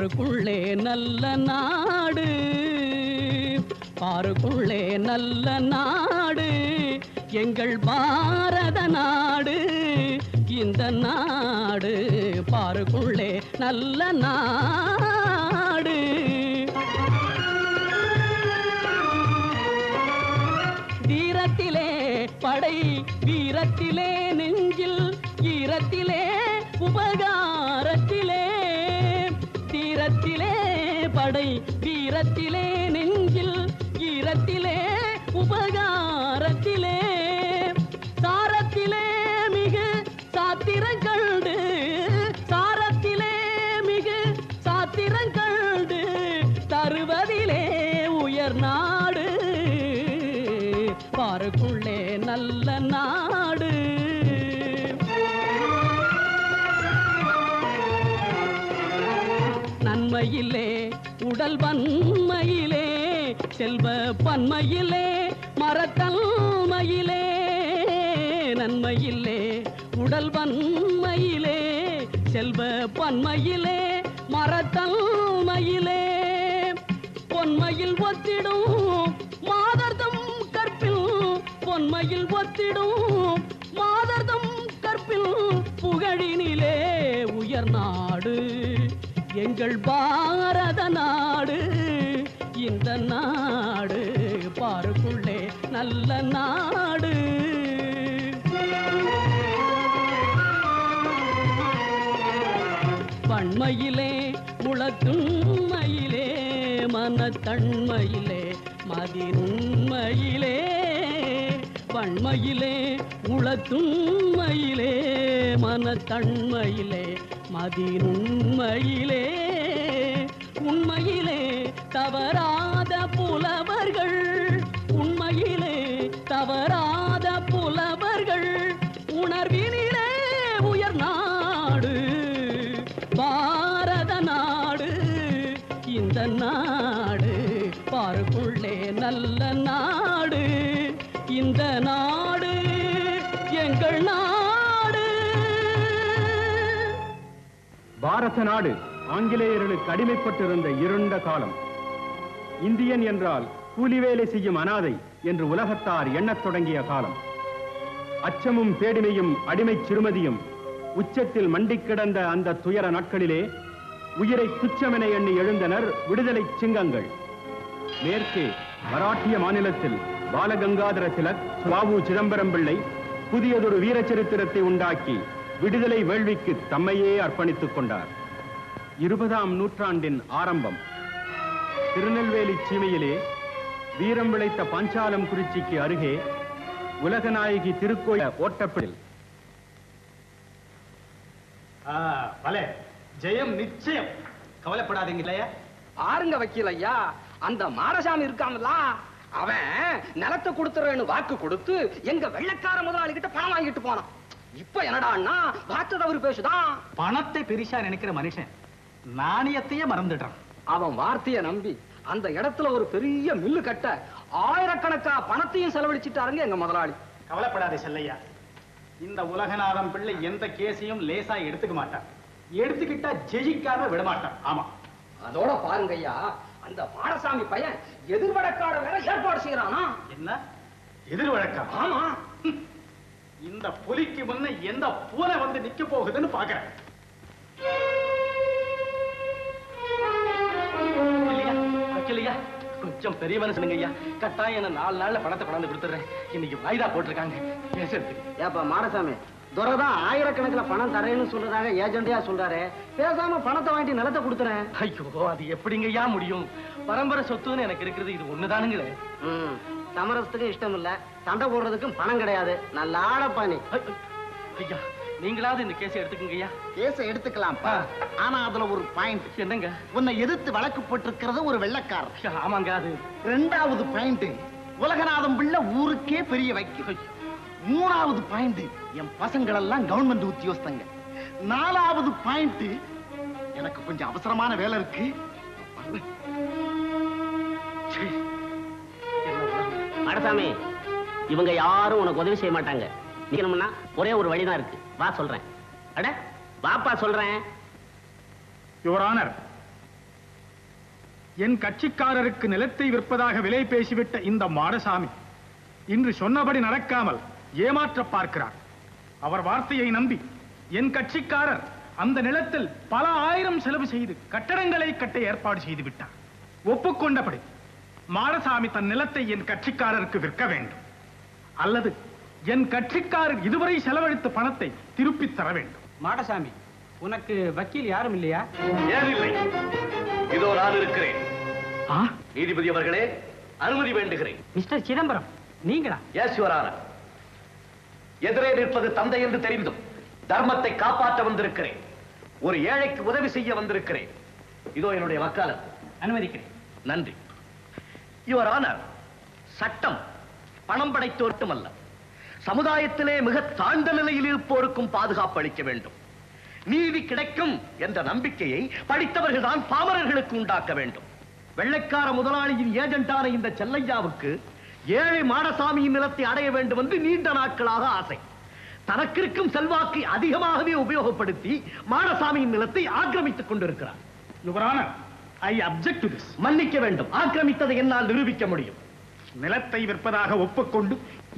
பாருக்குள்ளே நல்ல நாடு எங்கள் பாரத நாடு இந்த நாடு பாருக்குள்ளே நல்ல நாடு வீரத்திலே படை வீரத்திலே நெஞ்சில் ஈரத்திலே உபகாரத்திலே தீரத்திலே படை வீரத்திலே நெஞ்சில் ஈரத்திலே உபகாரத்திலே சாரத்திலே மிகு சாத்திரங்கள்டு சாரத்திலே மிகு சாத்திரங்கள்டு தருவதிலே உயர் நாடு பாருக்குள்ளே நல்ல நாடு நன்மையிலே உடல் வன்மையிலே செல்வ பன்மையிலே மரத்தன்மையிலே நன்மையிலே உடல் வன்மையிலே செல்வ பன்மையிலே மரத்தன்மையிலே பொன்மையில் ஒத்திடும் மாதர்தம் கற்பில் பொன்மையில் ஒத்திடும் மாதர்தம் கற்பில் புகழினிலே உயர் நாடு எங்கள் பாரத நாடு இந்த நாடு பாருக்குள்ளே நல்ல நாடு பண்மையிலே உளத்துண்மையிலே மனத்தன்மையிலே மதிருண்மையிலே பண்மையிலே உளத்துண்மையிலே மனத்தன்மையிலே மதிருண்மையிலே உண்மையிலே தவறாத புலவர்கள் உண்மையிலே தவறாத புலவர்கள் உணர்வினிலே உயர் நாடு பாரத நாடு இந்த நாடு பாருக்குள்ளே நல்ல நாடு இந்த நாடு எங்கள் நாடு பாரத நாடு ஆங்கிலேயர்களுக்கு அடிமைப்பட்டிருந்த இருண்ட காலம் இந்தியன் என்றால் கூலிவேலை செய்யும் அனாதை என்று உலகத்தார் எண்ணத் தொடங்கிய காலம் அச்சமும் பேடிமையும் அடிமை சிறுமதியும் உச்சத்தில் மண்டிக் கிடந்த அந்த துயர நாட்களிலே உயிரை துச்சமென எண்ணி எழுந்தனர் விடுதலை சிங்கங்கள். மேற்கே மராட்டிய மாநிலத்தில் பாலகங்காதர திலக் வ.உ. சிதம்பரம் பிள்ளை புதியதொரு வீர சரித்திரத்தை உண்டாக்கி விடுதலை வேள்விக்கு தம்மையே அர்ப்பணித்துக் கொண்டார். 20ஆம் நூற்றாண்டின் ஆரம்பம் திருநெல்வேலி சீமையிலே வீரம் விளைத்த பாஞ்சாலம் குறிச்சிக்கு அருகே உலகநாயகி திருக்கோயில் ஓட்டப்பில் ஜெயம் நிச்சயம். கவலைப்படாதீங்க இல்லையா, ஆறுங்க வக்கீல் ஐயா. அந்த மாரசாமி இருக்காமல, அவன் நிலத்தை கொடுத்துறேன்னு வாக்கு கொடுத்து எங்க வெள்ளக்கார முதலாளி கிட்ட பணம் வாங்கிட்டு போனான். இப்ப என்னடா அண்ணா வார்த்தை தவறு பேசுதான். பணத்தை பெரிசா நினைக்கிற மனுஷன் நாணயத்தையே மறந்துடுறான். அவன் வார்த்தையை நம்பி அந்த இடத்துல ஒரு பெரிய மில்லு கட்ட ஆயிரக்கணக்கா பணத்தையும் செலவழிச்சுட்டாருங்க எங்க முதலாளி. கவலைப்படாதே செல்லையா, இந்த உலகநாதம் பிள்ளை எந்த கேசையும் லேசா எடுத்துக்க மாட்டான். எடுத்துக்கிட்டா ஜெயிக்காம விடமாட்டான். ஆமா, அதோட பாருங்க ஐயா, அந்த மாரசாமி பையன் எதிர்வழக்கார வேற ஏற்பாடு செய்யறானா. என்ன எதிர்வழக்கா? ஆமா, இந்த புலிக்கு முன்ன எந்த பூனை வந்து நிக்க போகுதுன்னு பாக்குறேன். கொஞ்சம் பெரிய மனுஷனுங்கய்யா, கட்டாயம் என்ன 4 நாள்ல பணத்தை கொண்டாந்து கொடுத்துறேன். இன்னைக்கு வாய்தா போட்டிருக்காங்க பேசுறதுக்கு. ஏப்பா மாரசாமி, துரைதான் ஆயிரக்கணக்கில் பணம் தரேன்னு சொல்றதாக ஏஜெண்டியா சொல்றாரு. பேசாம பணத்தை வாங்கிட்டு நிலத்தை கொடுத்துறேன். ஐயோ, அது எப்படிங்கய்யா முடியும்? பரம்பரை சொத்துன்னு எனக்கு இருக்கிறது இது ஒண்ணுதானுங்களே. சமரசத்துக்கு இஷ்டம் இல்ல, சண்டை போடுறதுக்கும் பணம் கிடையாது. நல்ல ஆளப்பா நீ. ஐயா, நீங்களாவது இந்த கேஸை எடுத்துக்கங்கய்யா. கேஸை எடுத்துக்கலாம்ப்பா, ஆனா அதுல ஒரு பாயிண்ட். என்னங்க? உன்னை எதிர்த்து வழக்கு போட்டிருக்கிறது ஒரு வெள்ளக்கார. ஆமாங்க, அது ரெண்டாவது பாயிண்ட். உலகநாதம் பிள்ளை ஊருக்கே பெரிய வக்கீல். 3வது பாயிண்ட், என் பசங்கள் எல்லாம் கவர்மெண்ட் உத்தியோகஸ்தங்க. 4வது பாயிண்ட், எனக்கு கொஞ்சம் அவசரமான வேலை இருக்கு. மாரசாமி, இவங்க யாரும் உனக்கு உதவி செய்ய மாட்டாங்க. நிக்கணும்னா ஒரே ஒரு வழிதான் இருக்கு. வா சொல்றேன். அட வாப்பா சொல்றேன். யுவர் ஆனர், கட்சிக்காரருக்கு நிலத்தை விற்பதாக விலை பேசிவிட்ட இந்த மாடசாமி இன்று சொன்னபடி நடக்காமல் ஏமாற்ற பார்க்கிறார். அவர் வார்த்தையை நம்பி என் கட்சிக்காரர் அந்த நிலத்தில் பல ஆயிரம் செலவு செய்து கட்டடங்களை கட்ட ஏற்பாடு செய்து விட்டார். ஒப்புக்கொண்டபடி மாடசாமி தன் நிலத்தை என் கட்சிக்காரருக்கு விற்க வேண்டும், அல்லது என் கட்சிக்காரர் இதுவரை செலவழித்த பணத்தை திருப்பித் தர வேண்டும். மாடசாமி, உனக்கு வக்கீல் யாரும் இல்லையா? ஏன் இல்லை, இதோ நான் இருக்கிறேன். நீதிபதி அவர்களே, அனுமதி வேண்டுகிறேன். மிஸ்டர் சிதம்பரம், நீங்களா? Yes your honour. எதிரே நிற்பது தந்தை என்று தெரிந்தும் தர்மத்தை காப்பாற்ற வந்திருக்கிறேன். ஒரு ஏழைக்கு உதவி செய்ய வந்திருக்கிறேன். இதோ என்னுடைய வக்காலத். அனுமதிக்கிறேன். நன்றி. யுவர் ஆனர், சட்டம் பணம் படைத்தோட்டும் அல்ல, சமுதாயத்திலே மிக தாழ்ந்த நிலையில் இருப்போருக்கும் பாதுகாப்பு அளிக்க வேண்டும். நீதி கிடைக்கும் என்ற நம்பிக்கையை படித்தவர்கள் தான் பாமரர்களுக்கு உண்டாக்க வேண்டும். வெள்ளைக்கார முதலாளியின் ஏஜென்டான இந்த செல்லையாவுக்கு ஏழை மாடசாமியின் நிலத்தை அடைய வேண்டும் என்று நீண்ட நாட்களாக ஆசை. தனக்கிருக்கும் செல்வாக்கை அதிகமாகவே உபயோகப்படுத்தி மாடசாமியின் நிலத்தை ஆக்கிரமித்துக் கொண்டிருக்கிறார். Your honour, I object to this. மன்னிக்க வேண்டும், ஆக்கிரமித்ததை என்னால் நிரூபிக்க முடியும். நிலத்தை விற்பதாக ஒப்புக்கொண்டு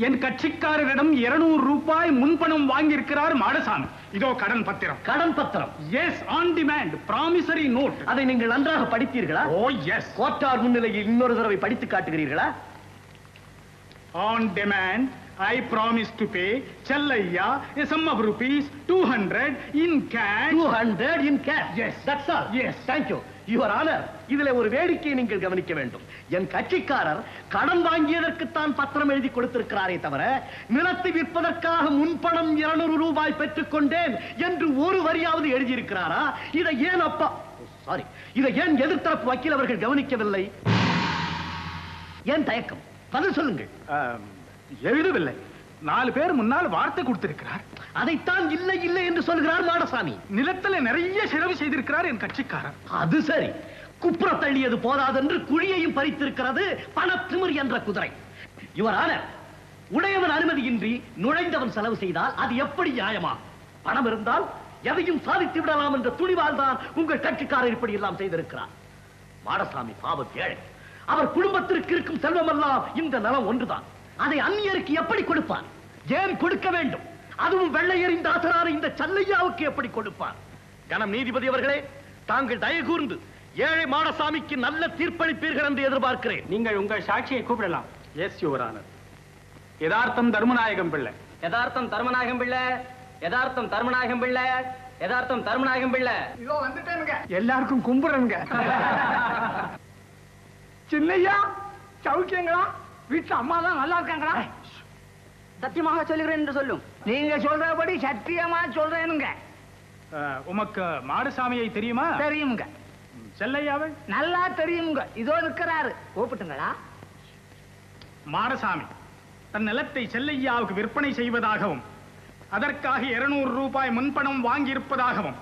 என் கட்சிக்காரரிடம் 200 ரூபாய் முன்பணம் வாங்கியிருக்கிறார் மாடசாமி. இதோ கடன் பத்திரம். கடன் பத்திரம்? Yes, on demand promissory note. அதை நீங்கள் நன்றாக படித்தீர்களா? ஓ எஸ். கோட்டார் முன்னிலையில் இன்னொரு தடவை படித்து காட்டுகிறீர்களா? On demand, I promise to pay Chellaiah a sum of rupees 200 in cash. 200 in cash? Yes, that's all. Yes, thank you. Your honour, இதிலே ஒரு வேடிக்கையை நீங்கள் கவனிக்க வேண்டும். என் கட்சிக்காரர் கடன் வாங்கியதற்குத்தான் பத்திரம் எழுதி கொடுத்திருக்கிறாரே தவிர, நிலத்தை விற்பதற்காக முன்பணம் 200 ரூபாய் பெற்றுக்கொண்டேன் என்று ஒரு வரியாவது எழுதியிருக்கிறாரா? இதை ஏன் எதிர்த்தரப்பு வக்கீல் அவர்கள் கவனிக்கவில்லை? ஏன் தயக்கம்? பதில் சொல்லுங்கள். எழுதவில்லை. 4 பேர் முன்னால் வார்த்தை கொடுத்திருக்கிறார். அதைத்தான் இல்லை இல்லை என்று சொல்கிறார் மாடசாமி. நிலத்தில் நிறைய செலவு செய்திருக்கிறார் என் கட்சிக்காரர். அது சரி, குப்புற தள்ளியது போதாதென்று குழியையும் பறித்திருக்கிறது பணத்திமிர் என்ற குதிரை. யுவர் ஆனர், உடையவன் அனுமதியின்றி நுழைந்தவன் செலவு செய்தால் அது எப்படி நியாயமா? பணம் இருந்தால் எதையும் சாதித்து விடலாம் என்ற துணிவால் தான் உங்கள் கட்சிக்காரர் இப்படி எல்லாம் செய்திருக்கிறார். மாடசாமி பாவம் ஏழை. அவர் குடும்பத்திற்கு இருக்கும் செல்வமெல்லாம் இந்த நலம் ஒன்றுதான். அதை அந்நியருக்கு எப்படி கொடுப்பார்? ஏன் கொடுக்க வேண்டும்? அதுவும் வெள்ளையரின் தாசரான இந்த சல்லையாவுக்கு எப்படி கொடுப்பார்? கணம் நீதிபதி அவர்களே, தாங்கள் தயை கூர்ந்து ஏழை மாடசாமிக்கு நல்ல தீர்ப்பளிப்பீர்கள் என்று எதிர்பார்க்கிறேன். நீங்கள் உங்கள் சாட்சியை கூப்பிடலாம். Yes your honour. Yathartham Dharmanayagam பிள்ளை. யதார்த்தம் தர்மநாயகம் பிள்ளை. யதார்த்தம் தர்மநாயகம் பிள்ளை. யதார்த்தம் தர்மநாயகம் பிள்ளை. இதோ வந்துட்டேனுங்க. எல்லாருக்கும் கும்புறனுங்க. சின்னையா சவுக்கியங்களா? வீட்டு அம்மா தான் நல்லா இருக்காங்களா? சத்தியமாக சொல்லுகிறேன் என்று சொல்லும். நீங்க சொல்றபடி சத்தியமா சொல்றேனுங்க. உமக்கு மாடசாமியை தெரியுமா? தெரியுங்க. செல்லையாவை நல்லா தெரியுங்க. இதோ இருக்கிறாரு, கூப்பிட்டுங்களா? மாடசாமி தன் நிலத்தை செல்லையாவுக்கு விற்பனை செய்வதாகவும் அதற்காக 200 ரூபாய் முன்பணம் வாங்கி இருப்பதாகவும்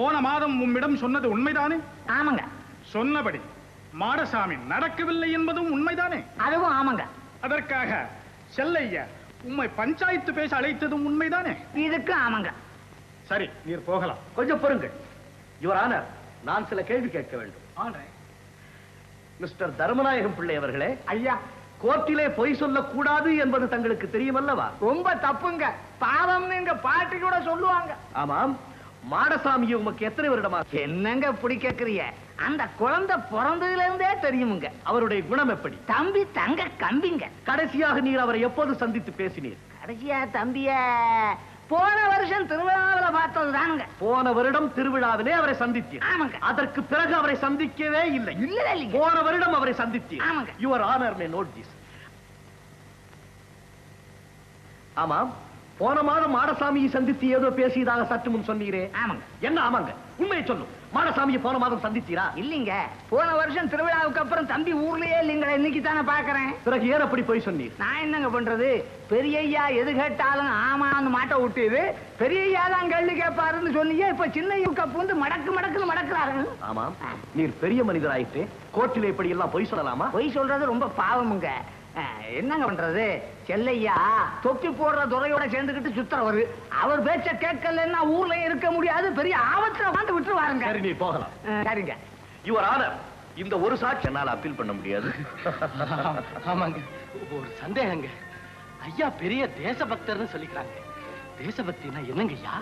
போன மாதம் உம்மிடம் சொன்னது உண்மைதானே? ஆமாங்க. சொன்னபடி மாடசாமி நடக்கவில்லை என்பதும் உண்மைதானே? அதுவும் ஆமாங்க. அதற்காக செல்லையா உண்மை பஞ்சாயத்து பேச அழைத்ததும் உண்மைதானே? இதுக்கு ஆமாங்க. சரி, நீர் போகலாம். கொஞ்சம் பொறுங்கள். யுவர் ஆனர், நான் சில கேள்வி கேட்க வேண்டும். மிஸ்டர் தர்மநாயகம் பிள்ளை அவர்களே, ஐயா, கோர்ட்டிலே பொய் சொல்லக்கூடாது என்பது தங்களுக்கு தெரியும் அல்லவா? ரொம்ப தப்புங்க, பாவம்னு எங்க பாட்டி கூட சொல்லுவாங்க. ஆமாம், மாடசாமியை உமக்கு எத்தனை வருடமா? என்னங்க இப்படி கேட்கறிய? அந்த குழந்தை பிறந்ததுல இருந்தே தெரியுமுங்க. அவருடைய குணம் எப்படி? தம்பி தங்க கம்பிங்க. கடைசியாக நீர் அவரை எப்போது சந்தித்து பேசினீர்? கடைசியா தம்பிய போன வருஷம் திருவிழாவில பார்த்ததுதானுங்க. போன வருடம் திருவிழாவிலே அவரை சந்தித்தீர்? ஆமாங்க. அதற்கு பிறகு அவரை சந்திக்கவே இல்லை? இல்லவே இல்லைங்க. போன வருடம் அவரை சந்தித்தீர்? ஆமாங்க. Your honour may note this. ஆமாம், போன மாதம் மாடசாமியை சந்தித்து ஏதோ பேசியதாக சற்று முன் சொன்னீரே? ஆமாங்க. என்ன ஆமாங்க? உண்மையை சொல்லும். மாடசாமியை போன மாதம் சந்தித்தீரா? இல்லைங்க, போன வருஷம் திருவிழாவுக்கு அப்புறம் தம்பி ஊர்லயே இல்லைங்களா, இன்னைக்கு தானே பாக்குறேன். பிறகு ஏன் அப்படி போய் சொன்னீர்? நான் என்னங்க பண்றது, பெரியய்யா எது கேட்டாலும் ஆமான்னு மாட்ட விட்டுது, பெரியய்யா தான் கேள்வி கேட்பாருன்னு சொன்னீங்க. இப்ப சின்னையும் கப்பு வந்து மடக்கு மடக்குன்னு மடக்குறாரு. ஆமா, நீர் பெரிய மனிதராயிட்டு கோர்ட்டில இப்படி எல்லாம் பொய் சொல்லலாமா? பொய் சொல்றது ரொம்ப பாவமுங்க. என்னங்க பண்றது, செல்லையா தொட்டி போடுற துறையோட சேர்ந்துக்கிட்டு சுத்தரவரு. அவர் பேச்ச கேட்கலன்னா ஊர்ல இருக்க முடியாது, பெரிய ஆபத்துல வந்து விட்டுருவாருங்க. சரிங்க, போகலாம். சரிங்க. யுவர் ஆனர், இந்த ஒரு சாட்சியனால அப்பீல் பண்ண முடியாது. ஆமாங்க, ஒரு சந்தேகங்க. ஐயா பெரிய தேசபக்தர்னு சொல்லிக்கிறாங்க. தேசபக்தினா என்னங்க ஐயா?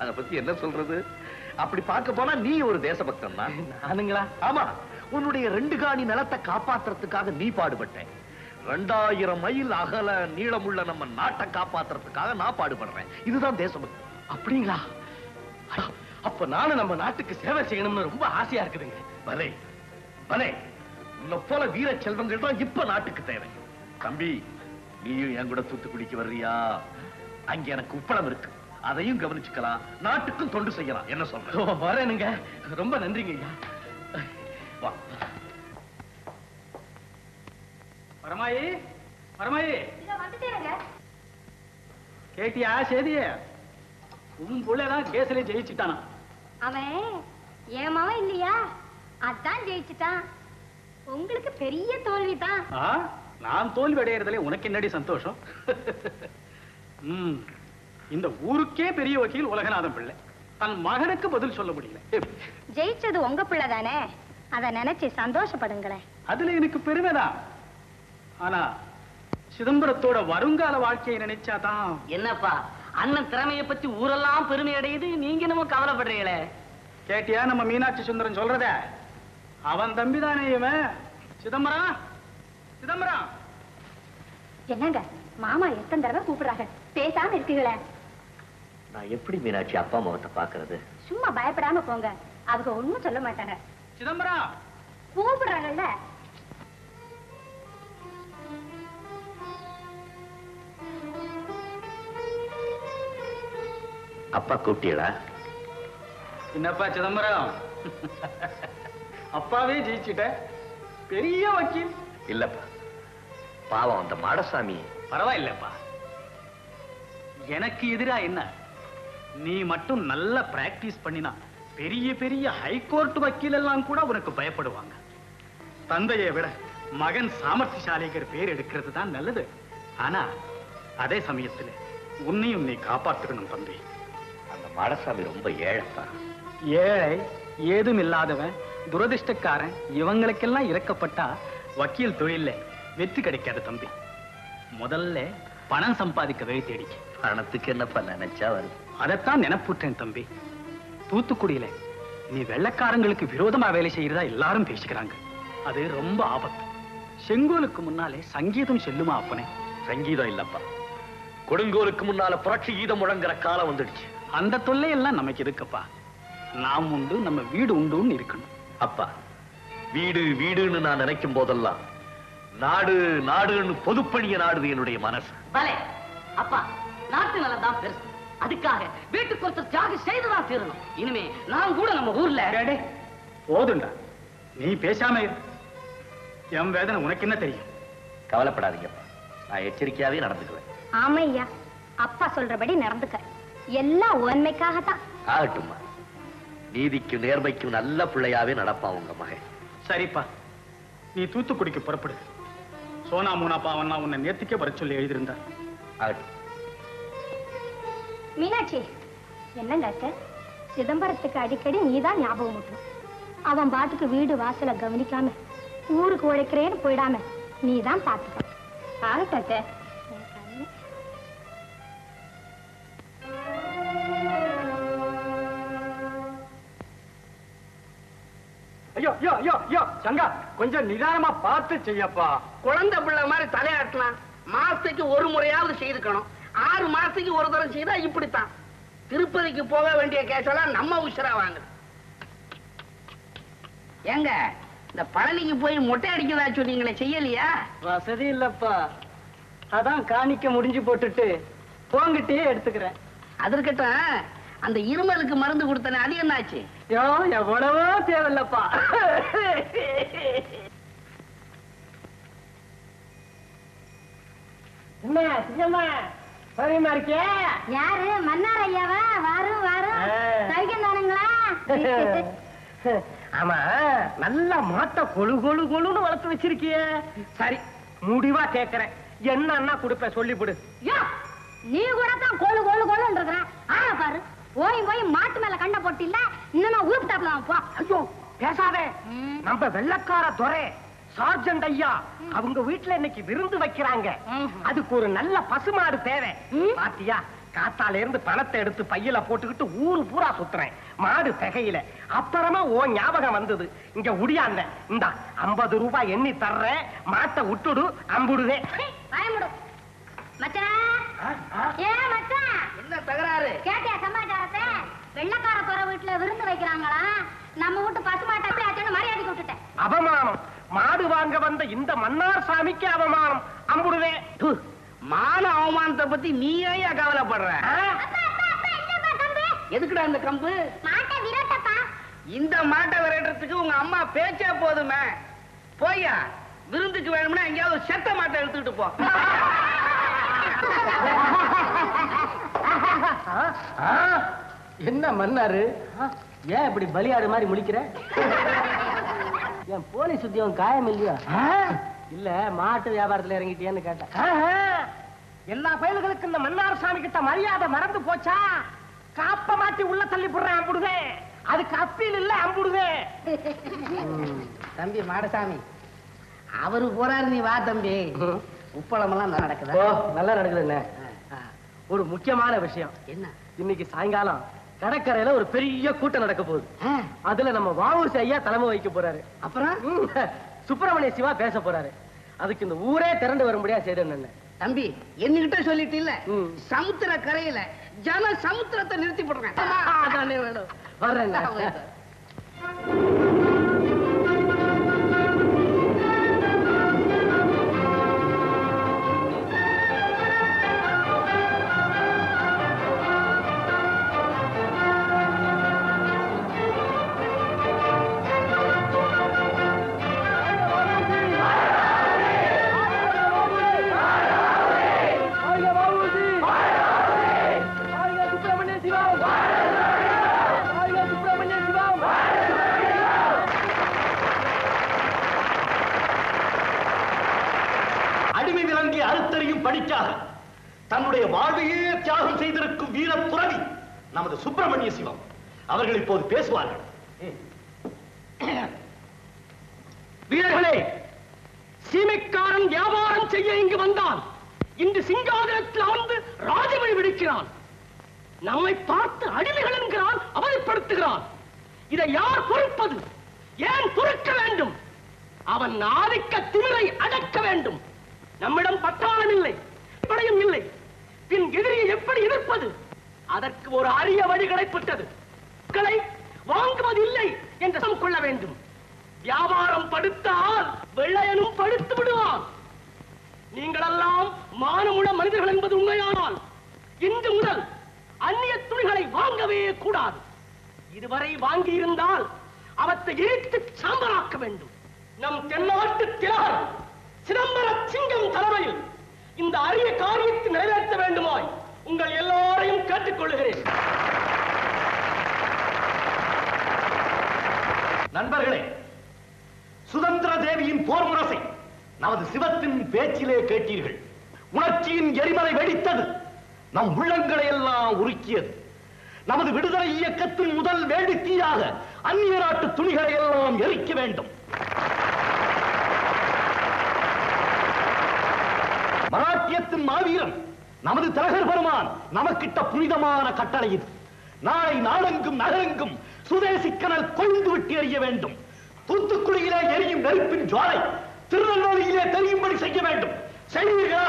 அத பத்தி என்ன சொல்றது? அப்படி பார்க்க போனா நீ ஒரு தேசபக்தனா? நானுங்களா? ஆமா, உன்னுடைய ரெண்டு காணி நிலத்தை காப்பாத்துறதுக்காக நீ பாடுபட்ட. 2000 மைல் அகல நீளமுள்ள நம்ம நாட்டை காப்பாத்துறதுக்காக நான் பாடுபடுறேன். இதுதான் தேசபக்தி. அப்படிங்களா? அப்ப நானும் நம்ம நாட்டுக்கு சேவை செய்யணும்னு ரொம்ப ஆசையா இருக்குதுங்க. பலே பலே, உன்னை போல வீர செல்வங்கள் தான் இப்ப நாட்டுக்கு தேவை. தம்பி, நீயும் என் கூட தூத்துக்குடிக்கு வர்றியா? அங்க எனக்கு உப்பளம் இருக்கு, அதையும் கவனிச்சுக்கலாம், நாட்டுக்கும் தொண்டு செய்யலாம். என்ன சொல்ற? வரேனுங்க. ரொம்ப நன்றிங்க ஐயா. பரமாயி, பரமாயி, கேட்டியா சேதிய? உன் புள்ளதான் கேசலே ஜெயிச்சுட்டானா? அவன் என் மகன் இல்லையா, அதான் ஜெயிச்சுட்டான். உங்களுக்கு பெரிய தோல்விதான். நான் தோல்வி அடையறதுல உனக்கு என்னடி சந்தோஷம்? இந்த ஊருக்கே பெரிய வக்கீல் உலகநாதன் பிள்ளை, தன் மகனுக்கு பதில் சொல்ல முடியல. ஜெயிச்சது உங்க பிள்ளை தானே, அத நினைச்சு சந்தோஷப்படுங்களேன். அதுல எனக்கு பெருமைதான். ஆனா சிதம்பரத்தோட வருங்கால வாழ்க்கையை நினைச்சாதான். என்னப்பா அண்ணன் திறமையை பத்தி ஊரெல்லாம் பெருமை அடையுது, நீங்க நம்ம கவலைப்படுறீங்களே. கேட்டியா நம்ம மீனாட்சி சுந்தரன் சொல்றத? அவன் தம்பிதானே இவன். சிதம்பரம், சிதம்பரம். என்னங்க மாமா எத்தனை தடவை கூப்பிடுறாங்க, பேசாம இருக்கீங்களே. நான் எப்படி மீனாட்சி அப்பா அம்மாவத்தை பாக்குறது? சும்மா பயப்படாம போங்க, அவங்க ஒண்ணும் சொல்ல மாட்டாங்க. சிதம்பரம் கூப்பிடுறாங்கல்ல. அப்பா கூப்பிட்டீங்களா? என்னப்பா சிதம்பரம், அப்பாவே ஜெயிச்சுட்ட, பெரிய வக்கீல். இல்லப்பா, பாவம் அந்த மாடசாமி. பரவாயில்லப்பா, எனக்கு எதிரா என்ன, நீ மட்டும் நல்லா பிராக்டிஸ் பண்ணினா பெரிய பெரிய ஹைகோர்ட் வக்கீல் எல்லாம் கூட உனக்கு பயப்படுவாங்க. தந்தையை விட மகன் சாமர்த்தியசாலிகர் பேர் எடுக்கிறது தான் நல்லது. ஆனா அதே சமயத்துல உன்னையும் நீ காப்பாத்துக்கணும் தம்பி. அந்த மாடசாமி ரொம்ப ஏழைப்பா. ஏழை, ஏதும் இல்லாதவன், துரதிருஷ்டக்காரன், இவங்களுக்கெல்லாம் இறக்கப்பட்டா வக்கீல் தொழில வெற்றி கிடைக்காது தம்பி. முதல்ல பணம் சம்பாதிக்க வழி தேடிக்க. பணத்துக்கு என்னப்பா நினைச்சா வரும்? அதைத்தான் நினைப்பூட்டேன் தம்பி. தூத்துக்குடியில நீ வெள்ளக்காரங்களுக்கு விரோதமா வேலை செய்யறதா எல்லாரும் பேசிக்கிறாங்க, அது ரொம்ப ஆபத்து. செங்கோலுக்கு முன்னாலே சங்கீதம் செல்லுமா? அப்பனே சங்கீதம் இல்லப்பா, கொடுங்கோலுக்கு முன்னால புரட்சி கீதம் முழங்குற காலம் வந்துடுச்சு. அந்த தொல்லையெல்லாம் நமக்கு இருக்குப்பா. நாம் உண்டு, நம்ம வீடு உண்டுன்னு இருக்கணும். அப்பா வீடு வீடுன்னு நான் நினைக்கும் போதெல்லாம் நாடு நாடுன்னு பொதுப்பணிய நாடுது என்னுடைய மனசு. பலே அப்பா, நாட்டு நலம் தான் பெருசு, அதுக்காக வீட்டுக்கு ஒருத்தர் தியாகி செய்துதான் தீரணும். இனிமே நான் கூட நம்ம ஊர்ல. போதுண்டா, நீ பேசாம இரு, என் வேதனை உனக்கு என்ன தெரியும்? கவலைப்படாதீங்கப்பா, நான் எச்சரிக்கையாவே நடந்துக்குவேன். ஆமா ஐயா, அப்பா சொல்றபடி நடந்துக்க. எல்லாம் உண்மைக்காகத்தான். ஆகட்டும்மா, நீதிக்கும் நேர்மைக்கும் நல்ல பிள்ளையாவே நடப்பா உங்க மகன். சரிப்பா, நீ தூத்துக்குடிக்கு புறப்படு. சோனா மூனாப்பா அவன் உன்னை நேர்த்திக்கே வர சொல்லி எழுதியிருந்தார். மீனாட்சி, என்னங்க அத்தை, சிதம்பரத்துக்கு அடிக்கடி நீதான் ஞாபகம் ஊட்டணும். அவன் பாட்டுக்கு வீடு வாசலை கவனிக்காம ஊருக்கு உழைக்கிறேன்னு போயிடாம நீதான் பார்த்துக்க. ஆகட்டும் அத்தை. ஐயோ ஐயோ ஐயோ ஐயோ சங்கா, கொஞ்சம் நிதானமா பார்த்து செய்யப்பா. குழந்தை பிள்ளை மாதிரி தலையாட்டலாம். மாசத்துக்கு ஒரு முறையாவது செய்திருக்கணும். 6 மாசத்துக்கு ஒரு தரம் செய்தா இப்படித்தான். திருப்பதிக்கு போக வேண்டிய கேசெல்லாம் நம்ம உஷரா வாங்குது. எங்க இந்த பழனிக்கு போய் மொட்டை அடிக்கதா சொன்னீங்களே, செய்யலையா? வசதி இல்லப்பா, அதான் காணிக்க முடிஞ்சு போட்டுட்டு போங்கிட்டே எடுத்துக்கிறேன். அதற்கட்டும் அந்த இருமலுக்கு மருந்து கொடுத்தனே, அது என்னாச்சு? எவ்வளவோ தேவையில்லப்பா. யாரு மன்னார் ஐயாவா? வரும் வரும் தானுங்களா? ஆமா, நல்லா மாட்ட கொழு கொழு கொழுன்னு வளர்த்து வச்சிருக்கிய. சரி முடிவா கேக்குறேன், என்னன்னா கொடுப்ப சொல்லிவிடு. நீ கூட தான் கொழு கொழு கொழுன்னு இருக்கிற. ஆனா பாரு, போய் போய் மாட்டு மேல கண்ட போட்டில்ல, இன்னும் உருப்பிட்டாப்ல. ஐயோ பேசாதே நம்ம வெள்ளக்கார துரை சார்ஜன்ட் ஐயா அவங்க வீட்ல இன்னைக்கு விருந்து வைக்கறாங்க. அதுக்கு ஒரு நல்ல பசுமாடு தேவை. பாத்தியா காத்தால இருந்து பணத்தை எடுத்து பையில போட்டுக்கிட்டு ஊரு பூரா சுத்துறேன் மாடு தகையில. அப்புறமா ஓ ஞாபகம் வந்தது, இங்க உடியாண்ட இந்த 50 ரூபாய் எண்ணி தர்ற மாட்டை விட்டுடு அம்புடுவே. மச்சான் ஏ மச்சான் என்ன தகராறு கேட்டியா சமாச்சாரத்தை? வெள்ளக்கார துரை வீட்ல விருந்து வைக்கறாங்களா நம்ம வீட்டு பசுமாட்டை அப்படி ஆச்சேன்னு மரியாதைக்கு விட்டுட்டேன். அவமானம், மாடு வாங்க வந்த இந்த மன்னார் சாமிக்கு அவமானம் அம்புடுவே. மாடு அவமானத்தை பத்தி நீயா கவலைப்படுற? எதுக்குடா இந்த கம்பு? இந்த மாட்டை விரட்டுறதுக்கு உங்க அம்மா பேச்சே போதுமே. போயா விருந்துக்கு வேணும்னா எங்கேயாவது செத்த மாட்டை எடுத்துக்கிட்டு போ. என்ன மன்னாரு ஏன் இப்படி பலியாடு மாதிரி முடிக்கிற? என் போலீஸ் உத்தியோகம் காயம் இல்லையா? இல்ல மாட்டு வியாபாரத்துல இறங்கிட்டியான்னு கேட்டேன். எல்லா பயல்களுக்கு இந்த மன்னார் சாமி கிட்ட மரியாதை மறந்து போச்சா? காப்ப மாட்டி உள்ள தள்ளி போடுறேன் அம்புடுவே. அதுக்கு அப்பீல் இல்ல அம்புடுவே. தம்பி மாடசாமி அவரு போறாரு, நீ வா தம்பி. உப்பளம் எல்லாம் நல்லா நடக்குது. நல்லா நடக்குதுன்னு ஒரு முக்கியமான விஷயம் என்ன? இன்னைக்கு சாயங்காலம் கடற்கரையில ஒரு பெரிய கூட்டம் நடக்க போகுது. அதுல நம்ம வாவூசி ஐயா தலைமை வைக்க போறாரு. அப்புறம் சுப்பிரமணிய சிவா பேச போறாரு. அதுக்கு இந்த ஊரே திரண்டு வரும்படியா செய்யணும். தம்பி என்னகிட்ட சொல்லிட்டு இல்ல சமுத்திர கரையில ஜன சமுத்திரத்தை நிறுத்தி போடுறேன். வர்றேன். தன்னுடைய வாழ்வையே தியாகம் செய்திருக்கும் வீர துறவி நமது சுப்பிரமணிய சிவம் அவர்கள் இப்போது பேசுவார்கள். வீரர்களே, சீமைக்காரன் வியாபாரம் செய்ய இங்கு வந்தான். இன்று சிங்காதனத்தில் அமர்ந்து ராஜவழி விடுக்கிறான். நம்மை பார்த்து அடிமைகள் என்கிறான், அவதிப்படுத்துகிறான். இதை யார் பொறுப்பது? ஏன் பொறுக்க வேண்டும்? அவன் ஆதிக்க திமிரை அடக்க வேண்டும். நம்மிடம் பட்டாளம் இல்லை, படையும் இல்லை. பின் எதிரியை எப்படி எதிர்ப்பது? அதற்கு ஒரு அரிய வழி கிடைப்பட்டது. மக்களை வாங்குவது இல்லை என்று சம் கொள்ள வேண்டும். வியாபாரம் படுத்தால் வெள்ளையனும் படுத்து விடுவான். நீங்களெல்லாம் மானமுள்ள மனிதர்கள் என்பது உண்மையானால் இன்று முதல் அந்நிய துணிகளை வாங்கவே கூடாது. இதுவரை வாங்கியிருந்தால் அவற்றை இழுத்து சாம்பலாக்க வேண்டும். நம் தென்னாட்டு தியாகர் சிதம்பர சிங்கம் தலைமையில் இந்த அரிய காரியத்தை நிறைவேற்ற வேண்டுமாய் உங்கள் எல்லாரையும் கேட்டுக்கொள்கிறேன். நண்பர்களே, சுதந்திர தேவியின் போர் முரசை நமது சிவத்தின் பேச்சிலே கேட்டீர்கள். உணர்ச்சியின் எரிமலை வெடித்தது, நம் உள்ளங்களை எல்லாம் உருக்கியது. நமது விடுதலை இயக்கத்தின் முதல் வேடிக்கையாக அந்நிய நாட்டு துணிகளை எல்லாம் எரிக்க வேண்டும். மராட்டியத்தின் மாவீரன் நமது தலகர் பெருமான் நமக்கிட்ட புனிதமான கட்டளை இது. நாளை நாடெங்கும் நகரெங்கும் சுதேசி கனல் கொழுந்து விட்டு எறிய வேண்டும். தூத்துக்குடியிலே எரியும் நெருப்பின் ஜுவாலை திருநெல்வேலியிலே தெரியும்படி செய்ய வேண்டும். செய்வீர்களா?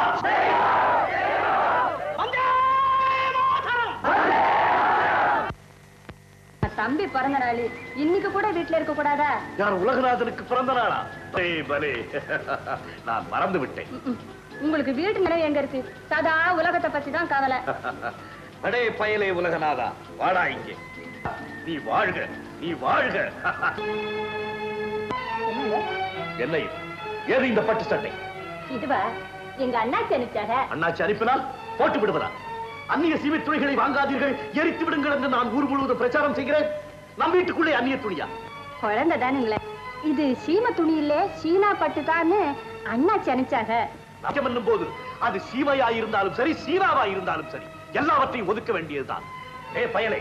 தம்பி பிறந்த நாளி இன்னைக்கு கூட வீட்டுல இருக்க கூடாதா? யார் உலகநாதனுக்கு பிறந்த நாளா? நான் மறந்து விட்டேன். உங்களுக்கு வீட்டு நினைவு எங்க இருக்கு? சதா உலகத்தை பத்தி தான் கவலை. அடே பயலே உலகநாதா, வாடா இங்கே. நீ வாழ்க, நீ வாழ்க. என்ன ஏது இந்த பட்டு சட்டை? இதுவா எங்க அண்ணாச்சி அனுப்பிச்சாங்க. அண்ணாச்சி அனுப்பினால் போட்டு விடுவதா? அந்நிய சீமை துணிகளை வாங்காதீர்கள், எரித்து விடுங்கள் என்று நான் ஊர் முழுவதும் பிரச்சாரம் செய்கிறேன். நம் வீட்டுக்குள்ளே அந்நிய துணியா? குழந்தை தானுங்களே, இது சீமை துணி இல்ல, சீனா பட்டு தான் அண்ணாச்சி அனுப்பிச்சாங்க. என்னும் போது அது சீமையாயிருந்தாலும் சரி, சீனாவாயிருந்தாலும் சரி, எல்லாவற்றையும் ஒதுக்க வேண்டியதுதான். ஏ பயலே,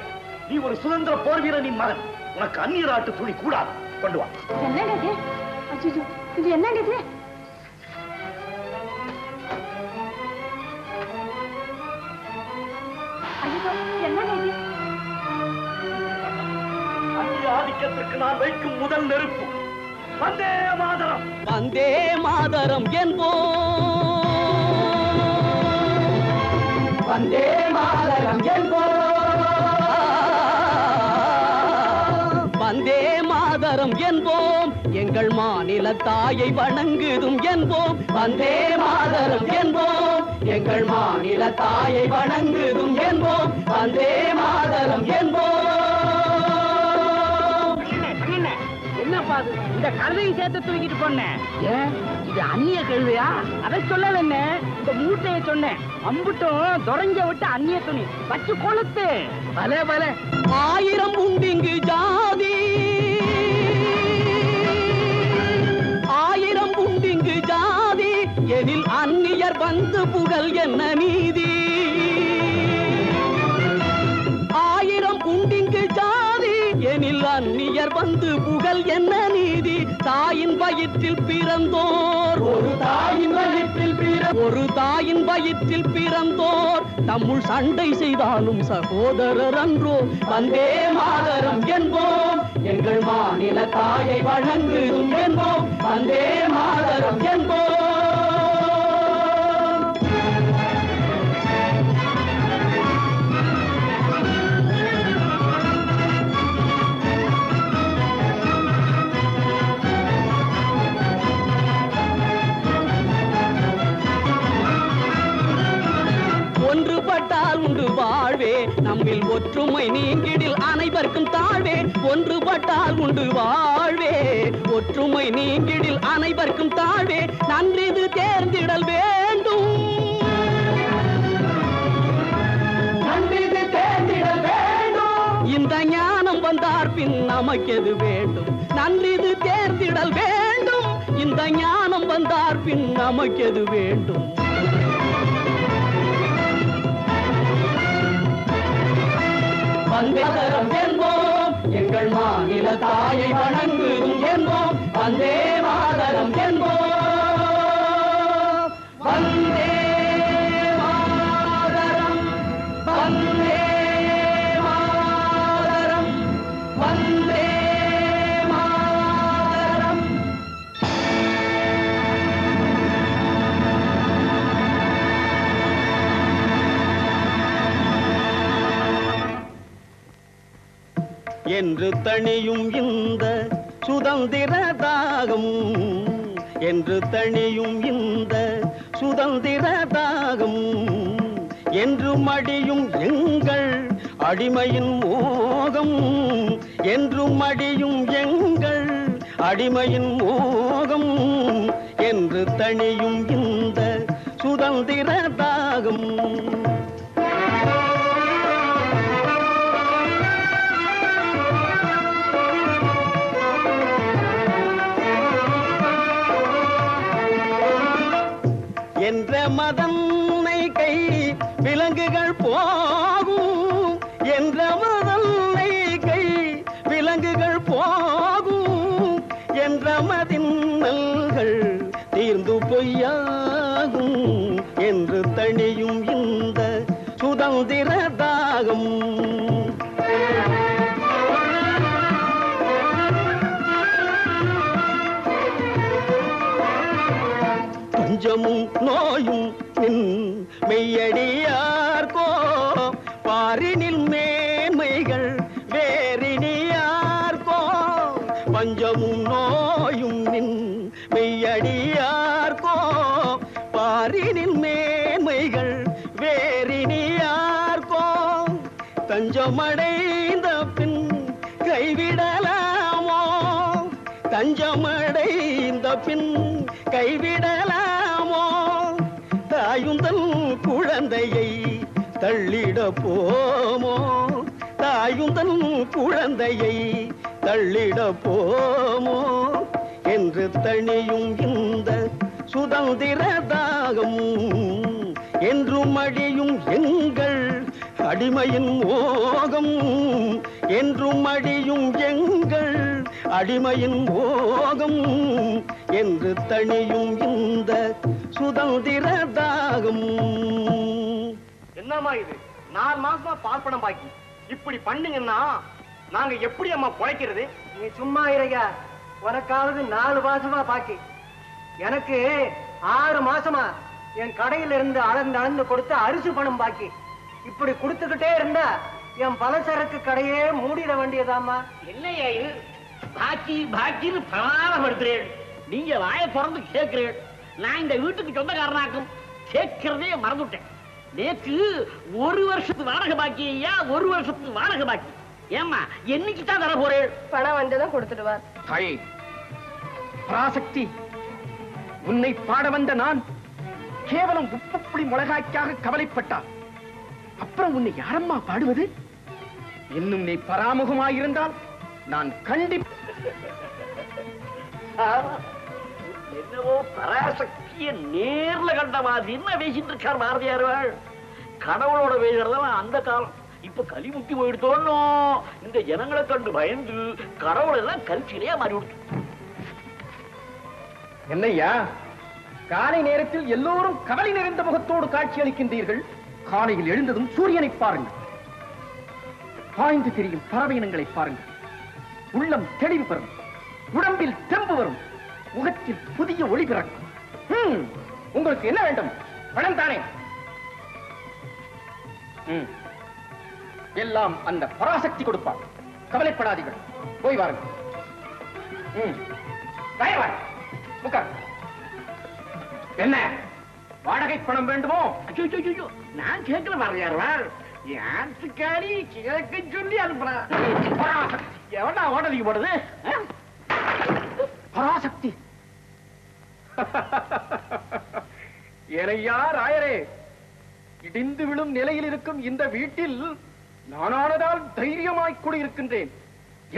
நீ ஒரு சுதந்திர போர் வீரனின் மகன். உனக்கு அந்நிய நாட்டு துணி கூடாது. கொண்டு வா. என்னங்க இது? அச்சோ, இது என்னங்க இது? அச்சோ, என்னங்க இது? அந்நிய ஆதிக்கத்திற்கு நான் வைக்கும் முதல் நெருப்பு. வந்தே மாதரம். வந்தே மாதரம் என்போம். வந்தே மாதரம் என்போம். என்போம் எங்கள் மாநில தாயை வணங்குதும் என்போம் வந்தே மாதரம் என்போம் எங்கள் மாநில தாயை வணங்குதும் என்போம் வந்தே மாதரம் என்போம். என்னப்பா இந்த கல்வியை சேர்த்து தூக்கிட்டு போனேன். ஏன் இது அந்நிய கல்வியா? அதை சொல்லல என்ன இந்த மூட்டையை சொன்னேன். அம்புட்டும் தொடஞ்ச விட்டு அந்நிய துணி வச்சு கொளுத்து பல பல ஆயிரம் உண்டிங்கு ஜாதி எனில் அந்நியர் வந்து புகழ் என்ன நீதி? ஆயிரம் உண்டிங்கு ஜாதி எனில் அந்நியர் வந்து புகழ் என்ன நீதி? தாயின் வயிற்றில் பிறந்தோர் ஒரு தாயின் வயிற்றில் பிறந்தோர் தம்முள் சண்டை செய்தாலும் சகோதரர் அன்றோ. வந்தே மாதரம் என்போம் எங்கள் மாநில தாயை வணங்குதும் என்போம் வந்தே மாதரம் என்போம். ஒன்றுபட்டால் உண்டு வாழ்வே நம்மில் ஒற்றுமை நீங்கிடில் அனைவருக்கும் தாழ்வே. ஒன்றுபட்டால் உண்டு வாழ்வே ஒற்றுமை நீங்கிடில் அனைவருக்கும் தாழ்வே. நன்றிது தேர்ந்திடல் வேண்டும் நன்றிது தேர்ந்திடல் வேண்டும் இந்த ஞானம் வந்தார் பின் நமக்கெது வேண்டும். நன்றிது தேர்ந்திடல் வேண்டும் இந்த ஞானம் வந்தார் பின் நமக்கெது வேண்டும். வந்தே மாதரம் என்போம் எங்கள் மாநில தாயை வணங்குதும் என்போம் வந்தே மாதரம் என்போம். வந்தே மாதரம் வந்தே மாதரம் வந்தே மாதரம். என்று தணியும் இந்த சுதந்திர தாகம் என்று தணியும் இந்த சுதந்திர தாகம் என்று மடியும் எங்கள் அடிமையின் மோகம் என்று மடியும் எங்கள் அடிமையின் மோகம் என்று தணியும் இந்த சுதந்திர தாகம். என்ற மதனை கை விலங்குகள் போகும் என்ற மதனை கை விலங்குகள் போகும் என்ற மதின்கள் தீர்ந்து பொய்யாகும் என்று தணியும் இந்த சுதந்திர தாகம். கொஞ்சமும் நோயும் நின் மெய்யடியார்கோ பாரினில் மேன்மைகள் வேறினியார்கோ. பஞ்சமும் நோயும் நின் மெய்யடியார்கோ பாரினில் மேன்மைகள் வேறினியார்கோ. தஞ்சமடைந்த பின் கைவிடலாமோ தஞ்சமடைந்த பின் கைவிடலாம் தாயுந்தன் குழந்தையை தள்ளிட போமோ தாயுந்தன் குழந்தையை தள்ளிட போமோ என்று தணியும் இந்த சுதந்திர தாகம் என்று மடியும் எங்கள் அடிமையின் மோகம் என்று மடியும் எங்கள் அடிமையின் போகம் என்று தணியும் இந்த சுதந்திர தாகம். என்னம்மா இது 4 மாசமா பார்ப்பனம் பாக்கி இப்படி பண்ணுங்கன்னா நாங்க எப்படி அம்மா பொழைக்கிறது? நீ சும்மா இருங்க, உனக்காவது 4 மாசமா பாக்கி, எனக்கு 6 மாசமா என் கடையில இருந்து அளந்து அளந்து கொடுத்த அரிசி பணம் பாக்கி. இப்படி கொடுத்துக்கிட்டே இருந்தா என் பலசரக்கு கடையே மூடிட வேண்டியதாமா. என்னையா இது பாக்கி பாக்கின்னு பிரமாதப்படுத்துறேன், நீங்க வாயை திறந்து கேட்கிறேன். நான் இந்த வீட்டுக்கு சொந்தக்காரனாக்கும் கேட்கிறதே மறந்துட்டேன். நேற்று 1 வருஷத்து வாடகை பாக்கி ஐயா, 1 வருஷத்து வாடகை பாக்கி. ஏமா என்னைக்கு தான் தர போறேன்? பணம் வந்ததான் கொடுத்துடுவார். தாயே பராசக்தி, உன்னை பாட வந்த நான் கேவலம் உப்பு புளி மிளகாய்க்காக கவலைப்பட்டார். அப்புறம் உன்னை யாரம்மா பாடுவது? இன்னும் நீ பராமுகமாயிருந்தால் நான் கண்டிப்பா என்னவோ பராசக்திய நேர்ல கண்ட மாதிரி என்ன பேசிட்டு இருக்கார் பாரதியார்கள். கடவுளோட பேசுறதெல்லாம் அந்த காலம், இப்ப கலிமுட்டி போயிடுத்தோன்னு இந்த ஜனங்களை கண்டு பயந்து கடவுள் எல்லாம் கல்ச்சிலையா மாறி விடுத்து. என்னையா காலை நேரத்தில் எல்லோரும் கவலை நிறைந்த முகத்தோடு காட்சி அளிக்கின்றீர்கள். காலையில் எழுந்ததும் சூரியனை பாருங்கள், பாய்ந்து தெரியும் பறவை இனங்களை பாருங்கள், உள்ளம் தெளிவு பெறும், உடம்பில் தெம்பு வரும், முகத்தில் புதிய ஒளி பிறக்கும். உங்களுக்கு என்ன வேண்டும்? பணம் தானே? எல்லாம் அந்த பராசக்தி கொடுப்பார், கவலைப்படாதீர்கள். போய் வாருங்கள். என்ன வாடகை பணம் வேண்டுமோ? நான் கேட்கல பாருங்க, யாருக்காரி கேட்க சொல்லி அனுப்புறேன். எவனா ஓட்டதிக்கு போடுது பராசக்தி? ஏனையா ராயரே, இடிந்து விழும் நிலையில் இருக்கும் இந்த வீட்டில் நானானதால் தைரியமாய் கூடியிருக்கின்றேன்.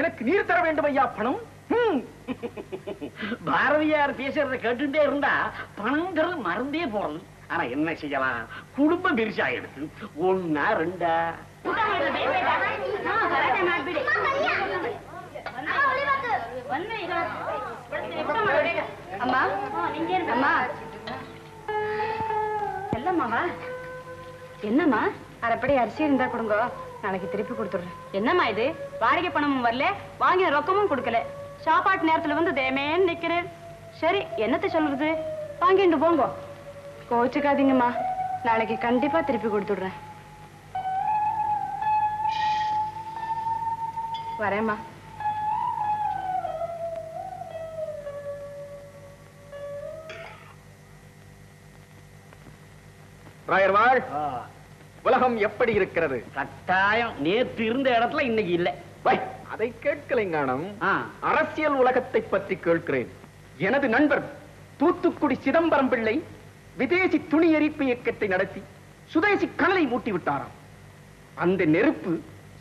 எனக்கு நீர் தர வேண்டும் ஐயா பணம். பாரதியார் பேசுறத கேட்டுட்டே இருந்தா பணங்கிறது மறந்தே போறது. ஆனா என்ன செய்யலாம், குடும்பம் பெருசாயிடுது. 1-2 செல்லம்மாவா? என்னம்மா அரைப்படி அரிசி இருந்தா கொடுங்க, நாளைக்கு திருப்பி கொடுத்துடுறேன். என்னம்மா இது வாடகை பணமும் வரல, வாங்கின ரொக்கமும் கொடுக்கல, சாப்பாட்டு நேரத்துல வந்து தேமேன்னு நிக்கிறேன். சரி என்னத்தை சொல்றது, வாங்கிட்டு போங்க, கோச்சுக்காதீங்கம்மா, நாளைக்கு கண்டிப்பா திருப்பி கொடுத்துடுறேன். வரேம்மா. ராயர்வாள், உலகம் எப்படி இருக்கிறது? கட்டாயம் நேற்று இருந்த இடத்துல இன்னைக்கு இல்லை. அதை கேட்கலைங்கானம், அரசியல் உலகத்தை பற்றி கேட்கிறேன். எனது நண்பர் தூத்துக்குடி சிதம்பரம் பிள்ளை விதேசி துணி எரிப்பு இயக்கத்தை நடத்தி சுதேசி கனலை மூட்டிவிட்டாராம். அந்த நெருப்பு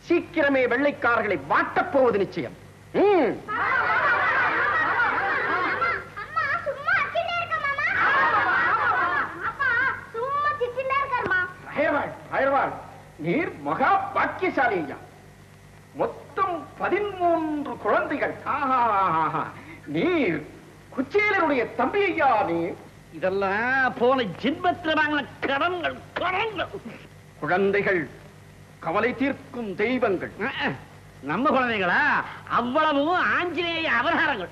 சீக்கிரமே வெள்ளைக்காரர்களை வாட்டப் போவது நிச்சயம். நீர் மகா பாக்கியசாலி ஐயா, மொத்தம் 13 குழந்தைகள். நீர் குச்சேலருடைய தம்பி ஐயா. நீர் இதெல்லாம் போன ஜென்மத்தில் வாங்கின கடன்கள். குழந்தைகள் கவலை தீர்க்கும் தெய்வங்கள். நம்ம குழந்தைகளா? அவ்வளவும் ஆஞ்சநேய அவதாரங்கள்.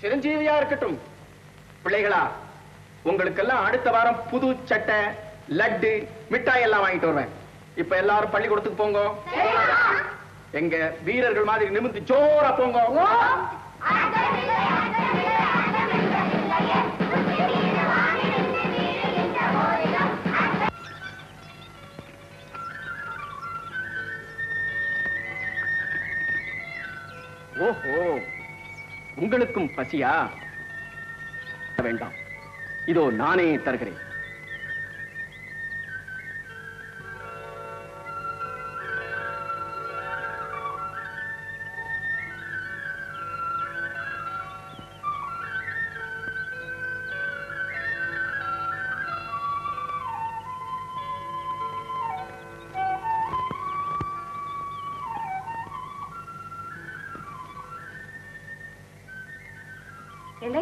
சிரஞ்சீவியா இருக்கட்டும். பிள்ளைகளா, உங்களுக்கெல்லாம் அடுத்த வாரம் புது சட்டை, லட்டு, மிட்டாய் எல்லாம் வாங்கிட்டு வருவேன். இப்ப எல்லாரும் பள்ளிக்கூடத்துக்கு போங்க. எங்க வீரர்கள் மாதிரி நிமிர்ந்து ஜோரா போங்க. ஓஹோ, உங்களுக்கும் பசியா? வேண்டாம், இதோ நானே தருகிறேன்.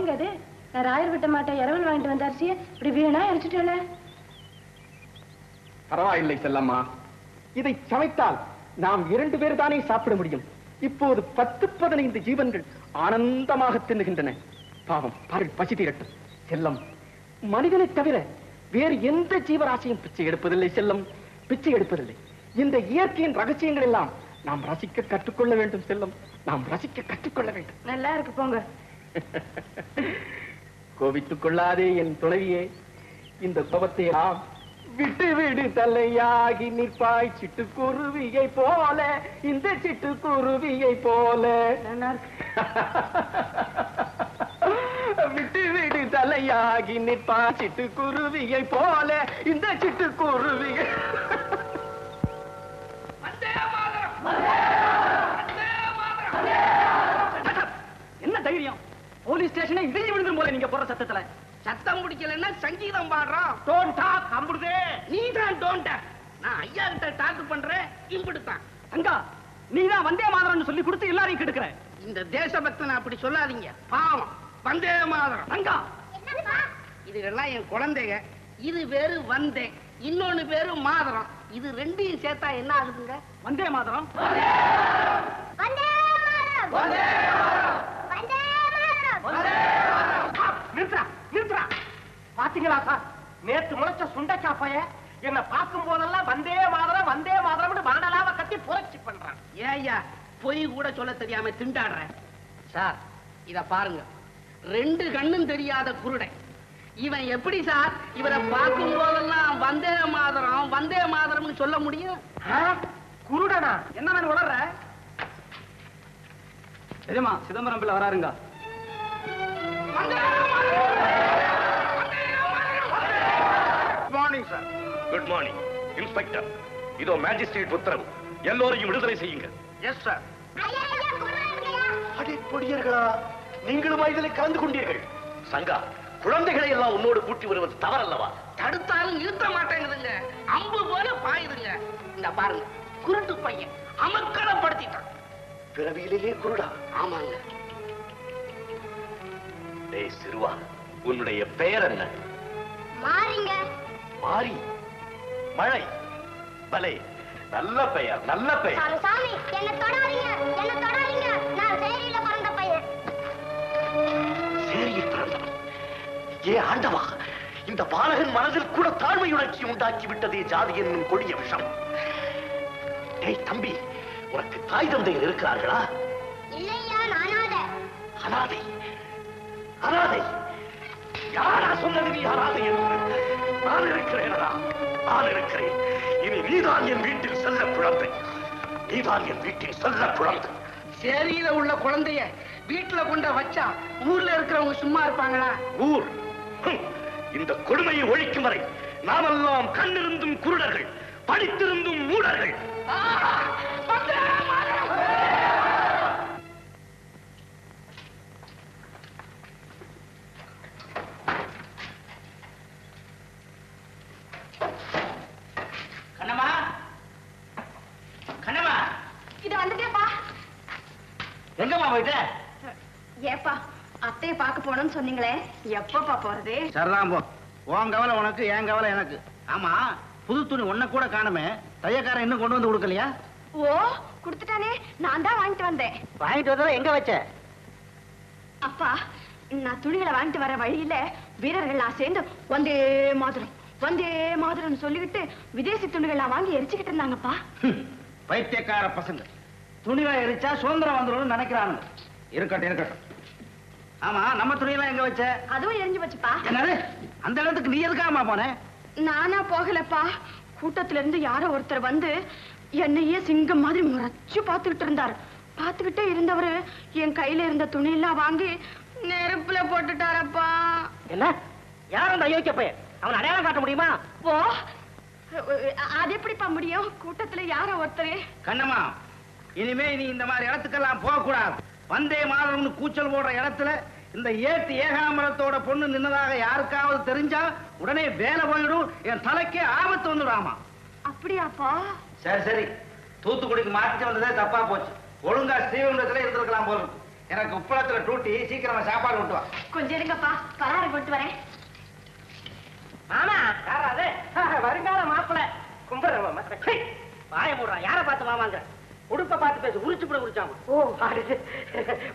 என்னங்கது நான் ராயர் விட்ட மாட்டேன் இரவல் வாங்கிட்டு வந்தாச்சு இப்படி வீணா எரிச்சிட்டேளே பரவாயில்லை செல்லம்மா இதை சமைத்தால் நாம் இரண்டு பேர் தானே சாப்பிட முடியும் இப்போது 10 15 ஜீவன்கள் ஆனந்தமாக தின்னுகின்றன பாவம் பாருங்கள் பசி தீரட்டும் செல்லம் மனிதனை தவிர வேறு எந்த ஜீவராசியும் பிச்சை எடுப்பதில்லை செல்லம் பிச்சை எடுப்பதில்லை இந்த இயற்கையின் ரகசியங்கள் எல்லாம் நாம் ரசிக்க கற்றுக்கொள்ள வேண்டும் செல்லம் நாம் ரசிக்க கற்றுக்கொள்ள வேண்டும் நல்லா இருக்கு போங்க கோபித்துக் கொள்ளாதே என் துணைவியே இந்த கோபத்தை நாம் விட்டு விடு தலையாகி நிற்பாய் சிட்டுக்குருவியை போல இந்த சிட்டுக்குருவியை போல விட்டு விடு தலையாகி நிற்பாய் சிட்டுக்குருவியை போல இந்த சிட்டுக்குருவியை என்ன தைரியம் போலீஸ் ஸ்டேஷனை இடிஞ்சு விழுந்துரும் போல நீங்க போற சத்தத்துல சத்தம் பிடிக்கலன்னா சங்கீதம் பாடுறான் டோன்ட் டாக் அம்புடுதே நீ தான் டோன்ட் டாக் நான் ஐயா கிட்ட டாக் பண்றேன் இம்புடுதான் அங்க நீ தான் வந்தே மாதரம்னு சொல்லி கொடுத்து எல்லாரையும் கெடுக்குற இந்த தேசபக்தனை அப்படி சொல்லாதீங்க பாவம் வந்தே மாதரம் அங்க என்னப்பா இதெல்லாம் என் குழந்தைங்க இது வேறு வந்தே இன்னொன்னு பேரு மாதரம் இது ரெண்டையும் சேர்த்தா என்ன ஆகுதுங்க வந்தே மாதரம் வந்தே மாதரம் வந்தே மாதரம் வந்தே மாதரம் வந்தே மாதரம் நின்றா நின்றா பாத்தீங்களா சார் நேத்து முளைச்ச சுண்டைக்காய் பைய என்ன பார்க்கும் போதெல்லாம் வந்தே மாதரம்னு வானலாவ கட்டி புரட்சி பண்றான் ஏய்யா பொய் கூட சொல்ல தெரியாம திண்டாடுறேன் சார் இத பாருங்க ரெண்டு கண்ணும் தெரியாத குருடை இவன் எப்படி சார் இவரை பார்க்கும் போதெல்லாம் வந்தே மாதரம்னு சொல்ல முடியும் குருடனா என்ன நான் உளறற தெரியுமா சிதம்பரம் பிள்ளை வராருங்க good morning sir good morning inspector இதோ மேஜிஸ்ட்ரேட் உத்தரவு எல்லோரையும் விடுதலை செய்யுங்க எஸ் சார் அடே பொடியர்களா நீங்களும் இதில் கலந்து கொண்டீர்கள் சங்கா குழந்தைகளை எல்லாம் உன்னோடு கூட்டி வருவது தவறல்லவா தடுத்தாலும் நிறுத்த மாட்டேங்குதுங்க அம்பு போல பாயுதுங்க இந்த பாருங்க குருட்டு பையன் அமர்க்களப்படுத்திட்டான் பிறவியிலேயே குருடா ஆமாங்க டேய் சிறுவா உன்னுடைய பெயர் என்ன மாரிங்க மாரி மழை பலே நல்ல பெயர் நல்ல பெயர் சாமி என்ன தொடாதீங்க நான் சேரியில பிறந்த பையன் சேரியில் பிறந்தவன் ஏ ஆண்டவா இந்த பாலகன் மனதில் கூட தாழ்மை உணர்ச்சி உண்டாக்கி விட்டதே ஜாதி என்னும் கொடிய விஷம் டேய் தம்பி உனக்கு தாய் தந்தைகள் இருக்கிறார்களா இல்லையா அனாதை அனாதை அனாதை யாரா சொன்னது நீ அனாதை என்று நான் இருக்கிறேனா நான் இருக்கிறேன் இனி நீதான் என் வீட்டில் செல்ல குழந்தை நீதான் என் வீட்டில் செல்ல குழந்தை சேரியில உள்ள குழந்தைய வீட்டுல கொண்ட வச்சா ஊர்ல இருக்கிறவங்க சும்மா இருப்பாங்களா ஊர் இந்த கொடுமையை ஒழிக்கும் வரை நாமெல்லாம் கண்ணிருந்தும் குருடர்கள் படித்திருந்தும் மூடர்கள் கண்ணம்மா கண்ணம்மா இது வந்துட்டேப்பா எங்கம்மா போயிட்ட ஏப்பா அத்தையை பார்க்க போனோம்னு சொன்னீங்களே எப்பப்பா போறது சரிதான் போ உன் கவலை உனக்கு என் கவலை எனக்கு ஆமா புது துணி ஒன்ன கூட காணுமே தையக்காரன் இன்னும் கொண்டு வந்து கொடுக்கலையா ஓ கொடுத்துட்டானே நான் தான் வாங்கிட்டு வந்தேன் வாங்கிட்டு வந்தா எங்க வச்ச அப்பா நான் துணிகளை வாங்கிட்டு வர வழியில வீரர்கள் சேர்ந்து வந்தே மாதரம் சொல்லிக்கிட்டு விதேசி துணிகளை வாங்கி எரிச்சுக்கிட்டு இருந்தாங்கப்பா பைத்தியக்கார பசங்க துணிகளை எரிச்சா சுதந்திரம் வந்துடும் நினைக்கிறாங்க இருக்கட்டும் இருக்கட்டும் ஆமா நம்ம துணியெல்லாம் எங்க வச்ச அதுவும் எரிஞ்சு வச்சுப்பா என்னது அந்த இடத்துக்கு நீ எதுக்காமா போன நானா போகலப்பா கூட்டத்துல இருந்து யாரோ ஒருத்தர் வந்து என்னையே சிங்கம் மாதிரி முறைச்சு பாத்துக்கிட்டு இருந்தாரு பாத்துக்கிட்டே இருந்தவரு என் கையில இருந்த துணி எல்லாம் வாங்கி நெருப்புல போட்டுட்டாரப்பா என்ன யார் அந்த அயோக்கிய பையன் அவன் அடையாளம் காட்ட முடியுமா ஓ அது எப்படிப்பா முடியும் கூட்டத்துல யாரோ ஒருத்தர் கண்ணம்மா இனிமே நீ இந்த மாதிரி இடத்துக்கெல்லாம் போக கூடாது வந்தே மாதரம்னு கூச்சல் போடுற இடத்துல இந்த ஏத்து ஏகாம்பரத்தோட பொண்ணு நின்னதாக யாருக்காவது தெரிஞ்சா உடனே வேலை போயிடும் என் தலைக்கே ஆபத்து வந்துடாமா அப்படியாப்பா சரி சரி தூத்துக்குடிக்கு மாற்றிட்டு வந்ததே தப்பா போச்சு ஒழுங்கா ஸ்ரீவைகுண்டத்துல இருந்திருக்கலாம் போல எனக்கு உப்பளத்துல டூட்டி சீக்கிரமா சாப்பாடு கொண்டு வா. கொஞ்சம் இருங்கப்பா பலாறு கொண்டு வரேன். மாமா யாரா அது? வருங்கால மாப்பிள கும்பற மாமா. வாய மூடுறா யாரை பார்த்து மாமாங்க? உடுப்பை பார்த்து பேசு உரிச்சு கூட உரிச்சாமா. ஓ பாரு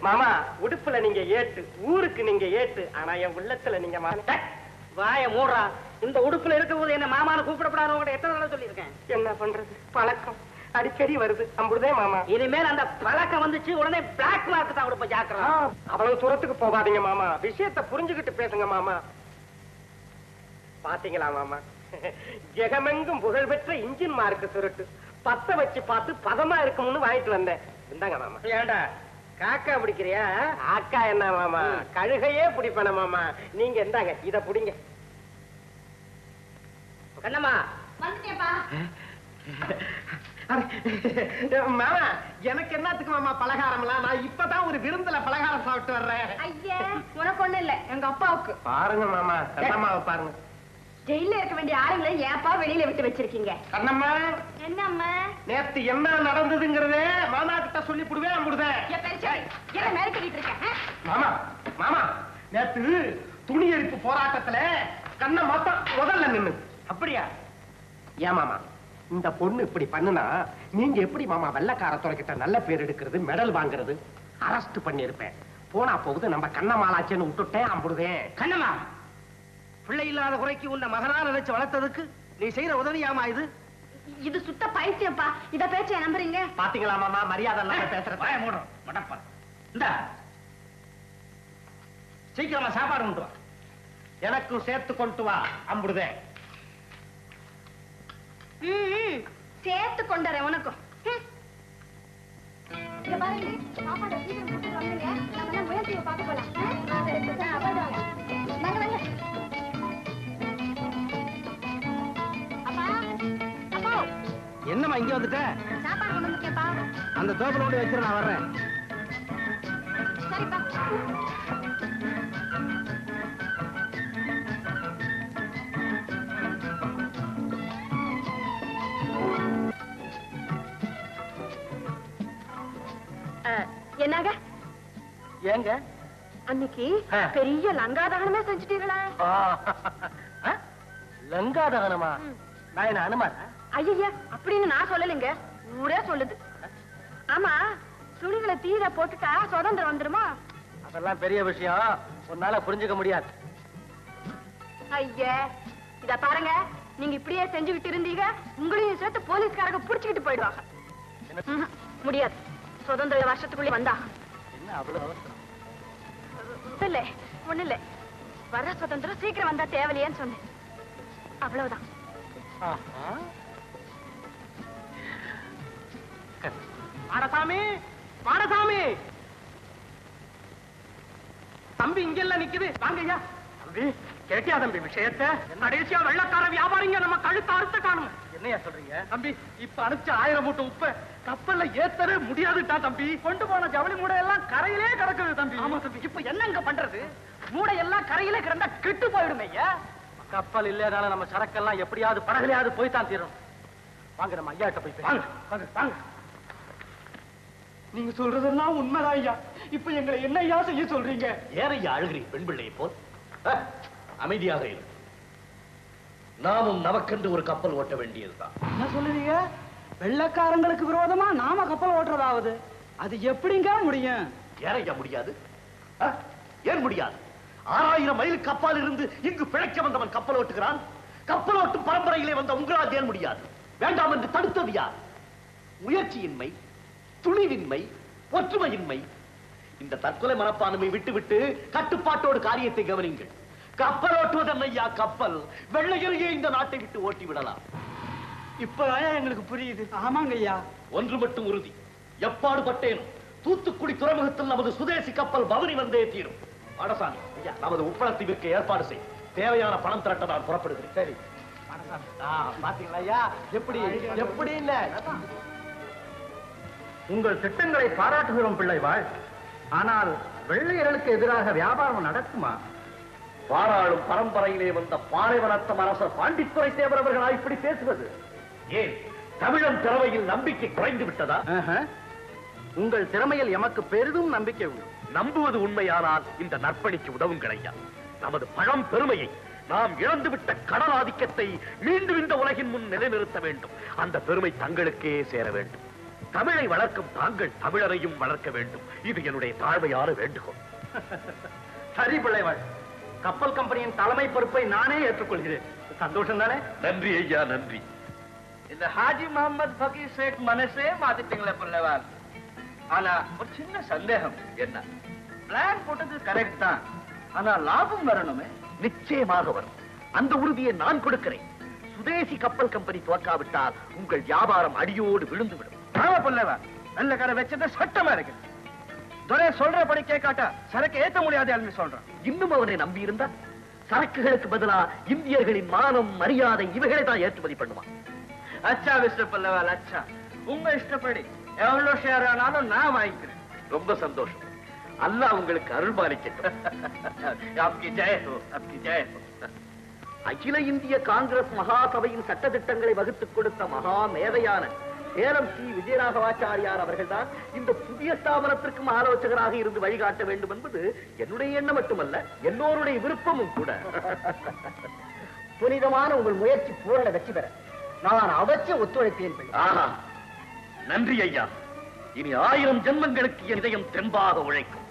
மாமா உடுப்புல நீங்க ஏட்டு ஊருக்கு நீங்க ஏட்டு ஆனா என் உள்ளத்துல நீங்க மாமா. வாய மூடுறா இந்த உடுப்புல இருக்கும்போது என்ன மாமான்னு கூப்பிடப்படாத உங்கள்கிட்ட எத்தனை நாளா சொல்லியிருக்கேன். என்ன பண்றது பழக்கம் அடிக்கடி வருது அம்புடுதே மாமா. இனிமேல் அந்த பழக்கம் வந்துச்சு உடனே பிளாக் மார்க் தான் உடுப்ப ஜாக்கிரா. அவ்வளவு தூரத்துக்கு போகாதீங்க மாமா விஷயத்தை புரிஞ்சுக்கிட்டு பேசுங்க மாமா. பாத்தீங்களா மாமா ஜெகமெங்கும் புகழ்பெற்ற இன்ஜின் மார்க்கு சுருட்டு பத்த வச்சு பார்த்து பதமா இருக்கும்னு வாங்கிட்டு வந்தேன். இருந்தாங்க மாமா. ஏண்டா காக்கா பிடிக்கிறியா? காக்கா என்ன மாமா கழுகையே பிடிப்பன மாமா. நீங்க இருந்தாங்க இத பிடிங்க. கண்ணம்மா வந்துட்டேப்பா. மாமா எனக்கு என்னத்துக்கு மாமா பலகாரம்லாம்? நான் இப்பதான் ஒரு விருந்துல பலகாரம் சாப்பிட்டு வர்றேன். ஐயா உனக்கு ஒண்ணு இல்ல எங்க அப்பாவுக்கு. பாருங்க மாமா கண்ணம்மாவை பாருங்க. ஜெயில இருக்க வேண்டிய ஆளுங்களை ஏப்பா வெளியில விட்டு வச்சிருக்கீங்க? கண்ணம்மா என்னம்மா நேத்து என்ன நடந்ததுங்கிறதே மாமா கிட்ட சொல்லி புடுவே அம்புடுதேன். என்ன மேல கட்டிட்டு இருக்க? மாமா மாமா நேத்து துணி எரிப்பு போராட்டத்துல கண்ண மொத்தம் முதல்ல நின்னு. அப்படியா? ஏன் மாமா இந்த பொண்ணு இப்படி பண்ணுனா நீங்க எப்படி மாமா வெள்ளக்காரத்துறை கிட்ட நல்ல பேர் எடுக்கிறது மெடல் வாங்குறது? அரெஸ்ட் பண்ணிருப்பேன். போனா போகுது நம்ம கண்ணமாளாச்சேன்னு விட்டுட்டேன் அம்புடுவேன். கண்ணமா பிள்ளை இல்லாத குறைக்கு உன்னை மகனா நினைச்சு வளர்த்ததுக்கு நீ செய்யற உதவியாமா இது? இது சுத்த பைத்தியப்பா. இத பேச்ச நம்புறீங்க? பாத்தீங்களா மாமா மரியாதை இல்லாம பேசுற பயம் மூடும் மடப்பா. இந்த சீக்கிரமா சாப்பாடு கொண்டு வா. எனக்கும் சேர்த்து கொண்டு வா அம்புடுவேன். சேர்த்து கொண்டறேன் உனக்கும். என்னம்மா இங்க வந்துட்ட? சாப்பாடு கொண்டு வந்துட்டேப்பா. அந்த தோப்புல வச்சிரு நான் வர்றேன். சரிப்பா. என்னங்க ஏங்க அன்னைக்கு பெரிய லங்காதகனமே செஞ்சுட்டீங்களா? லங்காதகனமா? நான் என்ன அனுமானா? ஐயா அப்படின்னு நான் சொல்லலைங்க ஊரே சொல்லுது. ஆமா சுடிகளை தீர போட்டுட்டா சுதந்திரம் வந்துருமா? அதெல்லாம் பெரிய விஷயம் உன்னால புரிஞ்சுக்க முடியாது. ஐயா இத பாருங்க நீங்க இப்படியே செஞ்சுக்கிட்டு இருந்தீங்க உங்களையும் சேர்த்து போலீஸ்காரங்க புடிச்சுக்கிட்டு போயிடுவாங்க. முடியாது சுதந்திர வருஷத்துக்குள்ளே வந்தா என்ன அவ்வளவு அவசரம்? இல்ல ஒண்ணு இல்ல வர சுதந்திரம் சீக்கிரம் வந்தா தேவையில்லையேன்னு சொன்னேன் அவ்வளவுதான். மாடசாமி மாடசாமி தம்பி இங்க எல்லாம் நிக்குது வாங்கய்யா. தம்பி கேட்டியா தம்பி விஷயத்த? கடைசியா வெள்ளக்கார வியாபாரிங்க நம்ம கழுத்து அறுத்த காணும். என்னையா சொல்றீங்க தம்பி? இப்ப அனுப்பிச்ச 1000 மூட்டை உப்ப கப்பல்ல ஏத்தவே முடியாதுட்டா தம்பி. கொண்டு போன ஜவுளி மூடை எல்லாம் கரையிலே கிடக்குது தம்பி. ஆமா தம்பி இப்ப என்னங்க பண்றது? மூடை எல்லாம் கரையிலே கிடந்தா கெட்டு போயிடும் ஐயா. கப்பல் இல்லையனால நம்ம சரக்கெல்லாம் எப்படியாவது படகுலையாவது போய் தான் தீரும். வாங்க நம்ம ஐயாட்ட போய் வாங்க வாங்க வாங்க. நீங்க சொல்றதெல்லாம் உண்மைதான் ஐயா. இப்ப எங்களை என்ன ஐயா செய்ய சொல்றீங்க? ஏறையா அழுகிறீ பெண் பிள்ளையை போல்? அமைதியாக இரு. நாமும் நமக்கென்று ஒரு கப்பல் ஓட்ட வேண்டியதுதான். என்ன சொல்லுவீங்க? வெள்ளக்காரங்களுக்கு விரோதமா நாம கப்பல் ஓட்டுறதாவது அது எப்படிங்க முடியும்? ஏறையா முடியாது. ஏன் முடியாது? 6000 மைல் கப்பால் இருந்து இங்கு பிழைக்க வந்தவன் கப்பல் ஓட்டுகிறான். கப்பல் ஓட்டும் பரம்பரையிலே வந்த உங்களால் ஏன் முடியாது? வேண்டாம் என்று தடுத்தது யார்? முயற்சியின்மை, துணிவின்மை, ஒற்றுமையின்மை. இந்த தற்கொலை மனப்பான்மை விட்டுவிட்டு கட்டுப்பாட்டோடு காரியத்தை கவனிங்கள். கப்பல் ஓட்டுவதன்னையா கப்பல்? வெள்ளையரையே இந்த நாட்டை விட்டு ஓட்டி விடலாம். இப்பதான் எங்களுக்கு புரியுது. ஆமாங்கய்யா ஒன்று மட்டும் உறுதி. எப்பாடு பட்டேனும் தூத்துக்குடி துறைமுகத்தில் நமது சுதேசி கப்பல் பவனி வந்தே தீரும். மாடசாமி நமது உப்பளத்தீவிற்கு ஏற்பாடு செய். தேவையான பணம் திரட்ட நான் புறப்படுகிறேன். சரி பாத்தீங்களா எப்படி எப்படி இல்ல உங்கள் திட்டங்களை பாராட்டுகிறோம் பிள்ளை வாழ். ஆனால் வெள்ளையர்களுக்கு எதிராக வியாபாரம் நடக்குமா? பாராளும் பரம்பரையிலே வந்த பாலைவனத்தம் அரசர் பாண்டித்துரை தேவரவர்களா இப்படி பேசுவது? ஏன் தமிழன் திறமையில் நம்பிக்கை குறைந்து விட்டதா? உங்கள் திறமையில் எமக்கு பெரிதும் நம்பிக்கை உண்டு. நம்புவது உண்மையானால் இந்த நற்பணிக்கு உதவும் கிடையா. நமது பழம் பெருமையை நாம் இழந்துவிட்ட கடல் ஆதிக்கத்தை மீண்டும் இந்த உலகின் முன் நிலைநிறுத்த வேண்டும். அந்த பெருமை தங்களுக்கே சேர வேண்டும். தமிழை வளர்க்கும் தாங்கள் தமிழரையும் வளர்க்க வேண்டும். இது என்னுடைய தாழ்மையான வேண்டுகோள். சரி பிள்ளைவாள், கப்பல் கம்பெனியின் தலைமை பொறுப்பை நானே ஏற்றுக்கொள்கிறேன். சந்தோஷம் தானே? நன்றி ஐயா, நன்றி. இந்த ஹாஜி முகமது ஃபகீர் சேட் மனசே மாத்திட்டீங்களே பிள்ளைவாள். ஆனா ஒரு சின்ன சந்தேகம். என்ன? பிளான் போட்டது கரெக்ட் தான், ஆனா லாபம் வரணுமே. நிச்சயமாக வரும். அந்த உறுதியை நான் கொடுக்கிறேன். சுதேசி கப்பல் கம்பெனி துவக்காவிட்டால் உங்கள் வியாபாரம் அடியோடு விழுந்துவிடும். நல்ல கரை வச்சது சட்டமா இருக்கு. துரை சொல்றபடி கேட்காட்டா சரக்கு ஏற்ற முடியாது சொல்றான். இன்னும் அவனை நம்பி இருந்தா சரக்குகளுக்கு பதிலா இந்தியர்களின் மானம் மரியாதை இவைகளை தான் ஏற்றுமதி பண்ணுவான். அச்சா மிஸ்டர் பல்லவால், அச்சா உங்க இஷ்டப்படி எவ்வளவு ஷேர் ஆனாலும் நான் வாங்கிக்கிறேன். ரொம்ப சந்தோஷம். அல்லாஹ் உங்களுக்கு அருள்பாலிக்க. அகில இந்திய காங்கிரஸ் மகாசபையின் சட்ட திட்டங்களை வகுத்துக் கொடுத்த மகா மேதையான சேலம் சி விஜயராகவாச்சாரியார் அவர்கள்தான் இந்த புதிய ஸ்தாபனத்திற்கும் ஆலோசகராக இருந்து வழிகாட்ட வேண்டும் என்பது என்னுடைய எண்ணம் மட்டுமல்ல, எல்லோருடைய விருப்பமும் கூட. புனிதமான உங்கள் முயற்சி பூரண வெற்றி பெற நான் அவற்றை ஒத்துழைப்பேன். நன்றி ஐயா. இனி 1000 ஜென்மங்களுக்கு என் இதயம் தெம்பாக உழைக்கும்.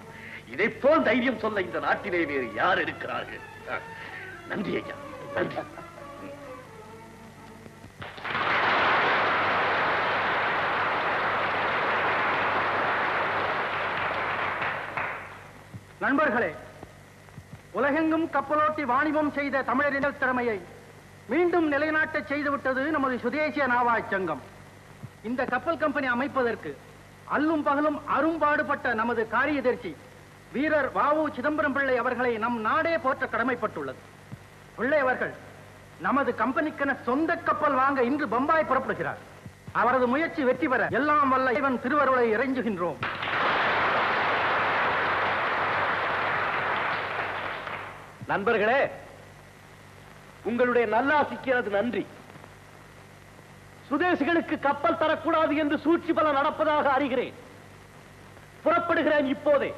இதை போல் தைரியம் சொல்ல இந்த நாட்டிலே வேறு யார் இருக்கிறார்கள்? நன்றி ஐயா, நன்றி. நண்பர்களே, உலகெங்கும் கப்பலோட்டி வாணிபம் செய்த தமிழரின் திறமையை மீண்டும் நிலைநாட்ட செய்துவிட்டது நமது சுதேசிய நாவாய் சங்கம். இந்த கப்பல் கம்பெனி அமைப்பதற்கு அல்லும் பகலும் அரும்பாடுபட்ட நமது காரியதர்சி வீரர் வ. உ. சிதம்பரம் பிள்ளை அவர்களை நம் நாடே போற்ற கடமைப்பட்டுள்ளது. பிள்ளை அவர்கள் நமது கம்பெனிக்கென சொந்த கப்பல் வாங்க இன்று பம்பாய் புறப்படுகிறார். அவரது முயற்சி வெற்றி பெற எல்லாம் வல்ல இவன் திருவருளை இறைஞ்சுகின்றோம். நண்பர்களே, உங்களுடைய நல்லாசிக்கிறது நன்றி. சுதேசிகளுக்கு கப்பல் தரக்கூடாது என்று சூழ்ச்சி பல நடப்பதாக அறிகிறேன். புறப்படுகிறேன் இப்போதே.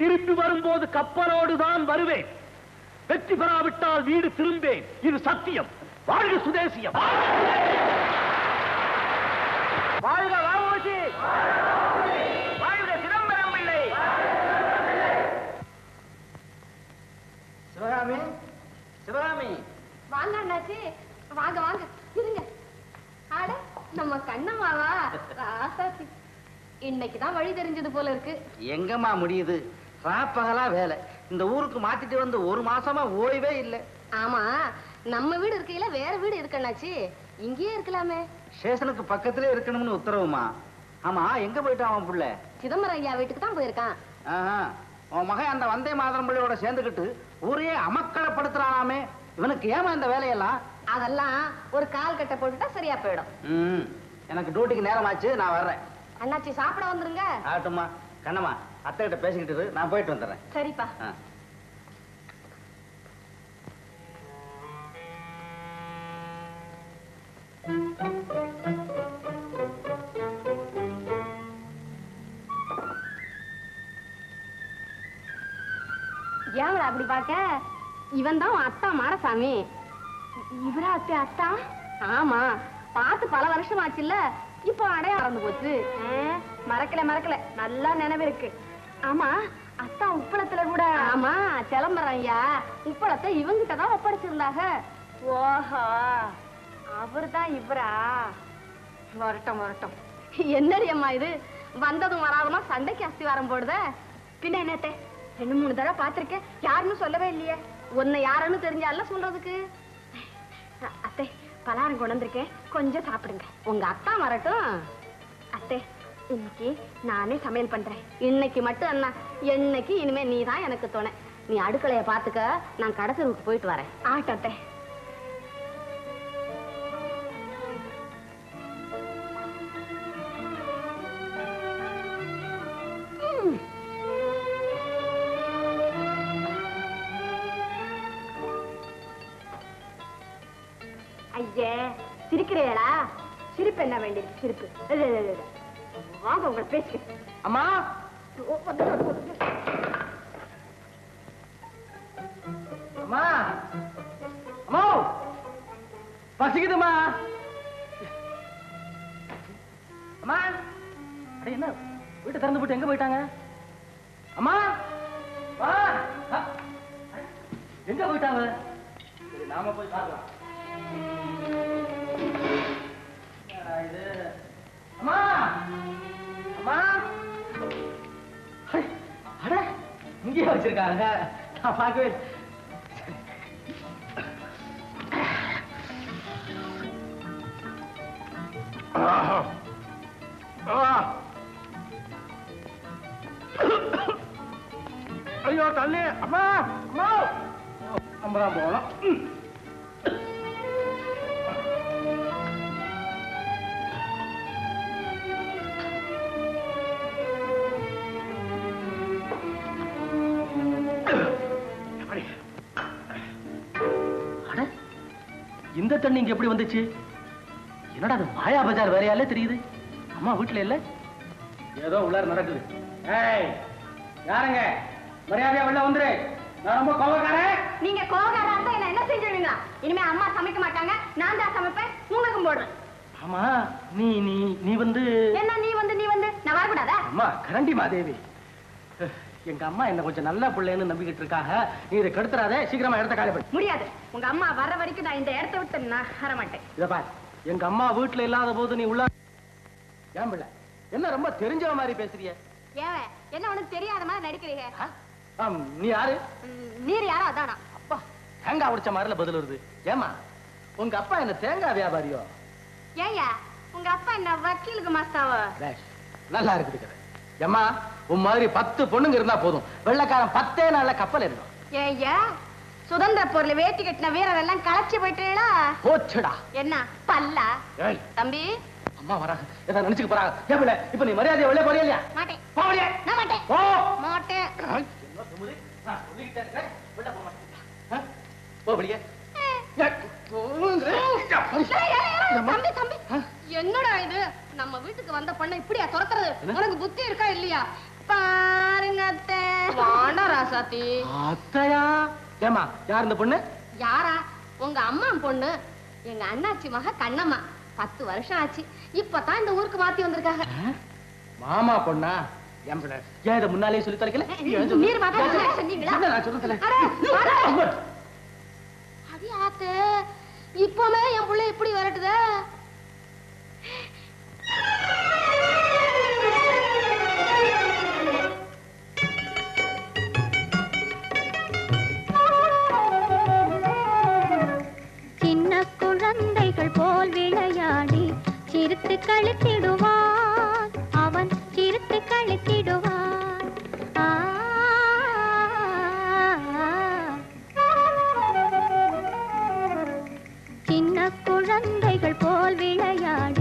திருப்பி வரும்போது கப்பலோடு தான் வருவேன். வெற்றி பெறாவிட்டால் வீடு திரும்பேன். இது சத்தியம். வாழ்க சுதேசியம். வாழ்க வாவோஜி, வாழ்க சிதம்பரம் பிள்ளை. சிவகாமி, சிவகாமி வாங்க. அண்ணாச்சி வாங்க வாங்க, இருங்க. நம்ம கண்ணம்மாவா? ராசாத்தி, இன்னைக்குதான் வழி தெரிஞ்சது போல இருக்கு. எங்கம்மா முடியுது? ராப்பகலா வேலை. இந்த ஊருக்கு மாத்திட்டு வந்து 1 மாசமா ஓய்வே இல்லை. ஆமா, நம்ம வீடு இருக்கையில வேற வீடு இருக்கண்ணாச்சி. இங்கேயே இருக்கலாமே. ஸ்டேஷனுக்கு பக்கத்திலே இருக்கணும்னு உத்தரவுமா? ஆமா, எங்க போயிட்டான் அவன் புள்ள? சிதம்பரம் ஐயா வீட்டுக்கு தான் போயிருக்கான். அவன் மகன் அந்த வந்தே மாதரம் பிள்ளையோட சேர்ந்துக்கிட்டு ஊரையே அமக்களப்படுத்துறானாமே. இவனுக்கு ஏமா இந்த வேலையெல்லாம்? அதெல்லாம் ஒரு கால் கட்ட போட்டுட்டா சரியா போயிடும். எனக்கு டியூட்டிக்கு நேரம் ஆச்சு, நான் வர்றேன். அண்ணாச்சி சாப்பிட வந்துருங்க. ஆகட்டும்மா. கண்ணம்மா அத்தை கிட்ட பேசிக்கிட்டு நான் போயிட்டு வந்துடுறேன். சரிப்பா. ஏன் அப்படி பாக்க? இவன் தான் அத்தா மாரசாமி. இவரா அத்தை? அத்தா? ஆமா, பார்த்து பல வருஷம் ஆச்சுல்ல, இப்ப அடையாளம் இறந்து போச்சு. மறக்கல மறக்கல, நல்லா நினைவு இருக்கு. ஆமா, அத்தா உப்பளத்துல கூட? ஆமா, சிலம்பரம் ஐயா உப்பளத்தை இவங்கிட்டதான் ஒப்படைச்சிருந்தாங்க. ஓஹோ, அவர்தான் இவரா? வரட்டும் வரட்டும். என்னடியம்மா இது வந்ததும் வராதுமா சண்டைக்கு அஸ்திவாரம் போடுத? பின்ன என்னத்த, 2-3 தடவை பாத்திருக்கேன். யாருன்னு சொல்லவே இல்லையே. உன்னை யாருன்னு தெரிஞ்சால சொல்றதுக்கு. அத்தை பலாரம் கொண்டிருக்கேன், கொஞ்சம் சாப்பிடுங்க. உங்க அத்தா வரட்டும். அத்தை இன்னைக்கு நானே சமையல் பண்றேன். இன்னைக்கு மட்டும் அண்ணா, என்னைக்கு இனிமே நீ தான் எனக்கு தோணை. நீ அடுக்களைய பாத்துக்க, நான் கடைத்தெருவுக்கு போயிட்டு வரேன். ஆட்டத்தை சிரிக்கிறீங்களா? சிரிப்பு என்ன வேண்டியது? சிரிப்பு வாங்க, உங்களை பேசுகிறேன். அம்மா அம்மா அம்மா பசிக்குதுமா அம்மா அட என்ன வீட்டை திறந்து போட்டு எங்க போயிட்டாங்க அம்மா வா எங்க போயிட்டாங்க சரி நாம போய் பார்க்கலாம் இது அம்மா அம்மா அட இங்கே வச்சிருக்காங்க நான் பார்க்கவே ஐயோ தள்ளி அம்மா அம்மா அம்மா போலாம் இந்த தண்ணி இங்க எப்படி வந்துச்சு என்னடா அது மாயா பஜார் வேறையாலே தெரியுது அம்மா வீட்டுல இல்ல ஏதோ உள்ளார நடக்குது ஏய் யாருங்க மரியாதையா உள்ள வந்துரு நான் ரொம்ப கோவக்காரன் நீங்க கோவக்காரா இருந்தா என்ன என்ன செஞ்சுடுவீங்களா இனிமே அம்மா சமைக்க மாட்டாங்க நான் தான் சமைப்பேன் உங்களுக்கு போடுறேன் ஆமா நீ நீ நீ வந்து என்ன நீ வந்து நான் வர கூடாதா அம்மா கரண்டி மாதேவி எங்க அம்மா என்ன கொஞ்சம் நல்ல பிள்ளைன்னு நம்பிக்கிட்டு இருக்காங்க நீ இதை கெடுத்துறாதே சீக்கிரமா இடத்த காலி பண்ணு முடியாது உங்க அம்மா வர வரைக்கும் நான் இந்த இடத்த விட்டு நான் வர மாட்டேன் இத பாரு எங்க அம்மா வீட்டுல இல்லாத போது நீ உள்ள ஏன் பிள்ளை என்ன ரொம்ப தெரிஞ்சவ மாதிரி பேசுறியே ஏன் என்ன உனக்கு தெரியாத மாதிரி நடிக்கிறீங்க நீ யாரு நீர் யாரோ அதானா அப்பா தேங்காய் உடைச்ச மாதிரில பதில் வருது ஏமா உங்க அப்பா என்ன தேங்காய் வியாபாரியோ ஏயா உங்க அப்பா என்ன வக்கீலுக்கு மாஸ்தாவோ நல்லா இருக்குது கதை ஏமா உன் மாதிரி 10 பொண்ணுங்க இருந்தா போதும் வெள்ளக்காரன் 10 நாள்ல கப்பல் ஏறிடும் ஏயா சுதந்திர போர்ல வேட்டி கட்டின வீரர் எல்லாம் கலச்சி போயிட்டீங்களா போச்சடா என்ன பல்லா ஏய் தம்பி அம்மா வராங்க ஏதா நினைச்சுக்க போறாங்க ஏப்ளே இப்போ நீ மரியாதையா வெளிய போறியா இல்லையா மாட்டேன் போறியா நான் மாட்டேன் போ மாட்டேன் என்ன சுமுதி நான் சொல்லிட்டே இருக்கேன் வெளிய போக மாட்டேன் போ வெளிய தம்பி தம்பி என்னடா இது நம்ம வீட்டுக்கு வந்த பொண்ணை இப்படியா துரத்துறது உனக்கு புத்தி இருக்கா இல்லையா பாருங்க அத்தை வாடா ராசாத்தி அத்தையா ஏமா யார் இந்த பொண்ணு யாரா உங்க அம்மா பொண்ணு எங்க அண்ணாச்சி மக கண்ணம்மா 10 வருஷம் ஆச்சு இப்பதான் இந்த ஊருக்கு மாத்தி வந்திருக்காங்க மாமா பொண்ணா ஏம்பள ஏன் இத முன்னாலே சொல்லி தரக்கல நீர் மாத்த சொன்னீங்களா நான் சொல்றேன் அடி ஆத்தே இப்போமே என் புள்ள இப்படி வரட்டுதே சிரித்து கழித்திடுவான் சின்ன குழந்தைகள் போல் விளையாடி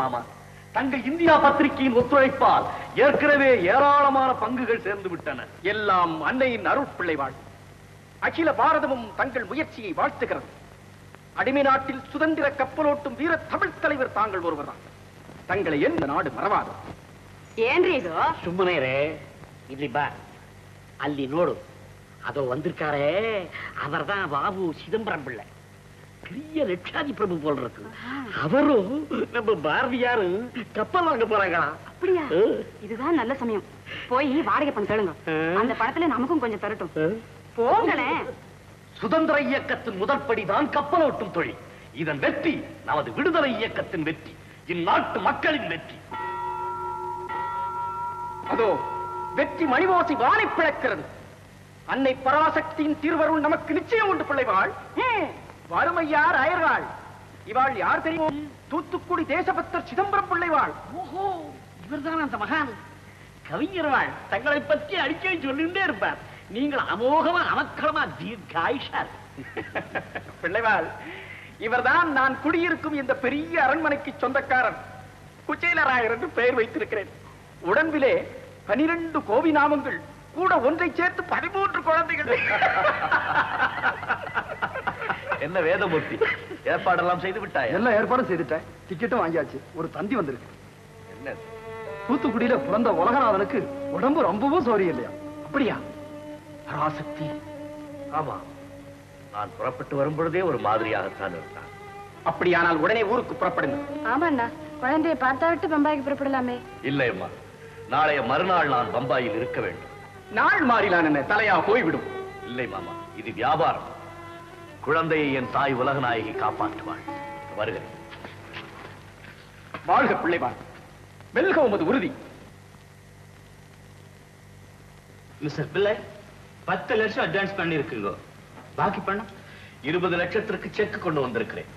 மாமா தங்க இந்தியா பத்திரிகையின் ஒத்துழைப்பால் ஏற்கனவே ஏராளமான பங்குகள் சேர்ந்து விட்டன. எல்லாம் அன்னையின் அருட்பிள்ளை வாழ். அகில பாரதமும் தங்கள் முயற்சியை வாழ்த்துகிறது. அடிமை நாட்டில் சுதந்திர கப்பலோட்டும் வீர தமிழ் தலைவர் தாங்கள் ஒருவர்தான். தங்களை எந்த நாடு மறவாது. ஏன்றி இதோ சும்மனே ரே ಇಲ್ಲಿ ಬಾ ಅಲ್ಲಿ ನೋಡು அதோ வந்திருக்காரே அவர்தான் வாவு சிதம்பரம் பிள்ளை பெரிய லட்சாதி பிரபு போல இருக்கு அவரும் நம்ம பாரதியாரு கப்பல் வாங்க போறாங்களா அப்படியா இதுதான் நல்ல சமயம் போய் வாடகை பணம் கேளுங்க அந்த பணத்துல நமக்கும் கொஞ்சம் தரட்டும் போங்களே சுதந்திர இயக்கத்தின் முதல் படிதான் கப்பல் ஓட்டும் தொழில் இதன் வெற்றி நமது விடுதலை இயக்கத்தின் வெற்றி இந்நாட்டு மக்களின் வெற்றி அதோ வெற்றி மணிவோசி வானை பிளக்கிறது அன்னை பராசக்தியின் திருவருள் நமக்கு நிச்சயம் உண்டு பிள்ளைவாள் வறுமை யார் அயர்வாள் இவாள் யார் தெரியும் தூத்துக்குடி தேசபக்தர் சிதம்பரம் பிள்ளைவாள் ஓஹோ இவர்தான் அந்த மகான் கவிஞர்வாள் தங்களை பற்றி அடிக்கடி சொல்லிட்டே இருப்பார் நீங்கள் அமோகமா அமக்களமா தீர்காயிஷார் பிள்ளைவாள் இவர்தான் நான் குடியிருக்கும் இந்த பெரிய அரண்மனைக்கு சொந்தக்காரன் குச்சேலராயர் என்று பெயர் வைத்திருக்கிறேன் உடம்பிலே 12 கோவி நாமங்கள் கூட ஒன்றை சேர்த்து 13 குழந்தைகள் என்ன வேதமூர்த்தி ஏற்பாடெல்லாம் செய்து விட்டாய் எல்லாம் ஏற்பாடும் செய்துட்டேன் டிக்கெட்டும் வாங்கியாச்சு ஒரு தந்தி வந்திருக்கு என்ன தூத்துக்குடியில பிறந்த உலகநாதனுக்கு உடம்பு ரொம்பவும் சோரி இல்லையா அப்படியா பராசக்தி ஆமா நான் புறப்பட்டு வரும் பொழுதே ஒரு மாதிரியாகத்தான் இருந்தான் அப்படியானால் உடனே ஊருக்கு புறப்படுங்க ஆமா அண்ணா குழந்தையை பார்த்தாவிட்டு பம்பாய்க்கு புறப்படலாமே இல்லை அம்மா நாளைய மறுநாள் நான் பம்பாயில் இருக்க வேண்டும் நாள் மாறிலான் என்ன தலையா போய்விடும் இல்லை மாமா இது வியாபாரம் குழந்தையை என் தாய் உலகநாயகி காப்பாற்றுவாள் வருகிறேன் வாழ்க பிள்ளைவாள் வெல்க உமது உறுதி மிஸ்டர் பிள்ளை 10 லட்சம் அட்வான்ஸ் பண்ணிருக்குங்க பாக்கி பணம் 20 லட்சத்திற்கு செக் கொண்டு வந்திருக்கிறேன்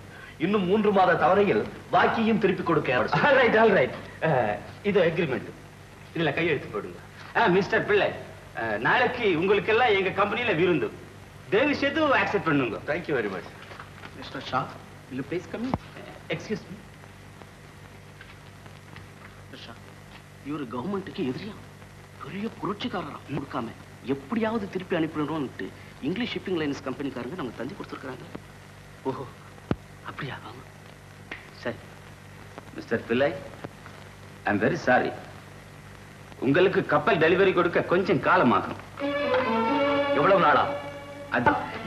இன்னும் 3 மாத தவறையில் பாக்கியும் திருப்பி கொடுக்க ஆல்ரைட் இது அக்ரிமெண்ட் இதுல கையெழுத்து போடுங்க மிஸ்டர் பிள்ளை நாளைக்கு உங்களுக்கு எல்லாம் எங்க கம்பெனியில விருந்து தேவி சேது அக்செப்ட் பண்ணுங்க thank you very much mister Shah will you please come in excuse me mister Shah இவரு கவர்மெண்ட்டுக்கு எதிரியா பெரிய புரட்சிக்காரரா முடுக்காம எப்படியாவது திருப்பி அனுப்பிடணும்னுட்டு இங்கிலீஷ் ஷிப்பிங் லைன்ஸ் கம்பெனிக்காரங்க நமக்கு தந்தி கொடுத்துருக்காங்க ஓஹோ அப்படியா வாங்க சரி மிஸ்டர் பிள்ளை ஐ am very sorry உங்களுக்கு கப்பல் டெலிவரி கொடுக்க கொஞ்சம் காலமாகும் எவ்வளவு நாளா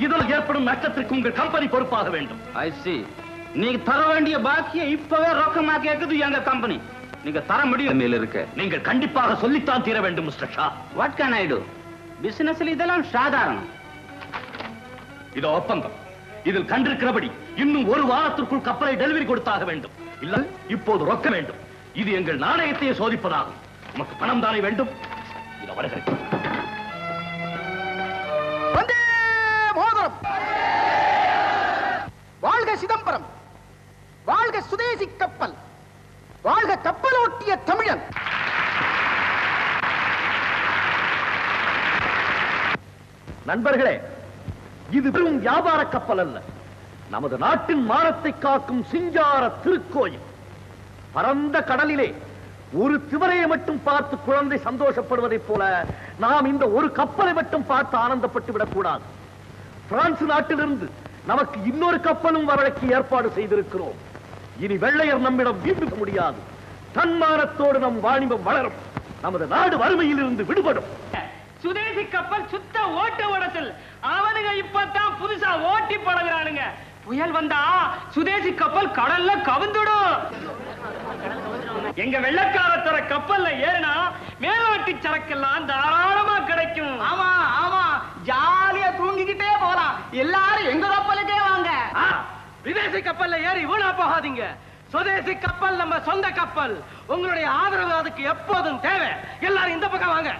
இதில் ஏற்படும் நஷ்டத்திற்கு உங்கள் கம்பெனி பொறுப்பாக வேண்டும் ஐ சி நீங்க தர வேண்டிய பாக்கியை இப்பவே ரொக்கமா கேக்குது எங்க கம்பெனி நீங்க தர முடியும் இருக்க நீங்கள் கண்டிப்பாக சொல்லித்தான் தீர வேண்டும் mister Shah what can I do பிசினஸ்ல இதெல்லாம் சாதாரணம் இது ஒப்பந்தம் இதில் கண்டிருக்கிறபடி இன்னும் 1 வாரத்திற்குள் கப்பலை டெலிவரி கொடுத்தாக வேண்டும் இல்ல இப்போது ரொக்க வேண்டும் இது எங்கள் நாணயத்தையே சோதிப்பதாகும் நமக்கு பணம் தானே வேண்டும் இத வருகிறேன் வந்தே மாதரம் வாழ்க சிதம்பரம் வாழ்க சுதேசி கப்பல் வாழ்க கப்பலோட்டிய தமிழன் நண்பர்களே இது வெறும் வியாபார கப்பல் அல்ல நமது நாட்டின் மானத்தை காக்கும் சிங்கார திருக்கோயில் பரந்த கடலிலே ஒரு திவரையை மட்டும் பார்த்து குழந்தை சந்தோஷப்படுவதைப் போல நாம் இந்த ஒரு கப்பலை மட்டும் பார்த்து ஆனந்தப்பட்டு விடக்கூடாது பிரான்ஸ் நாட்டிலிருந்து நமக்கு இன்னொரு கப்பலும் வரவழைக்கு ஏற்பாடு செய்திருக்கிறோம் இனி வெள்ளையர் நம்மிடம் வீழ்த்த முடியாது தன்மானத்தோடு நம் வாணிபம் வளரும் நமது நாடு வறுமையில் இருந்து விடுபடும் சுதேசி கப்பல் சுத்த ஓட்ட ஓடத்தில் அவனுங்க இப்பதான் புதுசா ஓட்டி பழகிறானுங்க புயல் வந்தா சுதேசி கப்பல் கடல்ல கவுந்துடும் எங்க வெள்ளக்காரத்தர கப்பல்ல ஏறினா மேலோட்டி சரக்கெல்லாம் தாராளமா கிடைக்கும் ஆமா ஆமா ஜாலியா தூங்கிக்கிட்டே போலாம் எல்லாரும் எங்க கப்பலுக்கே வாங்க விதேசி கப்பல்ல ஏறி வீணா போகாதீங்க சுதேசி கப்பல் நம்ம சொந்த கப்பல் உங்களுடைய ஆதரவு அதுக்கு எப்போதும் தேவை எல்லாரும் இந்த பக்கம் வாங்க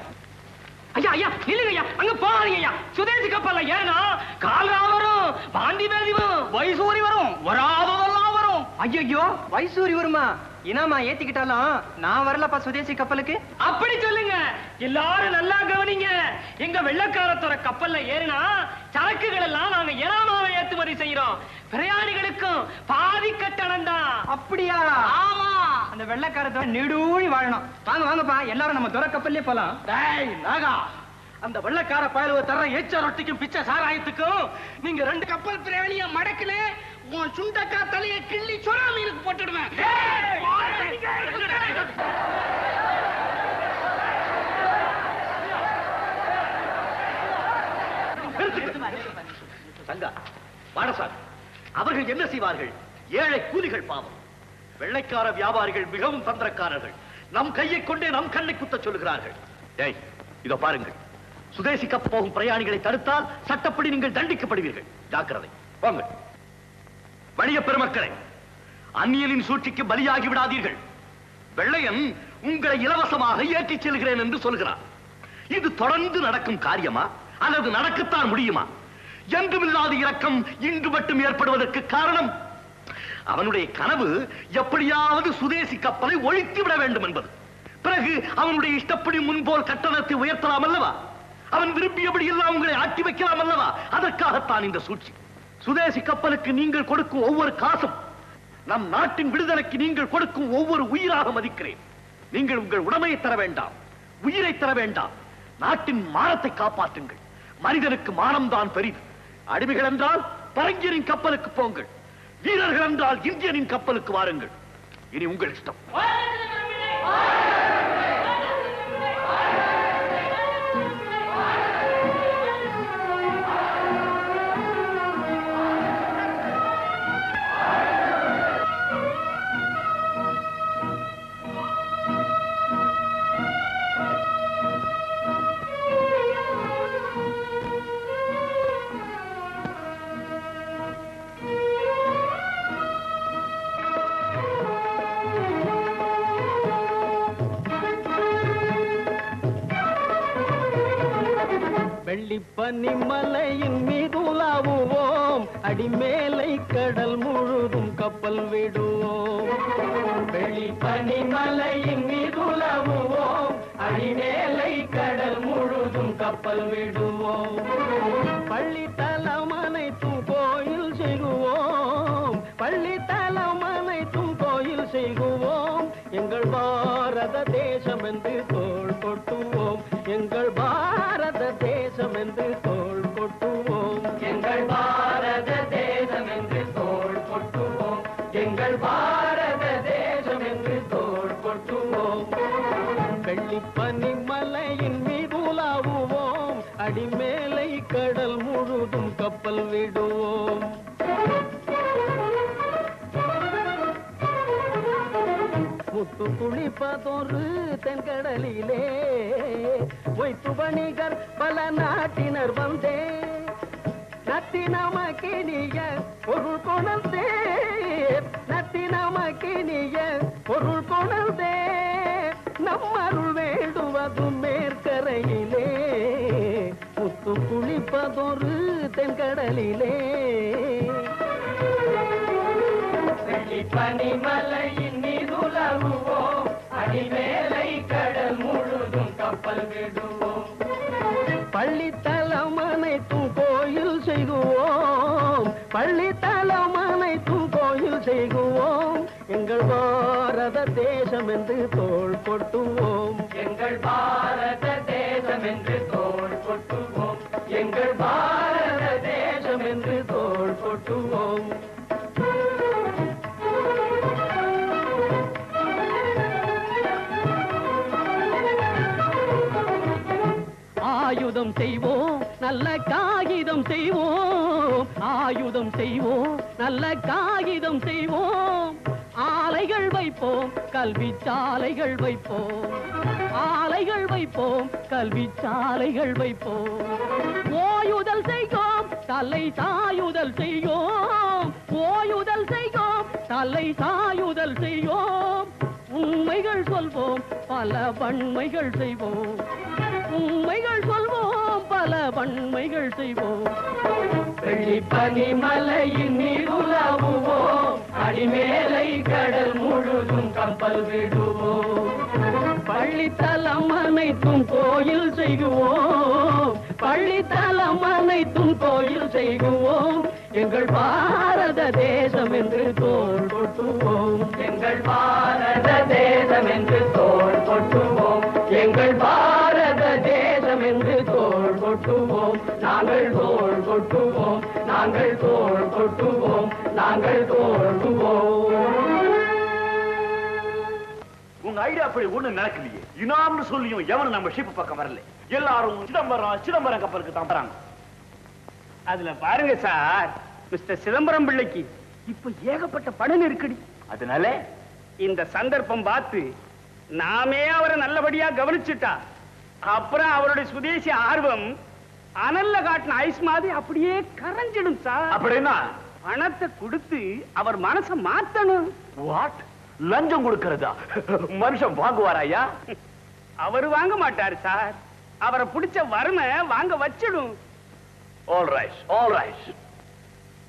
ஐயா ஐயா இல்லைங்க ஐயா அங்க போகாதீங்க ஐயா சுதேசி கப்பல்ல ஏறினா கால்ரா வரும் பாண்டி வேதி வரும் வைசூரி வரும் வராததெல்லாம் வரும் ஐயோ வைசூரி வருமா இனாமா ஏத்திக்கிட்டாலும் நான் வரலப்பா சுதேசி கப்பலுக்கு. அப்படி சொல்லுங்க. எல்லாரும் நல்லா கவனிங்க. எங்க வெள்ளக்காரத்தோட கப்பல்ல ஏறினா சரக்குகள் எல்லாம் நாங்க இனாமாவை ஏற்றுமதி செய்யறோம். பிரயாணிகளுக்கும் பாதி கட்டணம் தான். அப்படியா? ஆமா. அந்த வெள்ளக்காரத்தோட நீடூழி வாழணும். வாங்க வாங்கப்பா எல்லாரும் நம்ம துறை கப்பல்லே போலாம். டேய் நாகா, அந்த வெள்ளக்கார பயலுவ தர ஏச்ச ரொட்டிக்கும் பிச்சை சாராயத்துக்கும் நீங்க ரெண்டு கப்பல் பிரயாணியா மடக்கல உன் சுண்டக்கா தலையை கிள்ளி சொரா மீனுக்கு போட்டுடுவேன். சங்கா பாடசாமி, அவர்கள் என்ன செய்வார்கள்? ஏழை கூலிகள் பாவம். வெள்ளைக்கார வியாபாரிகள் மிகவும் தந்திரக்காரர்கள். நம் கையை கொண்டே நம் கண்ணை குத்த சொல்லுகிறார்கள். டேய் இதோ பாருங்கள், சுதேசிக்க போகும் பிரயாணிகளை தடுத்தால் சட்டப்படி நீங்கள் தண்டிக்கப்படுவீர்கள். ஜாக்கிரதை. வாங்கள் வணிக பெருமக்களை, அந்நியனின் சூழ்ச்சிக்கு பலியாகி விடாதீர்கள். வெள்ளையன் உங்களை இலவசமாக ஏற்றிச் செல்கிறேன் என்று சொல்கிறார். இது தொடர்ந்து நடக்கும் காரியமா அல்லது நடக்கத்தான் முடியுமா? என்றுமில்லாத இரக்கம் இன்று மட்டும் ஏற்படுவதற்கு காரணம் அவனுடைய கனவு எப்படியாவது சுதேசி கப்பலை ஒழித்து விட வேண்டும் என்பது. பிறகு அவனுடைய இஷ்டப்படி முன்போல் கட்டணத்தை உயர்த்தலாம் அல்லவா? அவன் விரும்பியபடி எல்லாம் உங்களை ஆட்டி வைக்கலாம் அல்லவா? அதற்காகத்தான் இந்த சூழ்ச்சி. சுதேசி கப்பலுக்கு நீங்கள் கொடுக்கும் ஒவ்வொரு காசும் நம் நாட்டின் விடுதலைக்கு நீங்கள் கொடுக்கும் ஒவ்வொரு உயிராக மதிக்கிறேன். நீங்கள் உங்கள் உடமையை தர வேண்டாம், உயிரை தர வேண்டாம். நாட்டின் மானத்தை காப்பாற்றுங்கள். மனிதனுக்கு மானம்தான் பெரிது. அடிமைகள் என்றால் பரங்கியரின் கப்பலுக்கு போங்கள், வீரர்கள் என்றால் இந்தியனின் கப்பலுக்கு வாருங்கள். இனி உங்கள் இஷ்டம். வெள்ளிப்பனி மலையின் மீது உலாவுவோம், அடிமேலை கடல் முழுதும் கப்பல் விடுவோம். வெள்ளிப்பனி மலையின் மீது உலாவுவோம், அடிமேலை கடல் முழுதும் கப்பல் விடுவோம். பள்ளி தலம் அனைத்தும் கோயில் செய்குவோம், பள்ளி தலம் அனைத்தும் கோயில் செய்குவோம். எங்கள் பாரத தேசம் என்று தோள் கொட்டுவோம், எங்கள் பாரத தேசம் என்று தோள் கொட்டுவோம். எங்கள் பாரத தேசம் என்று தோள் கொட்டுவோம், எங்கள் பாரத தேசம் என்று தோள் கொட்டுவோம். வெள்ளிப்பனி மலையின் மீது உலாவுவோம், அடிமேலை கடல் முழுதும் கப்பல் விடுவோம். முத்து குளிப்பதொரு தென்கடலிலே பொய்த்து பணிகர் பல நாட்டினர் வந்தே நத்தி நமக்கினிய பொருள் கொணர்ந்தே, நத்தி நமக்கினிய பொருள் கொணர்ந்தே. நம்மருள் வேண்டுவதும் மேற்கரையிலே, முத்து குளிப்பதொரு தென்கடலிலே. பனி மலையின் மீது உலாவுவோம், அடிமேலை கடல் முழுதும் கப்பல் விடுவோம். பள்ளித்தலம் அனைத்தும் கோயில் செய்குவோம், பள்ளித்தலம் அனைத்தும் கோயில் செய்குவோம். எங்கள் பாரத தேசம் என்று தோள் கொட்டுவோம், எங்கள் பாரத தேசம் என்று தோள் கொட்டுவோம். எங்கள் பாரத தேசம் என்று தோள் கொட்டுவோம். ஆயுதம் செய்வோம் நல்ல காகிதம் செய்வோம், ஆயுதம் செய்வோம் நல்ல காகிதம் செய்வோம். ஆலைகள் வைப்போம் கல்வி சாலைகள் வைப்போம், ஆலைகள் வைப்போம் கல்வி சாலைகள் வைப்போம். ஓயுதல் செய்வோம் தலை சாயுதல் செய்வோம், ஓயுதல் செய்வோம் தலை சாயுதல் செய்வோம். உண்மைகள் சொல்வோம் பல வன்மைகள் செய்வோம், உண்மைகள் சொல்வோம் பல வன்மைகள் செய்வோம். வெள்ளிப்பனி மலையின் நீர் உலாவுவோம், அடிமேலை கடல் முழுதும் கப்பல் விடுவோம். பள்ளித்தலம் அனைத்தும் கோயில் செய்குவோம். பள்ளித்தலம் அனைத்தும் கோயில் செய்குவோம். எங்கள் பாரத தேசம் என்று தோள் கொட்டுவோம். எங்கள் பாரத தேசம் என்று தோள் கொட்டுவோம். எங்கள் பாரத தேசம் என்று தோள் கொட்டுவோம். நாங்கள் தோள் கொட்டுவோம். நாங்கள் தோள் கொட்டுவோம். நாங்கள் தோள் கொட்டுவோம். உன் ஐடியா அப்படி ஒண்ணு நடக்கலையே. இனாம்னு சொல்லியும் எவனும் நம்ம ஷிப் பக்கம் வரல. எல்லாரும் சிதம்பரம் சிதம்பரம் கப்பலுக்கு தான் வராங்க. அதுல பாருங்க சார், மிஸ்டர் சிதம்பரம் பிள்ளைக்கு இப்ப ஏகப்பட்ட பணம் இருக்குடி. அதனால இந்த சந்தர்ப்பம் பார்த்து நாமே அவரை நல்லபடியா கவனிச்சுட்டா அப்புறம் அவருடைய சுதேசி ஆர்வம் அனல்ல காட்டின ஐஸ் மாதிரி அப்படியே கரைஞ்சிடும் சார். அப்படின்னா பணத்தை கொடுத்து அவர் மனசை மாத்தணும். வாட், லஞ்சம் கொடுக்கறதா? மனுஷன் வாங்குவாராயா? அவரு வாங்க மாட்டாரு சார். அவரை பிடிச்ச வறுமை வாங்க வச்சிடும். All right, all right.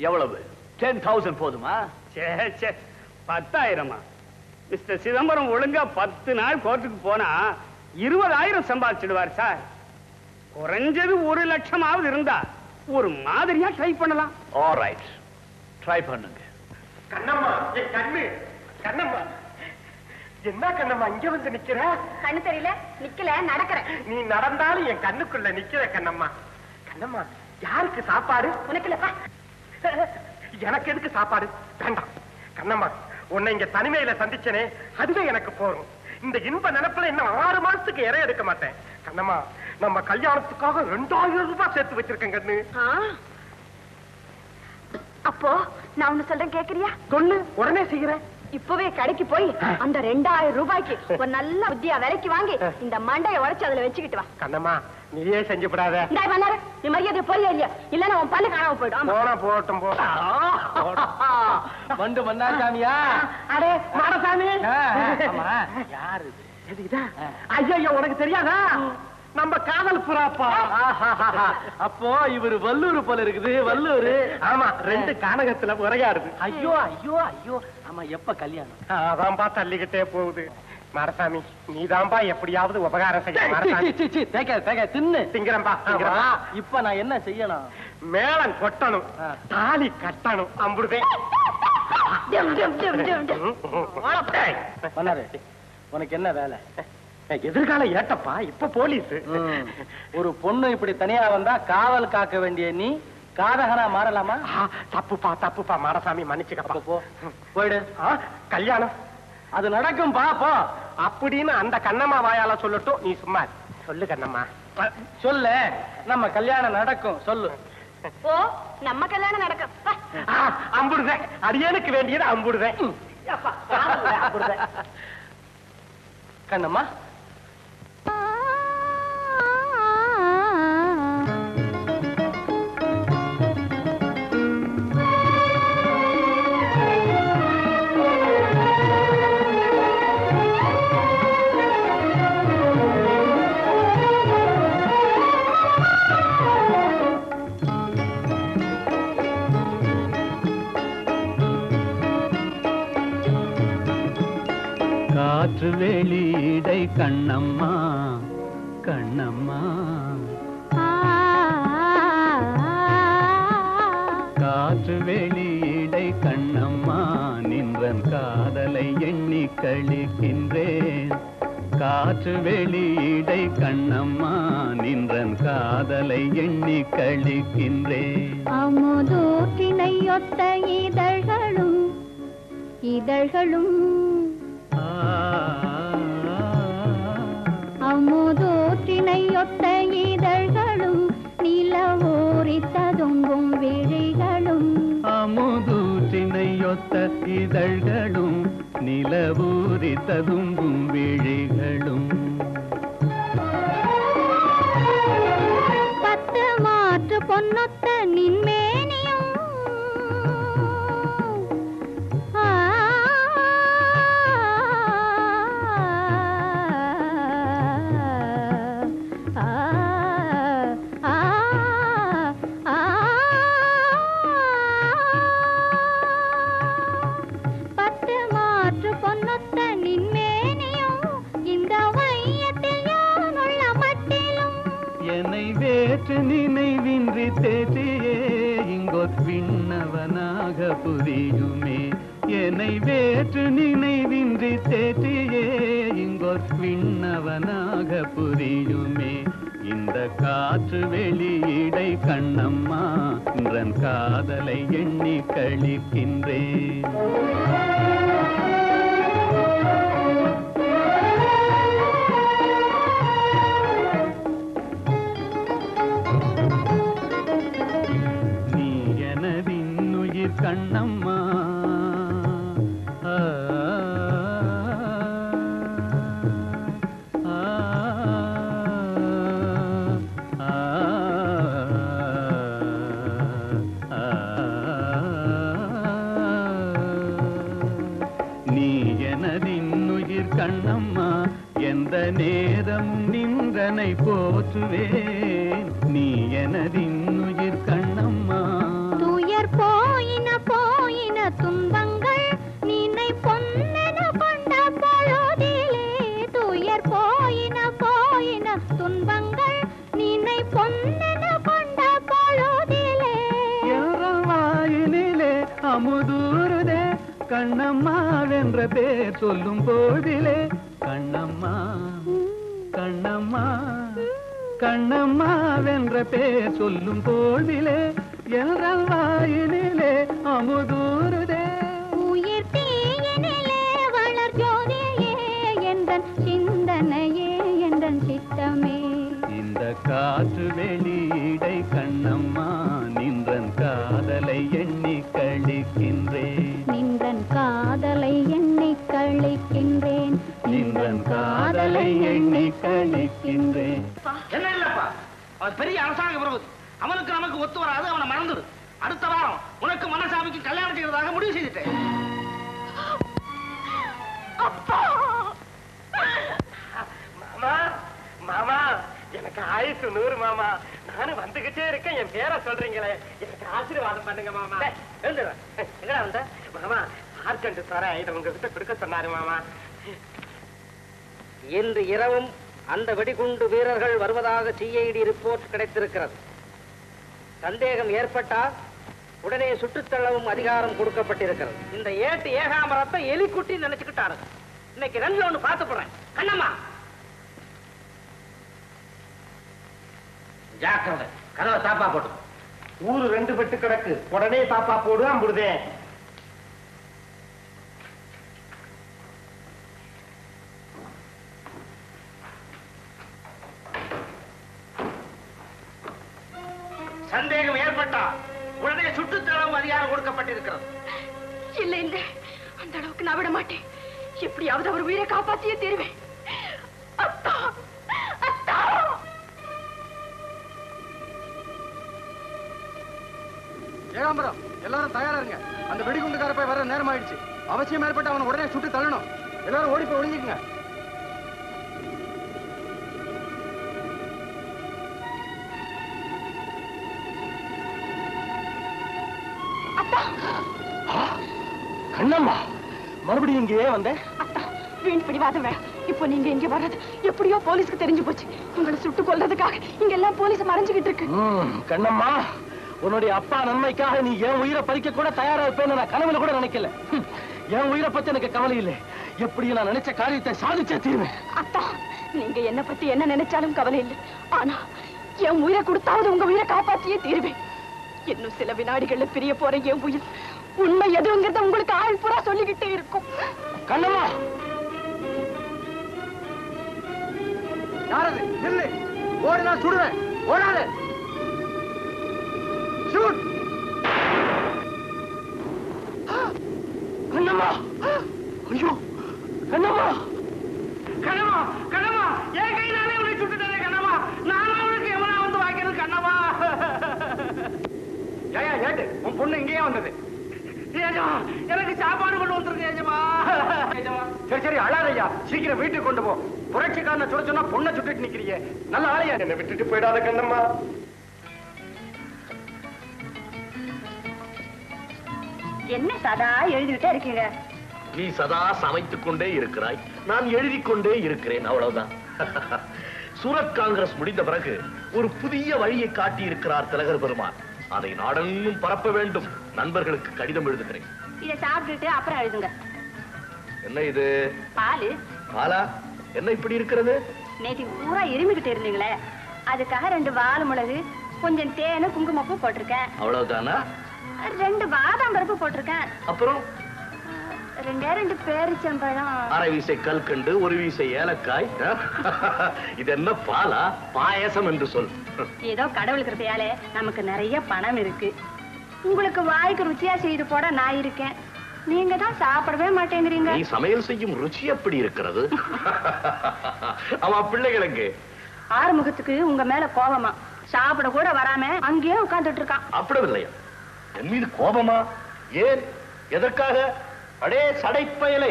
எவ்வளவு? 10,000 போதுமா? சே 10,000மா? மிஸ்டர் சிதம்பரம் ஒழுங்கா 10 நாள் கோர்ட்டுக்கு போனா 20,000 சம்பாதிச்சிடுவார் சார். குறைஞ்சது 1 லட்சமாவது இருந்தா ஒரு மாதிரியா ட்ரை பண்ணலாம். ஆல் ரைட், ட்ரை பண்ணுங்க. கண்ணம்மா, என் கண்ணு கண்ணம்மா. என்ன கண்ணம்மா இங்க வந்து நிக்கிற? கண்ணு தெரியல, நிக்கல, நடக்கிறேன். நீ நடந்தாலும் என் கண்ணுக்குள்ள நிக்கிற கண்ணம்மா. கண்ணம்மா, யாருக்கு சாப்பாடு? உனக்கு இல்லப்பா. எனக்கு எதுக்கு சாப்பாடு? வேண்டாம் கண்ணம்மா, உன்னை இங்க தனிமையில சந்திச்சனே அதுவே எனக்கு போறோம். இந்த இன்ப நினைப்புல இன்னும் 6 மாசத்துக்கு இறை எடுக்க மாட்டேன். கண்ணம்மா, நம்ம கல்யாணத்துக்காக 2,000 ரூபாய் சேர்த்து வச்சிருக்கேன் கண்ணு. அப்போ நான் ஒண்ணு சொல்றேன், கேக்குறியா? சொல்லு, உடனே செய்கிறேன். இப்பவே கடைக்கு போய் அந்த 2,000 ரூபாய்க்கு ஒரு நல்ல புத்தியா விலைக்கு வாங்கி இந்த மண்டைய உடைச்சு அதுல வச்சுக்கிட்டு வா. கண்ணம்மா, நீயே செஞ்சு விடாத. நீ மரியாதை போறியா இல்லையா? இல்லன்னா உன் பல்லு காணாம போயிடும். போனா போட்டும் போண்டு மன்னாசாமியா? அரே மாடசாமி, யாரு எதுக்குதான்? ஐயோ, உனக்கு தெரியாதா? நம்ம காதல் புறாப்பா. அப்போ இவரு வல்லூர் போல இருக்குது. வல்லூர், ஆமா, 2 கானகத்துல உரையா இருக்கு. ஐயோ ஐயோ ஐயோ. ஆமா, எப்ப கல்யாணம்? அதான்பா தள்ளிக்கிட்டே போகுது. மாரசாமி, நீதான்பா எப்படியாவது உபகாரம் செய்ய. தின்னு திங்கிறம்பா. இப்ப நான் என்ன செய்யணும்? மேளம் கொட்டணும், தாலி கட்டணும். அம்புடுதே, உனக்கு என்ன வேலை? எதிர்கால ஏட்டப்பா, இப்ப போலீஸ். ஒரு பொண்ணு இப்படி தனியா வந்தா காவல் காக்க வேண்டிய நீ காதகனா மாறலாமா? தப்புப்பா தப்புப்பா மாடசாமி, மன்னிச்சுக்கப்பா. போயிடு. கல்யாணம் அது நடக்கும் பாப்போ அப்படின்னு அந்த கண்ணம்மா வாயால சொல்லட்டும். நீ சும்மா சொல்லு கண்ணம்மா, சொல்லு. நம்ம கல்யாணம் நடக்கும். சொல்லு. ஓ, நம்ம கல்யாணம் நடக்கும். அம்புடுவேன், அடியனுக்கு வேண்டியது அம்புடுவேன். கண்ணம்மா, காற்று வெளியிடை கண்ணம்மா கண்ணம்மா. காற்று வெளியிடை கண்ணம்மா, நின்றன் காதலை எண்ணி கழிக்கின்றேன். காற்று வெளியிடை கண்ணம்மா, நின்றன் காதலை எண்ணி கழிக்கின்றேன். அமுதூற்றினையொத்த இதழ்களும் இதழ்களும் அமுதோற்றினையொத்த இதழ்களும் நிலவோரித்ததுங்கும் விழிகளும். அமுதோற்றினையொத்த இதழ்களும் நிலவோரித்ததுங்கும் விழிகளும். 10 மாற்று பொன்னொத்த நின்மேனியும். सूरत कांग्रेस मुड़िंद पिறகு ஒரு புதிய வழியை காட்டி இருக்கிறார் தலகர் பெருமாள் அதை நாடெங்கும் பரப்ப வேண்டும் நண்பர்களுக்கு கடிதம் எழுதுகிறேன் இத சாப்பிட்டுட்டு அப்புறம் எழுதுங்க என்ன இது பால் பாலா என்ன இப்படி இருக்குது நேத்து பூரா எரிமிட்டே இருந்தீங்களே அதுக்காக ரெண்டு வால் முளகு கொஞ்சம் தேனு குங்குமப்பூ போட்டுருக்கேன் அவ்வளவுதானா ரெண்டு பாதாம் பருப்பு போட்டுருக்கேன் அப்புறம் ரெண்டு பேரிச்சம்பழம் அரை வீசை கல்கண்டு ஒரு வீசை ஏலக்காய் இதென்ன பாலா பாயசம் என்று சொல் ஏதோ கடவுள் கிருபையாலே நமக்கு நிறைய பணம் இருக்கு உங்களுக்கு வாய்க்கு ருச்சியா செய்து போட நான் இருக்கேன் நீங்க தான் சாப்பிடவே மாட்டேங்கிறீங்க நீ சமையல் செய்யும் ருச்சி எப்படி இருக்குது அவ பிள்ளைகளுக்கு ஆறுமுகத்துக்கு உங்க மேல கோபமா சாப்பிட கூட வராம அங்கேயே உட்கார்ந்துட்டு இருக்கான் அப்படி இல்லையா என் மீது கோபமா ஏன் எதற்காக अरे सड़े पहले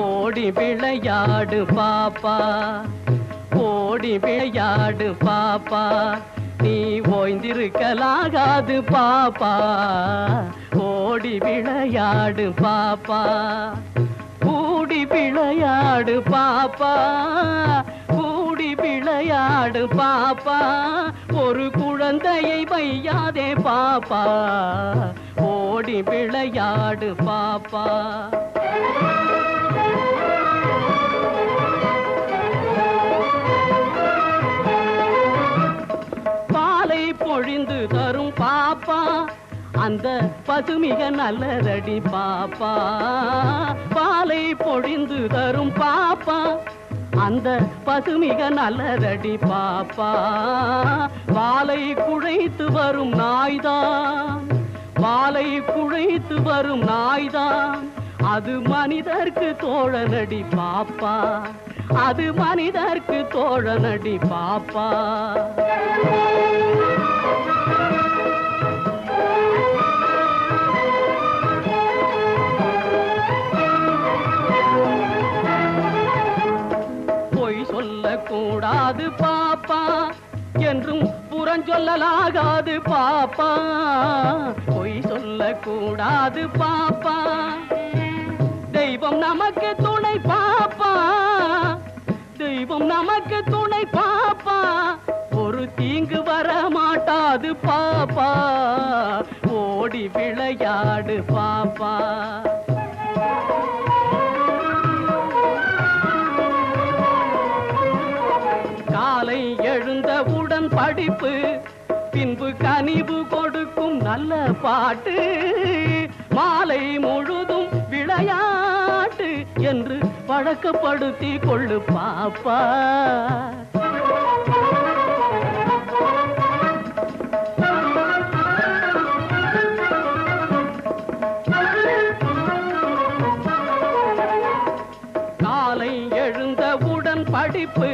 ओडि विळैयाडु पापा नी ओयिंदिरुक्कलागादु पापा ओडि विळैयाडु पापा कूडि विळैयाडु पापा விளையாடு பாப்பா ஒரு குழந்தையை வையாதே பாப்பா ஓடி விளையாடு பாப்பா பாலை பொழிந்து தரும் பாப்பா அந்த பசுமிக நல்லரடி பாப்பா பாலை பொழிந்து தரும் பாப்பா அந்த பசுமிக நல்லரடி பாப்பா வாலை குழைத்து வரும் நாய்தான் வாலை குழைத்து வரும் நாய்தான் அது மனிதர்க்கு தோழனடி பாப்பா அது மனிதர்க்கு தோழனடி பாப்பா கூடாது பாப்பா என்றும் புறஞ்சொல்லலாகாது பாப்பா பொய் சொல்லக்கூடாது பாப்பா தெய்வம் நமக்கு துணை பாப்பா தெய்வம் நமக்கு துணை பாப்பா ஒரு தீங்கு வர மாட்டாது பாப்பா ஓடி விளையாடு பாப்பா காலை எழுந்தவுடன் படிப்பு பின்பு கனிவு கொடுக்கும் நல்ல பாட்டு மாலை முழுதும் விளையாட்டு என்று பழக்கப்படுத்தி கொள்ளு பாப்பா காலை எழுந்தவுடன் படிப்பு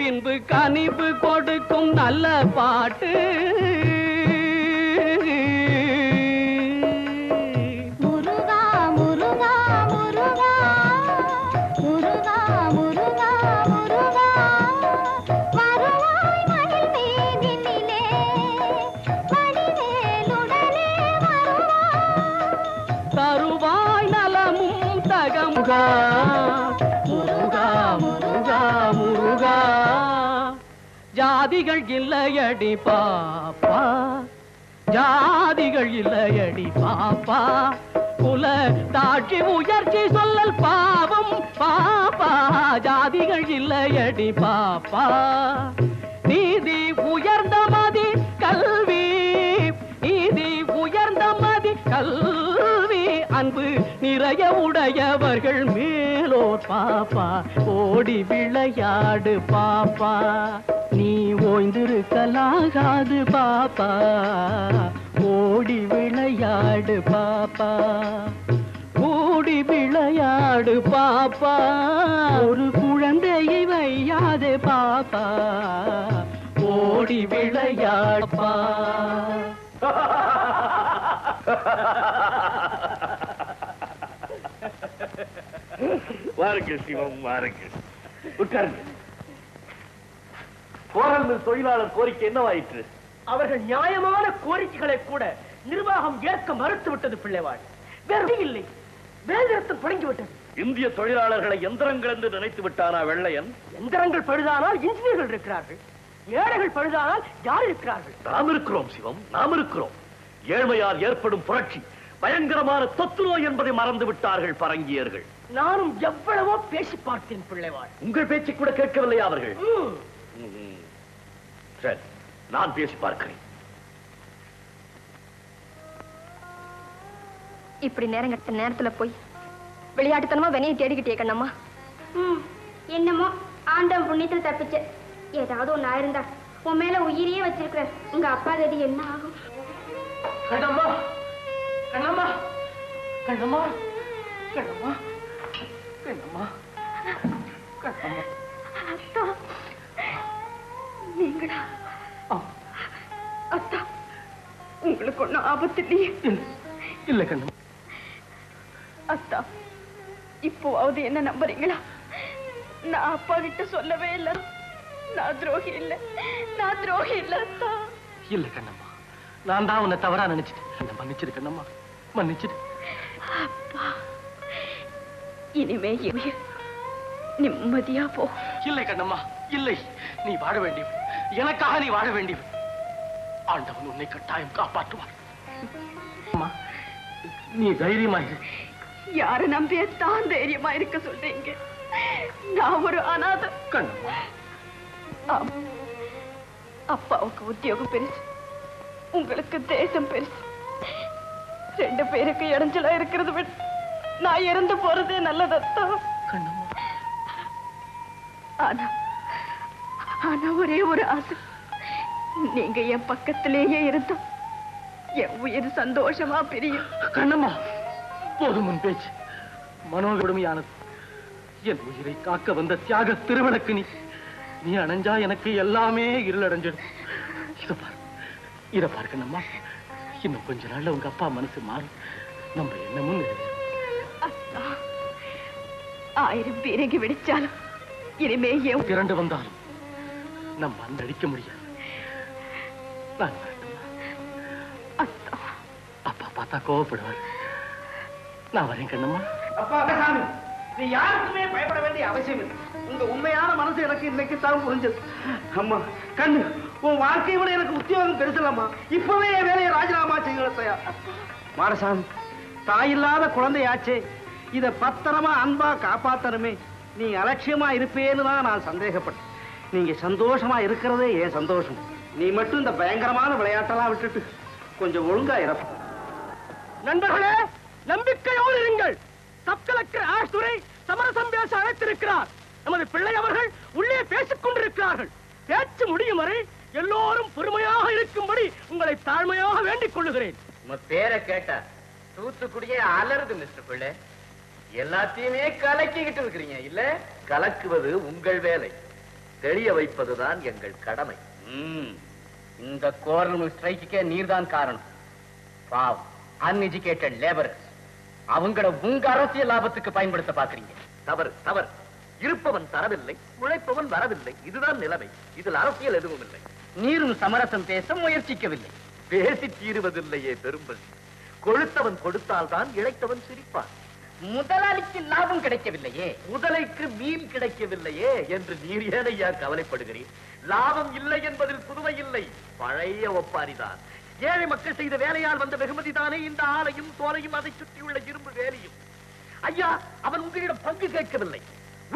பின்பு கனிவு கொடுக்கும் நல்ல பாட்டு முருகா முருகா முருகா முருகா முருகா முருகா வருவாய் மயில் மேனிலே வடிவேலுடனே வருவாய் தருவாய் நலமும் தகமுகா ஜாதிகள் இல்லையடி பாப்பா குல தாட்சி உயர்ச்சி சொல்லல் பாவம் பாப்பா ஜாதிகள் இல்லையடி பாப்பா நீதி உயர்ந்த மதி கல்வி நீதி உயர்ந்த மதி கல்வி அன்பு நிறைய உடையவர்கள் மேலோர் பாப்பா ஓடி விளையாடு பாப்பா நீ ஓய்ந்திருக்கலாகாது பாப்பா ஓடி விளையாடு பாப்பா ஓடி விளையாடு பாப்பா ஒரு குழந்தையை வையாதே பாப்பா ஓடி விளையாடுப்பா வாருங்கள் சிவம், வாருங்கள். உட்காருங்கள். கோரல் மில் தொழிலாளர் கோரிக்கை என்னவாயிற்று? அவர்கள் நியாயமான கோரிக்கைகளை கூட நிர்வாகம் ஏற்க மறுத்துவிட்டது பிள்ளைவாள். வேறு இல்லை, வேலை நிறுத்தம் தொடங்கிவிட்டது. இந்திய தொழிலாளர்களை எந்திரங்கள் என்று நினைத்து விட்டானா வெள்ளையன்? எந்திரங்கள் பழுதானால் இன்ஜினியர்கள் இருக்கிறார்கள், ஏழைகள் பழுதானால் யார் இருக்கிறார்கள்? நாம் இருக்கிறோம் சிவம், நாம் இருக்கிறோம். ஏழ்மையால் ஏற்படும் புரட்சி பயங்கரமான தொத்து நோய் என்பதை மறந்து விட்டார்கள் பரங்கியர்கள். நானும் எவ்வளவோ பேசி பார்த்தேன் பிள்ளைவாள். உங்கள் பேச்சு கூட கேட்கவில்லை அவர்கள். சரி, நான் பேசி பார்க்கிறேன். இப்படி நேரம் கட்ட நேரத்துல போய் விளையாட்டுத்தனமா வெனையை தேடிக்கிட்டே கண்ணம்மா. என்னமோ ஆண்டவன் புண்ணியத்தில் தப்பிச்ச. ஏதாவது ஒண்ணா இருந்தா உன் மேல உயிரியே வச்சிருக்கிற உங்க அப்பா கதி என்ன ஆகும்? கண்ணம்மா, கண்ணம்மா, கண்ணம்மா, கண்ணம்மா, கண்ணம்மா, கண்ணம்மா. அத்தா, நீங்களா? அத்தா, உங்களுக்கு ஒன்னும் ஆபத்து இல்லையே? இல்லை கண்ணம்மா. அத்தா, இப்போவாவது என்ன நம்புறீங்களா? நான் அப்பா கிட்ட சொல்லவே இல்லை. நான் துரோகி இல்லை, நான் துரோகி இல்லை அத்தா. இல்லை கண்ணம்மா, நான் தான் உன்னை தவறா நினைச்சிட்டேன். மன்னிச்சிடு கண்ணம்மா, மன்னிச்சிடு. அப்பா, இனிமே நிம்மதியா போ. இல்லை கண்ணம்மா, இல்லை. நீ வாழ வேண்டியவ, எனக்காக நீ வாழ வேண்டியவ. ஆண்டவன் உன்னை கட்டாயம் காப்பாற்றுவான். நீ தைரியமா இரு. யார நம்பிய தான் தைரியமா இருக்க சொல்றீங்க? நான் ஒரு அநாத கண்ணம்மா. அப்பாவுக்கு உத்தியோகம் பெருசு, உங்களுக்கு தேசம் பெருசு. ரெண்டு பேருக்கு இடைஞ்சலா இருக்கிறது விட நான் இறந்து போறதே நல்லதத்தான். ஆனா ஆனா ஒரே ஒரு ஆசை, நீங்க என் பக்கத்திலேயே இருந்த என் உயிர் சந்தோஷமா பிரியும். கண்ணம்மா, போதும் முன் பேச்சு. மனோகொடுமையானது என் உயிரை காக்க வந்த தியாக திருவிளக்கு நீ. நீ அணைஞ்சா எனக்கு எல்லாமே இருளடைஞ்சிடும். இதை பாரு, இதை பார்க்கணும்மா. இன்னும் கொஞ்ச நாள்ல உங்க அப்பா மனசு மாறும். நம்ம என்னமும் ஆயிரம் பேரங்கி வெடிச்சாலும் இனிமே ஏன் திரண்டு வந்தாலும் நம்ம அந்த அடிக்க முடியாது. அப்பா பார்த்தா கோவப்படுவார். நான் வரேன் கண்ணம்மா. அப்பா சாமி, நீ யாருக்குமே பயப்பட வேண்டிய அவசியம் இல்லை. உங்க உண்மையான மனசு எனக்கு இன்னைக்கு தான் புரிஞ்சது. அம்மா கண்ணு, உன் வாழ்க்கையை விட எனக்கு உத்தியோகம் பெருசலம்மா. இப்பவே என் வேலையை ராஜினாமா செய்யலையா? மாடசாமி, தாயில்லாத குழந்தையாச்சே, இதை பத்திரமா அன்பா காப்பாத்தணுமே. நீ அலட்சியமா இருப்பேன்னு தான் நான் சந்தேகப்பட்டேன். நீங்க சந்தோஷமா இருக்கிறதே ஏன் சந்தோஷம். நீ மட்டும் இந்த பயங்கரமான விளையாட்டெல்லாம் விட்டுட்டு கொஞ்சம் ஒழுங்கா இறப்ப. நண்பர்களே, நம்பிக்கையோடு இருங்கள். சப் கலெக்டர் ஆஷ்துரை சமரசம் பேச அழைத்திருக்கிறார். நமது பிள்ளை அவர்கள் உள்ளே பேசிக் கொண்டிருக்கிறார்கள். பேச்சு முடியும் வரை எல்லோரும் பொறுமையாக இருக்கும்படி உங்களை தாழ்மையாக வேண்டிக் கொள்ளுகிறேன். உங்க பேரை கேட்டா தூத்துக்குடியே அலருது மிஸ்டர் பிள்ளை. எல்லாத்தையுமே கலக்கிக்கிட்டு இருக்கிறீங்க இல்ல? கலக்குவது உங்கள் வேலை, தெளிய வைப்பதுதான் எங்கள் கடமை. இந்த கோரல் ஸ்ட்ரைக்கே நீர்தான் காரணம். பாவ் அன்எஜுகேட்டட் லேபரர்ஸ், அவங்கள உங்க அரசியல் லாபத்துக்கு பயன்படுத்த பாக்குறீங்க. தவறு தவறு. இருப்பவன் தரவில்லை, உழைப்பவன் வரவில்லை, இதுதான் நிலைமை. இதில் அரசியல் எதுவும் இல்லை. நீரும் சமரசம் பேச முயற்சிக்கவில்லை, பேசி தீருவதில்லையே பெரும்பல். கொளுத்தவன் கொடுத்தால் தான் இழைத்தவன் சிரிப்பான். முதலாளிக்கு லாபம் கிடைக்கவில்லையே, முதலைக்கு மீன் கிடைக்கவில்லையே என்று நீர் ஏனையா கவலைப்படுகிறீர்? லாபம் இல்லை என்பதில் புதுமை இல்லை, பழைய ஒப்பாரிதான். ஏழை மக்கள் செய்த வேலையால் வந்த வெகுமதி தானே இந்த ஆலையும் தோலையும் அதை சுற்றியுள்ள இரும்பு வேலையும். ஐயா, அவன் உங்களிடம் பங்கு கேட்கவில்லை,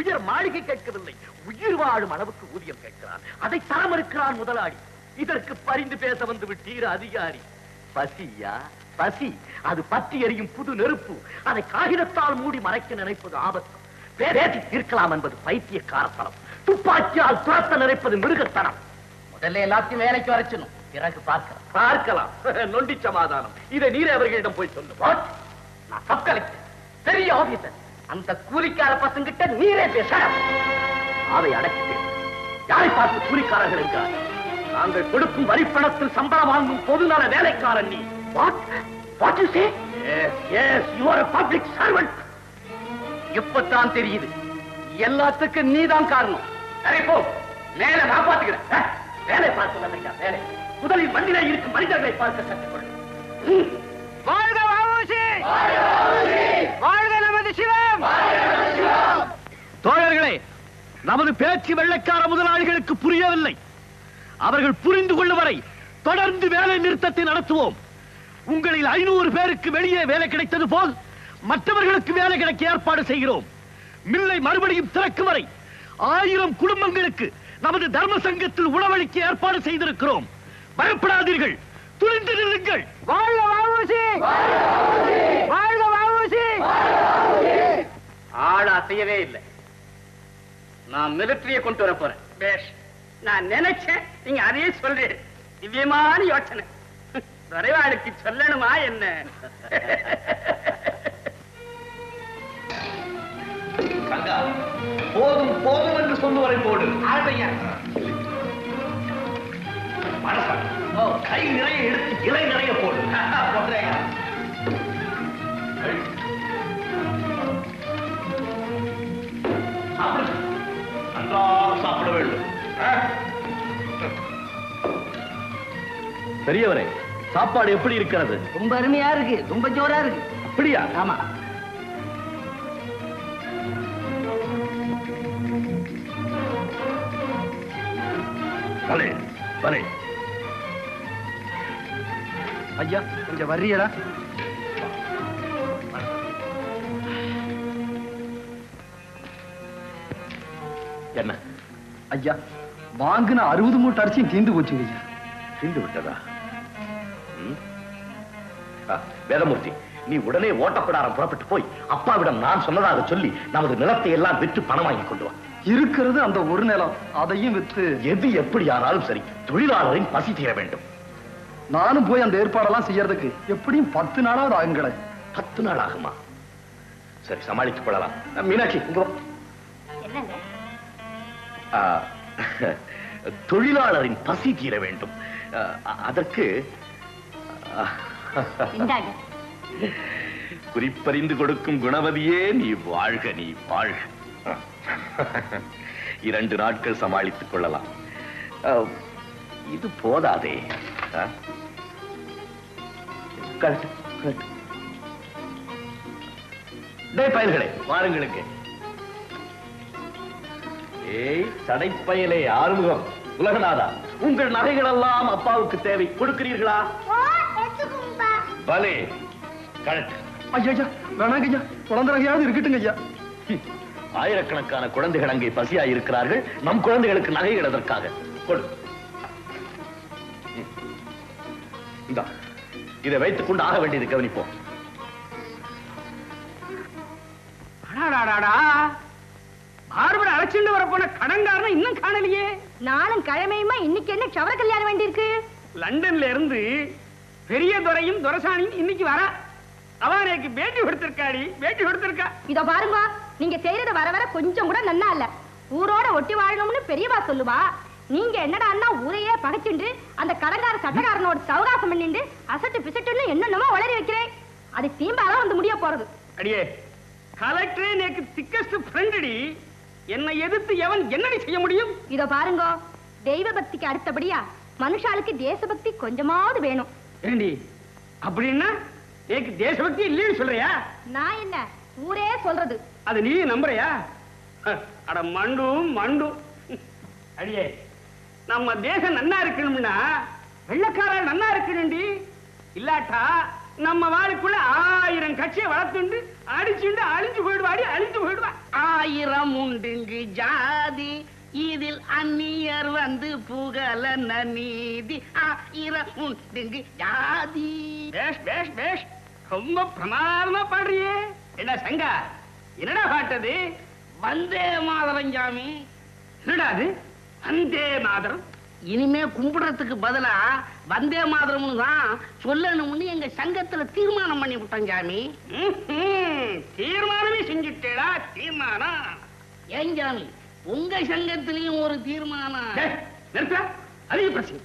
உயர் மாளிகை கேட்கவில்லை, உயிர் வாழும் அளவுக்கு ஊதியம் கேட்கிறான். அதை தர மறுக்கிறான் முதலாளி. இதற்கு பரிந்து பேச வந்து விட்டீர் அதிகாரி. பசியா பசி, அது பற்றி எரியும் புது நெருப்பு. அதை காகிதத்தால் மூடி மறைக்க நினைப்பது ஆபத்து. பேசி தீர்க்கலாம் என்பது பைத்தியக்காரத்தனம். துப்பாக்கியால் துரத்த நினைப்பது மிருகத்தனம். முதல்ல எல்லாத்தையும் வேலைக்கு வரைச்சணும், பிறகு பார்க்கலாம் பார்க்கலாம். நொண்டி சமாதானம். இதை நீரே அவர்களிடம் போய் சொல்லுவோம். நான் சப் கலெக்டர், பெரிய ஆபீசர். அந்த கூலிக்கார பசங்கிட்ட நீரே பேச. அதை அடக்கிட்டேன். யாரை பார்த்து கூலிக்காரர்கள் இருக்கிறார்? நாங்கள் கொடுக்கும் வரிப்பணத்தில் சம்பளம் வாங்கும் பொதுநல வேலைக்காரன் நீ. What what you say? Yes yes, you are a public servant. இப்பதான் தெரியுது எல்லாத்துக்கும் நீதான் காரணம். சரி போ, மேலே நான் பாத்துக்கிறேன். வேலை பார்த்து வந்தீங்க, வேலை முதலில் மண்ணிலே இருக்கும் மனிதர்களை பார்க்க கற்றுக்கொள். வாழ்க வாஉசி, வாழ்க நமது சிவம். தோழர்களே, நமது பேச்சு வெள்ளைக்கார முதலாளிகளுக்கு புரியவில்லை. அவர்கள் புரிந்து கொள்ளும் வரை தொடர்ந்து வேலை நிறுத்தத்தை நடத்துவோம். உங்களில் 500 பேருக்கு வெளியே வேலை கிடைத்தது போல் மற்றவர்களுக்கு வேலை கிடைக்க ஏற்பாடு செய்கிறோம். மில்லை மறுபடியும் திறக்கும் வரை 1000 குடும்பங்களுக்கு நமது தர்ம சங்கத்தில் உணவளிக்க ஏற்பாடு செய்திருக்கிறோம். பயப்படாதீர்கள், துணிந்து நில்லுங்கள். வாழ்க வாஉசி, வாழ்க வாஉசி. ஆள் அசையவே இல்லை. நான் மிலிட்டரியை கொண்டு வர போறேன். பேஷ், நான் நினைச்சேன் நீங்க அதையே சொல்றேன். திவ்யமான யோசனை. வரைவாளுக்கு சொல்லணுமா என்ன? போதும் போதும் என்று சொன்ன வரை போடு. கை நிறைய எடுத்து இலை நிறைய போடு. நன்றாக சாப்பிட வேண்டும். பெரியவரே, சாப்பாடு எப்படி இருக்கிறது? ரொம்ப அருமையா இருக்கு, ரொம்ப ஜோரா இருக்கு. அப்படியா? ஆமா. பலே பலே ஐயா, கொஞ்சம் வர்றியடா. என்ன ஐயா, வாங்கின 60 மூட்டை அரிசியும் தீந்து போச்சுங்க ஐயா. தீந்து விட்டதா? வேதமூர்த்தி, நீ உடனே ஓட்டப்படாரம் புறப்பட்டு போய் அப்பாவிடம் நான் சொன்னதாக சொல்லி நமது நிலத்தை எல்லாம் விற்று பணம் வாங்கி கொண்டு வா. இருக்கிறது அந்த ஒரு நிலம், அதையும் விற்று எது எப்படியானாலும் சரி தொழிலாளரின் பசி தீர வேண்டும். நானும் போய் அந்த ஏற்பாடெல்லாம் செய்யறதுக்கு எப்படியும் 10 நாளாவது ஆகுங்களே. 10 நாள் ஆகுமா? சரி, சமாளித்துக் கொள்ளலாம். மீனாட்சி, தொழிலாளரின் பசி தீர வேண்டும். அதற்கு குறிப்பறிந்து கொடுக்கும் குணவதியே நீ வாழ்க, நீ வாழ்க. 2 நாட்கள் சமாளித்துக் கொள்ளலாம். இது போதாதே. பயல்களே வாருங்களுக்கு. ஏய் சடைப்பயலே, ஆறுமுகம், உலகநாதா, உங்கள் நகைகள் எல்லாம் அப்பாவுக்கு தேவை. கொடுக்கிறீர்களா? பலே கரெக்ட். ஐயா வேணாங்க ஐயா, குழந்தை நகையாவது இருக்கட்டுங்க ஐயா. ஆயிரக்கணக்கான குழந்தைகள் அங்கே பசியாய் இருக்கிறார்கள். நம் குழந்தைகளுக்கு நகைகள் அதற்காக கொடு. இதை வைத்துக் கொண்டு ஆக வேண்டியது கவனிப்போம். அழைச்சிட்டு வரப்போன கடன்காரன் இன்னும் காணலையே. நானும் கிழமையுமா இன்னைக்கு என்ன சவர கல்யாணம் வேண்டியிருக்கு. லண்டன்ல இருந்து பெரிய துரையும் துரைசாணியும் இன்னைக்கு வர அவருக்கு பேட்டி கொடுத்திருக்காடி, பேட்டி கொடுத்திருக்கா. இத பாருங்க, நீங்க செய்யறது வர வர கொஞ்சம் கூட நல்லா இல்ல. ஊரோட ஒட்டி வாழணும்னு பெரியவா சொல்லுவா. நீங்க என்னடா அண்ணா ஊரையே பகைச்சுண்டு அந்த கடங்கார சட்டக்காரனோட சவகாசம் பண்ணிட்டு அசட்டு பிசட்டுன்னு என்னென்னமோ வளரி வைக்கிறேன். அது தீம்பாலாம் வந்து முடிய போறது. அடியே கலெக்டரே, எனக்கு திக்கஸ்ட் ஃப்ரெண்டடி. என்னை எதிர்த்து எவன் என்னடி செய்ய முடியும்? இத பாருங்க, தெய்வ பக்திக்கு அடுத்தபடியா மனுஷாளுக்கு தேசபக்தி கொஞ்சமாவது வேணும். ஏண்டி அப்படின்னா எனக்கு தேசபக்தி இல்லைன்னு சொல்றியா? நான் என்ன ஊரே சொல்றது, அது நீ நம்புறியா? அட மண்டும் மண்டும். அடியே, நம்ம தேசம் நன்னா இருக்கணும்னா வெள்ளக்கார நன்னா இருக்கணும்டி. இல்லாட்டா நம்ம வாளுக்குள்ள 1000 கட்சியை வளர்த்துண்டு அடிச்சுண்டு அழிஞ்சு போயிடுவாடி, அழிஞ்சு போயிடுவா. 1000 உண்டுங்கு ஜாதி, இதில் அந்நியர் வந்து புகழ நீதி. 1000 உண்டுங்கு ஜாதி. பேஷ் பேஷ் பேஷ், ரொம்ப பிரமாதமா பாடுறியே. என்ன சங்கா, என்னடா பாட்டது? வந்தே மாதரம் சாமி. என்னடா அது வந்தே மாதரம்? இனிமே கும்பிடுறதுக்கு பதிலா வந்தே மாதரம்னு தான் சொல்லணும்னு எங்க சங்கத்துல தீர்மானம் பண்ணி விட்டோம் சாமி. தீர்மானமே செஞ்சுட்டேடா? தீர்மானம் ஏன் சாமி? உங்க சங்கத்திலையும் ஒரு தீர்மானம். அதிக பிரச்சனை.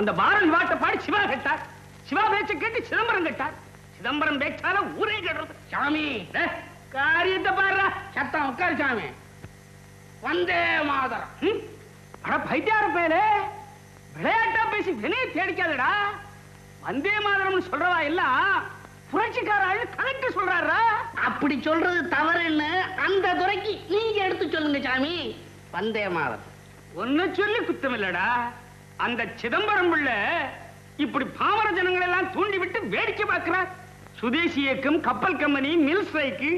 அந்த பாரதி வாட்ட பாடி சிவா கேட்டார், சிவா பேச்ச கேட்டு சிதம்பரம் கேட்டார், சிதம்பரம் பேச்சால ஊரே கேடுறது சாமி. காரியத்தை பாரு சத்தம் உட்கார்ச்சாமி வந்தே மாதரம். அட பைத்தியார பேரே விளையாட்டா பேசி வெளியே தேடிக்காதடா. வந்தே மாதரம்னு சொல்றதா எல்லாம் புரட்சிக்காரர் கணக்கு சொல்றாரா? அப்படி சொல்றது தவறுன்னு அந்த துறைக்கு நீங்க எடுத்து சொல்லுங்க சாமி. வந்தே மாதரம் ஒன்னு சொல்லி குத்தம் இல்லடா. அந்த சிதம்பரம் பிள்ளை இப்படி பாமர ஜனங்களை எல்லாம் தூண்டி விட்டு வேடிக்கை பார்க்கிறார். சுதேசி இயக்கம், கப்பல் கம்பெனி, மில் ஸ்ட்ரைக்கு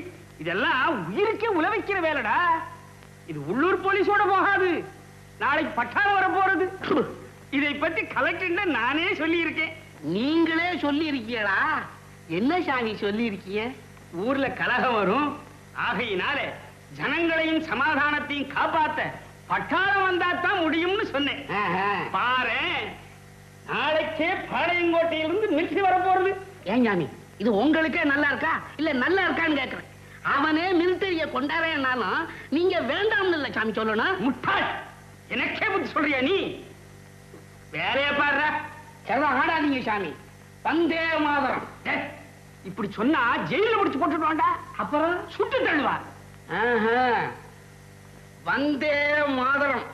இதெல்லாம் உயிருக்கே உலவிக்கிற வேலைடா. இது உள்ளூர் போலீஸோட போகாது, நாளைக்கு பட்டாளம் வர போறது. இதை பத்தி கலெக்டர் நானே சொல்லி இருக்கேன். நீங்களே சொல்லி இருக்கீங்களா? என்ன சாமி சொல்லி இருக்கீங்க? ஊர்ல கலகம் வரும், ஆகையினால ஜனங்களையும் சமாதானத்தையும் காப்பாத்த பட்டாளம் வந்தாத்தான் முடியும்னு சொன்னேன். பாரு, நாளைக்கே பாளையங்கோட்டையிலிருந்து மில்ட்ரி வர போறது. ஏன் சாமி இது உங்களுக்கே நல்லா இருக்கா இல்ல நல்லா இருக்கான்னு கேட்கிறேன். அவனே மிலிட்டரிய கொண்டாடுறேன்னாலும் நீங்க வேண்டாம்னு இல்ல சாமி சொல்லணும். முட்டாள், எனக்கே புத்தி சொல்றியா நீ? வேலைய பாடுற செல்வம் ஆடாதீங்க சாமி. வந்தே மாதரம் இப்படி சொன்னா ஜெயில முடிச்சு போட்டுடுவாண்டா, அப்புறம் சுட்டு தள்ளுவா. வந்தே மாதரம்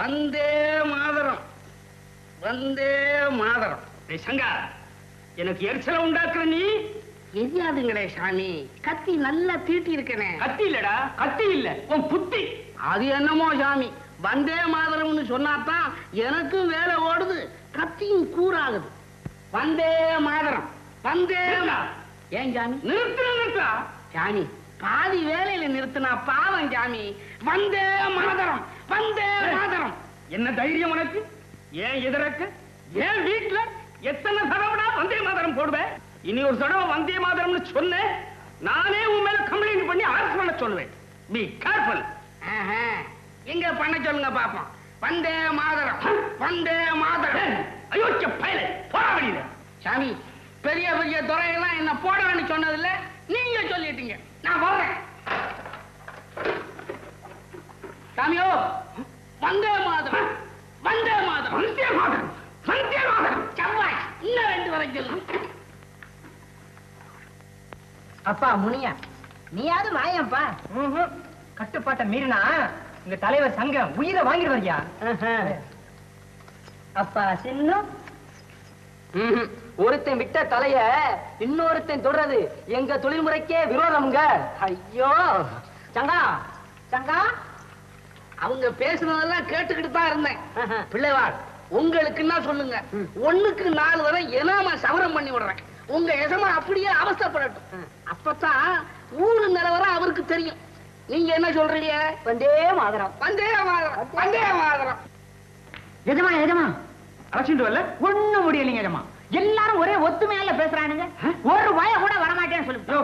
வந்தே மாதரம் வந்தே மாதரம். சங்கா, எனக்கு எரிச்சலை உண்டாக்குற நீ எரியாதுங்களே சாமி. கத்தி நல்லா தீட்டி இருக்கனே. கத்தி இல்லடா, கத்தி இல்ல உன் புத்தி. அது என்னமோ சாமி, வந்தே மாதரம்னு சொன்னாதான் எனக்கும் வேலை ஓடுது, கத்தியும் கூறாகுது. வந்தே மாதரம் வந்தே. ஏன் சாமி நிறுத்தா சாமி? பாதி வேலையில நிறுத்தினா பாவம் சாமி. வந்தே மாதரம் வந்தே மாதரம். என்ன தைரியம் உனக்கு? ஏன் எதிரக்கு? ஏன் வீட்டுல எத்தனை தடவைடா வந்தே மாதரம் போடுவேன்? இனி ஒரு தடவை வந்தே மாதரம்னு சொன்னே நானே உன் மேல கம்ப்ளைண்ட் பண்ணி அரசு பண்ண சொல்லுவேன். Be careful. எங்க பண்ண சொல்லுங்க பாப்போம். வந்தே மாதரம் வந்தே மாதரம். அயோக்கிய பயலே, போற வழியில சாமி பெரிய பெரிய துறையெல்லாம் என்ன போடணும்னு சொன்னதில்ல, நீங்க சொல்லிட்டீங்க. நான் போறேன் சாமியோ. வந்தே மாதரம் வந்தே மாதரம் வந்தே மாதரம் வந்தே மாதரம். செவ்வாய் இன்னும் ரெண்டு வரைக்கும். அப்பா முனியா, நீயாவது வாயப்பா. கட்டுப்பாட்டை மீறினா உங்க தலைவர் சங்கம் உயிரை வாங்கிட்டு வரியா? அப்பா சின்ன ஒருத்தன் விட்ட தலைய இன்னொருத்தன் தொடறது எங்க தொழில்முறைக்கே விரோதம்ங்க. ஐயோ சங்கா சங்கா, அவங்க பேசுனதெல்லாம் கேட்டுக்கிட்டு தான் இருந்தேன். பிள்ளைவாள் உங்களுக்குன்னா சொல்லுங்க, 1க்கு 4 வரை என்னாம சவரம் பண்ணி விடுறேன். உங்க எஜமா அப்படியே அவஸ்தப்படட்டும், அப்பதான் ஊரு நிலவர அவருக்கு தெரியும். நீங்க என்ன சொல்றீங்க? வந்தே மாதரம் வந்தே மாதரம் வந்தே மாதரம். எஜமா எஜமா அரசிட்டு வரல ஒண்ணும் முடியலைங்க எஜமா. எல்லாரும் ஒரே ஒத்துமையால பேசுறானுங்க, ஒரு வாய கூட வரமாட்டேன்னு சொல்லு.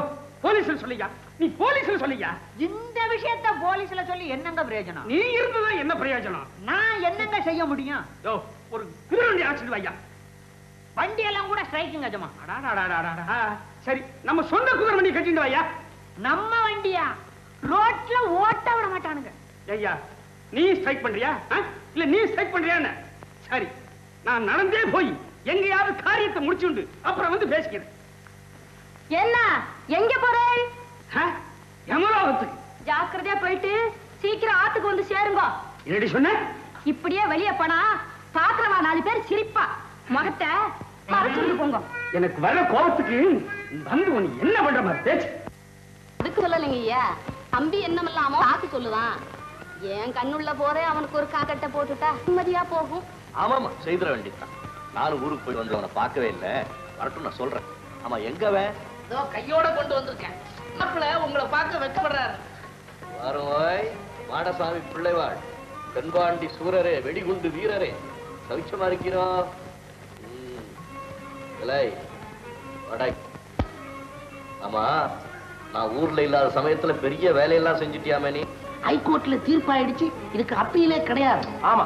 போலீஸ்ல சொல்லியா? நீ போலீஸ்ல சொல்லியா? இந்த விஷயத்த போலீஸ்ல சொல்லி என்னங்க பிரயோஜனம்? நீ இருந்ததா என்ன பிரயோஜனம்? நான் என்னங்க செய்ய முடியும்? ஒரு குதிரை ஆக்சிடென்ட் வாயா, வண்டி எல்லாம் கூட ஸ்ட்ரைக்குங்க எஜமா. சரி, நம்ம சொந்த குதிரை வண்டி கட்டிட்டு வாயா. நம்ம வண்டியா? ரோட்ல ஓட்ட விட மாட்டானுங்க. ஐயா நீ ஸ்ட்ரைக் பண்றியா இல்ல நீ ஸ்ட்ரைக் பண்றியான்னு? சரி, நான் நடந்தே போய் எங்கேயாவது காரியத்தை முடிச்சுண்டு அப்புறம் வந்து பேசிக்கிறேன். என்ன எங்க போற? எமராவத்துக்கு. ஜாக்கிரதையா போயிட்டு சீக்கிரம் ஆத்துக்கு வந்து சேருங்க. என்னடி சொன்ன? இப்படியே வெளியே போனா பாத்திரமா 4 பேர் சிரிப்பா மகத்தை மறைச்சுட்டு போங்க. எனக்கு வர கோபத்துக்கு வந்து உன் என்ன பண்ற மாதிரி பேச்சு? அதுக்கு சொல்லலைங்கய்யா, தம்பி என்னமெல்லாமோ காத்து சொல்லுவான். ஏன் கண்ணுள்ள போறே அவனுக்கு ஒரு காக்கட்டை போட்டுட்டா நிம்மதியா போகும். ஆமாமா செய்திட வேண்டியதான். நானும் ஊருக்கு போய் வந்து அவனை பார்க்கவே இல்லை, வரட்டும் நான் சொல்றேன். ஆமா எங்கவே? இதோ கையோட கொண்டு வந்திருக்கேன். உங்களை பார்க்க வெட்கப்படுறாரு. வருவாய் மாடசாமி பிள்ளைவாள், தென்பாண்டி சூரரே, வெடிகுண்டு வீரரே, சவிச்சமா இருக்கிறோம். நான் ஊர்ல இல்லாத சமயத்துல பெரிய வேலையெல்லாம் செஞ்சுட்டியாமே நீ. ஹைகோர்ட்ல தீர்ப்பாயிடுச்சு, இதுக்கு அப்பீலே கிடையாது. ஆமா,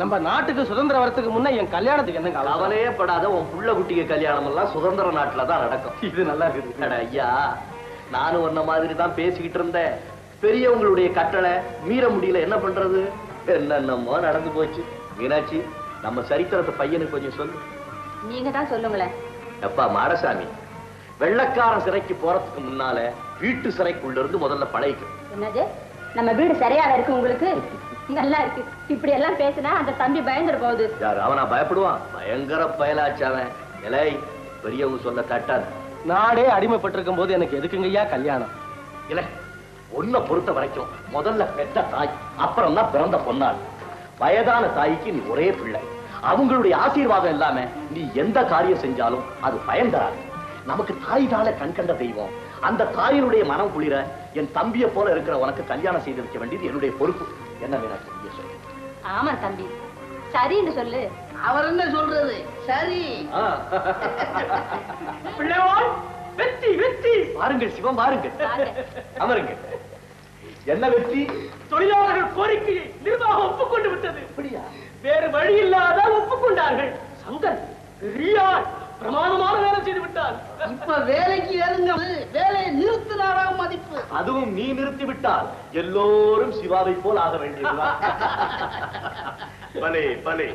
நம்ம நாட்டுக்கு சுதந்திரம் வரதுக்கு முன்ன என் கல்யாணத்துக்கு என்னங்க அவனே படாத உன் புள்ள குட்டிக்கு கல்யாணம் எல்லாம் சுதந்திர நாட்டுல தான் நடக்கும். இது நல்லா இருக்குது ஐயா. நானும் ஒன்ன மாதிரி தான் பேசிக்கிட்டு இருந்தேன். பெரியவங்களுடைய கட்டளை மீற முடியல, என்ன பண்றது? என்னென்னமோ நடந்து போச்சு. மீனாட்சி, நம்ம சரித்திரத்தை பையனுக்கு கொஞ்சம் சொல்லு. நீங்க தான் சொல்லுங்களேன். அப்பா மாடசாமி, வெள்ளக்கார சிறைக்கு போறதுக்கு முன்னால வீட்டு சிறைக்குள்ள இருந்து முதல்ல பழைக்கும். என்னது நம்ம வீடு சரியாவே இருக்கு உங்களுக்கு? நல்லா இருக்கு. இப்படி எல்லாம் பேசினா அந்த தம்பி பயந்துற போகுது. யார் அவனா பயப்படுவான்? பயங்கர பயலாச்சாவன். இலை பெரியவங்க சொன்ன தட்டாது. நாடே அடிமைப்பட்டிருக்கும் போது எனக்கு எதுக்குங்கய்யா கல்யாணம்? இல்ல ஒன்ன பொறுத்த வரைக்கும் முதல்ல பெத்த தாய், அப்புறம் தான் பிறந்த பொன்னாள். வயதான தாய்க்கு நீ ஒரே பிள்ளை. அவங்களுடைய ஆசீர்வாதம் இல்லாம நீ எந்த காரியம் செஞ்சாலும் அது பயன்தராது. நமக்கு தாய் தானே கண் கண்ட தெய்வம். அந்த தாயினுடைய மனம் குளிர என் தம்பியை போல இருக்கிற உனக்கு கல்யாணம் செய்து வைக்க வேண்டியது என்னுடைய பொறுப்பு. என்ன வேணாச்சு சொல்லு. ஆமா தம்பி சரின்னு சொல்லு. அவர் என்ன சொல்றது? சரி பிள்ளைவாள் வெற்றி வெற்றி. பாருங்கள் சிவம் பாருங்கள் அமருங்கள். என்ன வெற்றி? தொழிலாளர்கள் கோரிக்கையை நிர்வாகம் ஒப்புக்கொண்டு விட்டது. அப்படியா? வேறு வழி இல்லாத ஒப்புக்கொண்டார்கள். சங்கன் பெரியார் பிரமாணமான வேலை செய்து விட்டார். இப்ப வேலைக்கு ஏறுங்க. வேலையை நிறுத்தினாரா மதிப்பு? அதுவும் நீ நிறுத்தி விட்டால் எல்லோரும் சிவாவை போல் ஆக வேண்டியதா? பலே பலே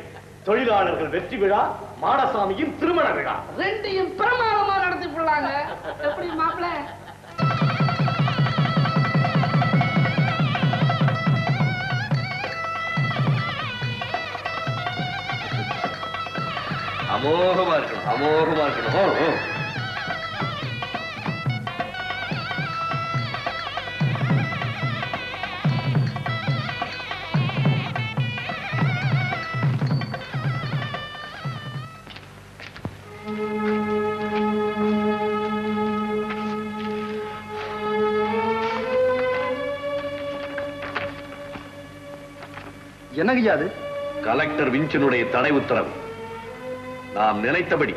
தொழிலாளர்கள் வெற்றி விழா, மாடசாமியின் திருமண விழா ரெண்டையும் பிரமாணமா நடத்தி போடலாங்க. எப்படி மாப்பிள்ளை? அமோகமா இருக்கணும், அமோகமா இருக்கணும். என்னங்கய்யா அது? கலெக்டர் விஞ்சனுடைய தடை உத்தரவு. நாம் நினைத்தபடி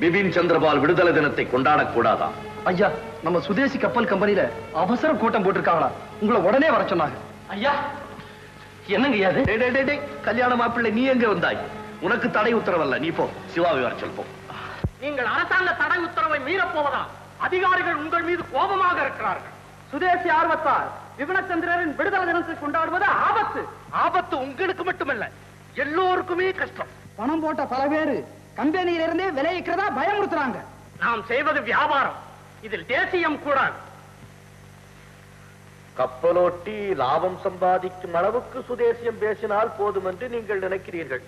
பிபின் சந்திரபால் விடுதலை தினத்தை கொண்டாடக் கூடாதா? ஐயா நம்ம சுதேசி கப்பல் கம்பெனியில அவசர கூட்டம் போட்டிருக்காங்களா? உங்களை உடனே வர சொன்னாங்க. ஐயா என்னங்கய்யா அது? கல்யாண மாப்பிள்ளை நீ எங்க வந்தாய்? உனக்கு தடை உத்தரவல்ல, நீ போ சிவாவை வர சொல்போம். நீங்கள் அரசாங்க தடை உத்தரவை மீறப்போவதா? அதிகாரிகள் உங்கள் மீது கோபமாக இருக்கிறார்கள். சுதேசி ஆர்வத்தால் விபினச்சந்திரரின் விடுதலை தினத்தை கொண்டாடுவது ஆபத்து. ஆபத்து உங்களுக்கு மட்டுமல்ல, எல்லோருக்குமே கஷ்டம். பணம் போட்ட பல பேரு கம்பெனியிலிருந்தே விளைவிக்கிறதா பயமுறுத்துறாங்க. நாம் செய்வது வியாபாரம், இதில் தேசியம் கூடாது. கப்பலோட்டி லாபம் சம்பாதிக்கும் அளவுக்கு சுதேசியம் பேசினால் போதும் என்று நீங்கள் நினைக்கிறீர்கள்.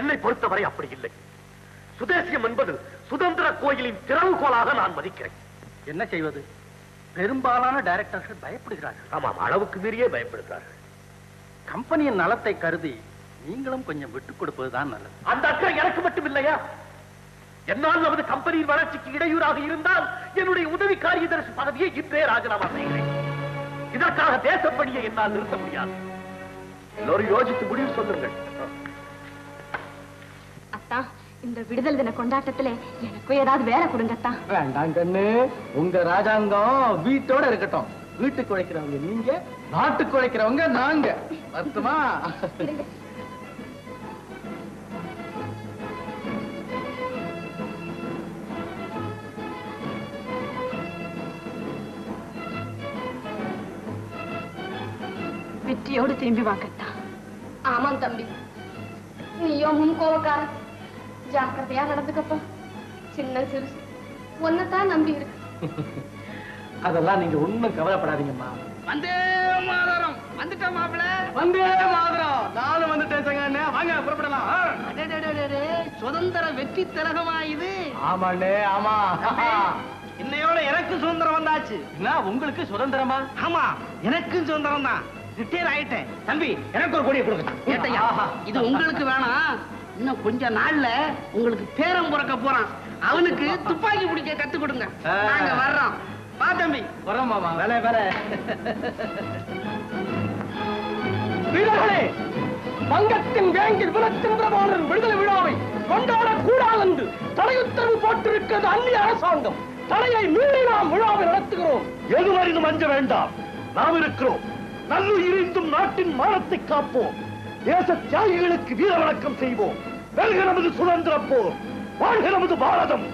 என்னை பொறுத்தவரை அப்படி இல்லை. சுதேசியம் என்பது சுதந்திர கோயிலின் திறவுகோலாக நான் மதிக்கிறேன். என்ன செய்வது? பெரும்பாலான டைரக்டர்கள் பயப்படுகிறார்கள். ஆமாம், அளவுக்கு மீறியே பயப்படுகிறார்கள். கம்பெனியின் நலத்தை கருதி நீங்களும் கொஞ்சம் விட்டுக் கொடுப்பதுதான் நல்லது. அந்த அக்கறை எனக்கு மட்டும் இல்லையா? என்னால் நமது கம்பெனியின் வளர்ச்சிக்கு இடையூறாக இருந்தால் என்னுடைய உதவி காரியதரிசி பதவியை இன்றே ராஜினாமா செய்கிறேன். இதற்காக தேசப்பணியை என்னால் நிறுத்த முடியாது. எல்லோரும் யோசித்து முடிவு சொல்லுங்கள். அத்தா இந்த விடுதல் தின கொண்டாட்டத்துல எனக்கு ஏதாவது வேலை கொடுங்க அத்தா. வேண்டாம் கண்ணு, உங்க ராஜாங்கம் வீட்டோட இருக்கட்டும். வீட்டுக்கு உழைக்கிறவங்க நீங்க, நாட்டுக்கு உழைக்கிறவங்க நாங்க. வருத்தமா? வெற்றியோடு திரும்பி வாக்கத்தா. ஆமாம் தம்பி, நீயோ முன் கோவக்கார. ஜாக்கிரதையா நடந்துக்கப்பா. சின்ன சிறுசு ஒன்னதான் நம்பி இருக்கு. அதெல்லாம் நீங்க ஒண்ணும் கவலைப்படாதீங்கம்மா. வந்தே மாதரம் வந்துட்டோம் மாப்பிள்ள. வந்தே மாதரம். நானும் வந்துட்டேன். வாங்க புறப்படலாம். சுதந்திர வெற்றி திலகமா இது? ஆமாண்ணே ஆமா. இன்னையோட எனக்கு சுதந்திரம் வந்தாச்சு. உங்களுக்கு சுதந்திரமா? ஆமா எனக்கும் சுதந்திரம் தான். ரிட்டையர் ஆயிட்டேன். தம்பி எனக்கு ஒரு கோடியை கொடுங்க. இது உங்களுக்கு வேணாம். இன்னும் கொஞ்ச நாள்ல உங்களுக்கு பேரம் புறக்க போறான். அவனுக்கு துப்பாக்கி பிடிக்க கத்து கொடுங்க. நாங்க வர்றோம். வா தம்பி வரோம். மாமா வேலை வேலை. வீரர்களே, வங்கத்தின் வேங்கில் விபனச்சந்திரபாலன் விடுதலை விழாவை கொண்டாடக் கூடாது என்று தடையுத்தரவு போட்டிருக்கிறது அந்நிய அரசாங்கம். தடையை மீறி நாம் விழாவை நடத்துகிறோம். எதுவரையும் அஞ்ச வேண்டாம், நாம் இருக்கிறோம். நல்லுயிரிந்தும் நாட்டின் மானத்தை காப்போம். தேச தியாகிகளுக்கு வீர வணக்கம் செய்வோம். வெல்க நமது சுதந்திர போர். வாழ்க நமது Bharatham.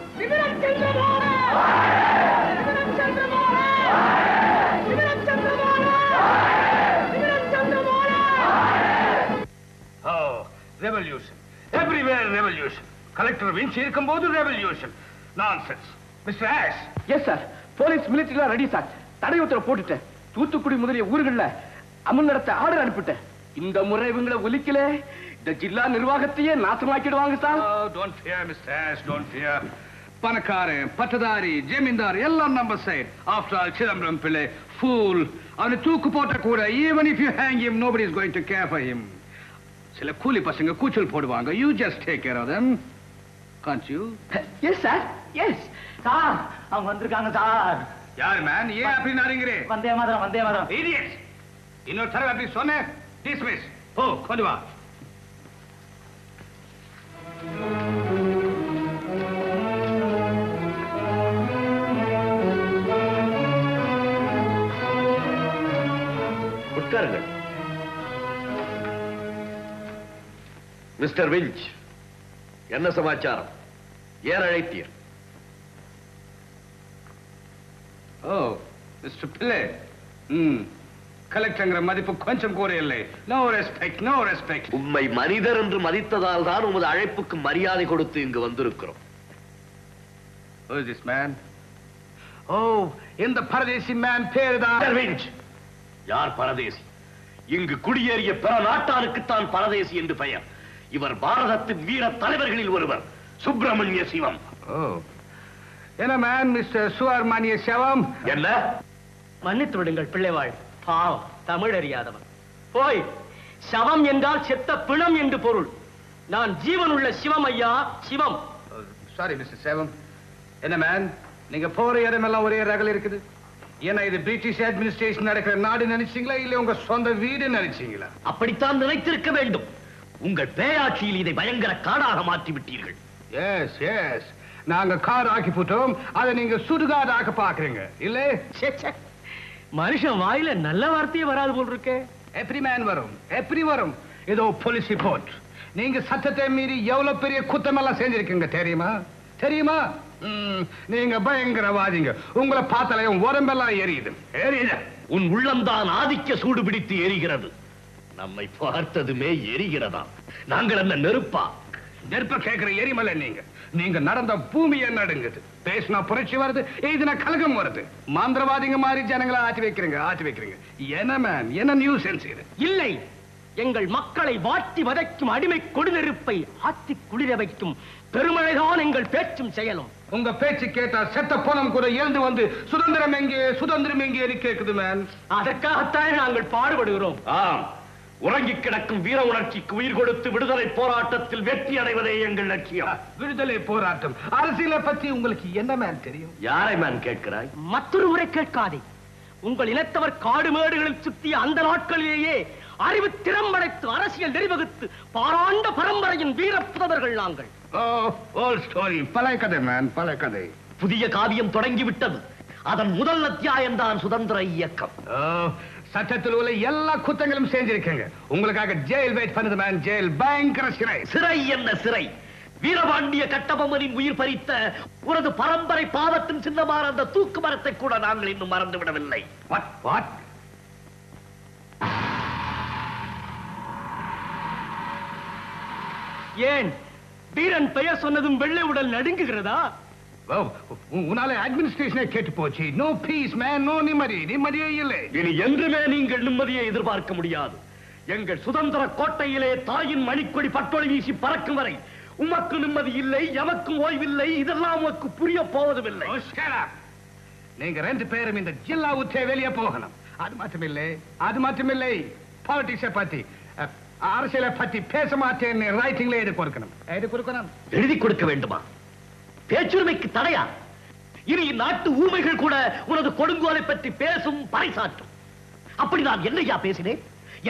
Oh, revolution. Everywhere revolution. collector win seerumbodhu revolution nonsense Mr. Ash yes sir police military la ready sir tadai utra potute thoothukudi mudaliya oorugalla amunnadatha order anupitte inda murai ivungala olikile inda jilla nirvagathiye naathamaakiduvaanga sir don't fear Mr. Ash don't fear panakare patadari jemindar ella number side after all Chidambaram Pillai fool avane thookku potta kuda even if you hang him nobody is going to care for him sila kooli pasanga kuchul poduvaanga you just take care of them can't you yes sir yes sir avanga vandirukanga sir yaar man ye apdi naringire vande madram idiots inno tharava apdi sonne dismiss ho konduva utkarungal mister Winch समाचार mister Pillai collector no respect no respect उम्मै मनिदर एंद्रु मदित्तदाल तान उमद अழைப்புக்கு மரியாதை கொடுத்து இங்கு வந்திருக்கிறோம் who is this man oh in the paradesi man perda Winch யார் பரதேசி இங்கு குடியேறிய பிற நாட்டாருக்கு தான் பரதேசி என்று பெயர் இவர் பாரதத்தின் வீர தலைவர்களில் ஒருவர் சுப்பிரமணிய சிவம் என்ன மேன் மிஸ்டர் சுப்பிரமணிய சிவம் என்ன மன்னித்து விடுங்கள் பிள்ளைவாள் பாவம் தமிழ் அறியாதவன் போய் சவம் என்றால் செத்த பிணம் என்று பொருள் நான் ஜீவன் உள்ள சிவம் ஐயா சிவம் சாரி மிஸ்டர் சிவம் என்ன மேன் நீங்க போற இடமெல்லாம் ஒரே ரகல் இருக்குது ஏன்னா இது பிரிட்டிஷ் அட்மினிஸ்ட்ரேஷன் நடக்கிற நாடு நினைச்சீங்களா இல்ல உங்க சொந்த வீடு நினைச்சீங்களா அப்படித்தான் நினைத்திருக்க வேண்டும் உங்கள் பேராட்சியில் இதை பயங்கர காடாக மாற்றி விட்டீர்கள் எஸ் எஸ் நாங்க காடாக்கி போட்டோம் அதை நீங்க சுடுகாடாக பார்க்கறீங்க இல்ல மனுஷன் வாயில நல்ல வார்த்தையே வராது போல் இருக்கே எவ்ரி மேன் வரும் எவ்ரி வரும் ஏதோ போலீஸ் ரிப்போர்ட் நீங்க சட்டத்தை மீறி எவ்வளவு பெரிய குற்றமெல்லாம் செஞ்சிருக்கீங்க தெரியுமா தெரியுமா நீங்க பயங்கரவாதிங்க உங்களை பார்த்தாலே உடம்பெல்லாம் எரியுது எரியுது உன் உள்ளம்தான் ஆதிக்க சூடு பிடித்து எரிகிறது நம்மை பார்த்ததுமே எரிகிறதா நாங்கள் அந்த நெருப்பா நெருப்ப கேக்குற எரிமலை நீங்க நீங்க நடந்த பூமி என்ன நடுங்குது பேசினா புரட்சி வருது எதுனா கலகம் வருது மந்திரவாதிங்க மாதிரி ஜனங்களை ஆட்டி வைக்கிறீங்க என்ன மேன் என்ன நியூஸ் சென்ஸ் இல்லை எங்கள் மக்களை வாட்டி வதைக்கும் அடிமை கொடுநெருப்பை ஆட்டி குளிர வைக்கும் பெருமழைதான் எங்கள் பேச்சும் செயலும் உங்க பேச்சு கேட்டா செத்த போனம் கூட எழுந்து வந்து சுதந்திரம் எங்கே கேக்குது மேன் அதற்காகத்தான் நாங்கள் பாடுபடுகிறோம் ஆம் உறங்கிக் கிடக்கும் வீர உணர்ச்சிக்கு உயிர் கொடுத்து விடுதலை போராட்டத்தில் வெற்றி அடைவதே எங்கள் லட்சியம் விடுதலை போராட்டம் அரசியலை பற்றி உங்களுக்கு என்ன மேன் தெரியும் யாரை மேன் கேட்கிறாய் மற்றொருவரை கேட்காதே உங்கள் இனத்தவர் காடு மேடுகளில் சுற்றிய அந்த நாட்களிலேயே அறிவு திறம்படைத்து அரசியல் நெறிவகுத்து பாராண்ட பரம்பரையின் வீர புதவர்கள் நாங்கள் புதிய காவியம் தொடங்கிவிட்டது அதன் முதல் அத்தியாயம் தான் சுதந்திர இயக்கம் சட்டத்தில் உள்ள எல்லா குற்றங்களும் செஞ்சிருக்கீங்க உங்களுக்காக ஜெயில் வெயிட் பண்ணுது மேன் ஜெயில் பயங்கர சிறை சிறை என்ன சிறை வீரபாண்டிய கட்டபொம்மனின் உயிர் பறித்த உனது பரம்பரை பாவத்தின் சின்னமான அந்த தூக்கு மரத்தை கூட நாங்கள் இன்னும் மறந்து விடவில்லை வாட் வாட் ஏன் வீரன் பெயர் சொன்னதும் வெள்ளை உடல் நடுங்குகிறதா உனாலே அட்மினிஸ்ட்ரேஷனே கேட்டு போச்சு நோ பீஸ் மேன் நோ நிம்மதியே இல்லை இனி என்றுமே நீங்கள் நிம்மதியை எதிர்பார்க்க முடியாது எங்கள் சுதந்திர கோட்டையிலே தாயின் மணிக்கொடி பட்டொளி வீசி பறக்கும் வரை உமக்கு நிம்மதி இல்லை எமக்கும் ஓய்வில்லை இதெல்லாம் உமக்கு புரிய போவதுமில்லை நீங்க ரெண்டு பேரும் இந்த ஜில்லா உச்சே வெளியே போகணும் அது மட்டுமில்லை பாலிடிக்ஸை பத்தி அரசியலை பத்தி பேச மாட்டேன்னு ரைட்டிங்ல எழுதி கொடுக்கணும் எழுதி கொடுக்க வேண்டுமா பேச்சுரிமைக்கு தடையா இனி நாட்டு ஊமைகள் கூட உனது கொடுங்கோலை பற்றி பேசும் பறைசாற்றும் அப்படி நான் என்னையா பேசினேன்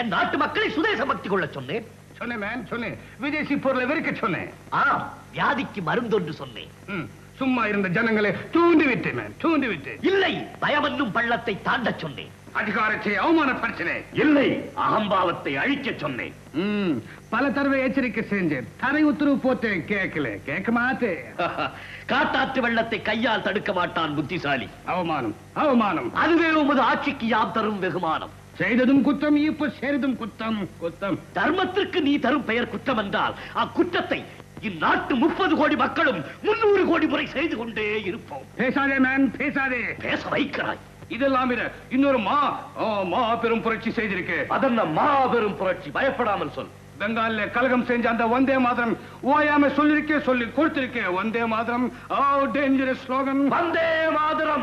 என் நாட்டு மக்களை சுதேச பக்தி கொள்ள சொன்னேன் விதேசி பொருளை வெறுக்க சொன்னேன் வியாதிக்கு மருந்தொன்று சொன்னேன் சும்மா இருந்த ஜனங்களை தூண்டி விட்டு இல்லை பயமன்னும் பள்ளத்தை தாண்ட சொன்னேன் அதிகாரத்தை அவமானப்படுத்தினே இல்லை அகம்பாவத்தை அழிக்க சொன்னேன் பல தடவை எச்சரிக்கை செஞ்சேன் தரை உத்தரவு போட்டேன் கேட்க மாட்டேன் காட்டாற்று வெள்ளத்தை கையால் தடுக்க மாட்டான் புத்திசாலி அவமானம் அதுவே உமது ஆட்சிக்கு யாம் தரும் வெகுமானம் செய்ததும் குற்றம் இப்ப சேரதும் குற்றம் தர்மத்திற்கு நீ தரும் பெயர் குற்றம் என்றால் அக்குற்றத்தை इन्नाट्टु 30 कोड़ी मक्कलुम 300 कोड़ी मुरै सेय्दु कोंडे इरुप्पोम पेसादे मैन पेसादे पेस वैक्कराय इदेल्लाम इर इन्नोरु मा मा पेरुम पुरट्ची सेय्दिरुके अदन्न मा पेरुम पुरट्ची भयपडामल सोल बंगाल कलगम सेंज अंद वंदे मातरम ओयामे सोल्लिरुके सोल्लि कोडुत्तिरुके वंदे मातरम ओ डेंजरस स्लोगन वंदे मातरम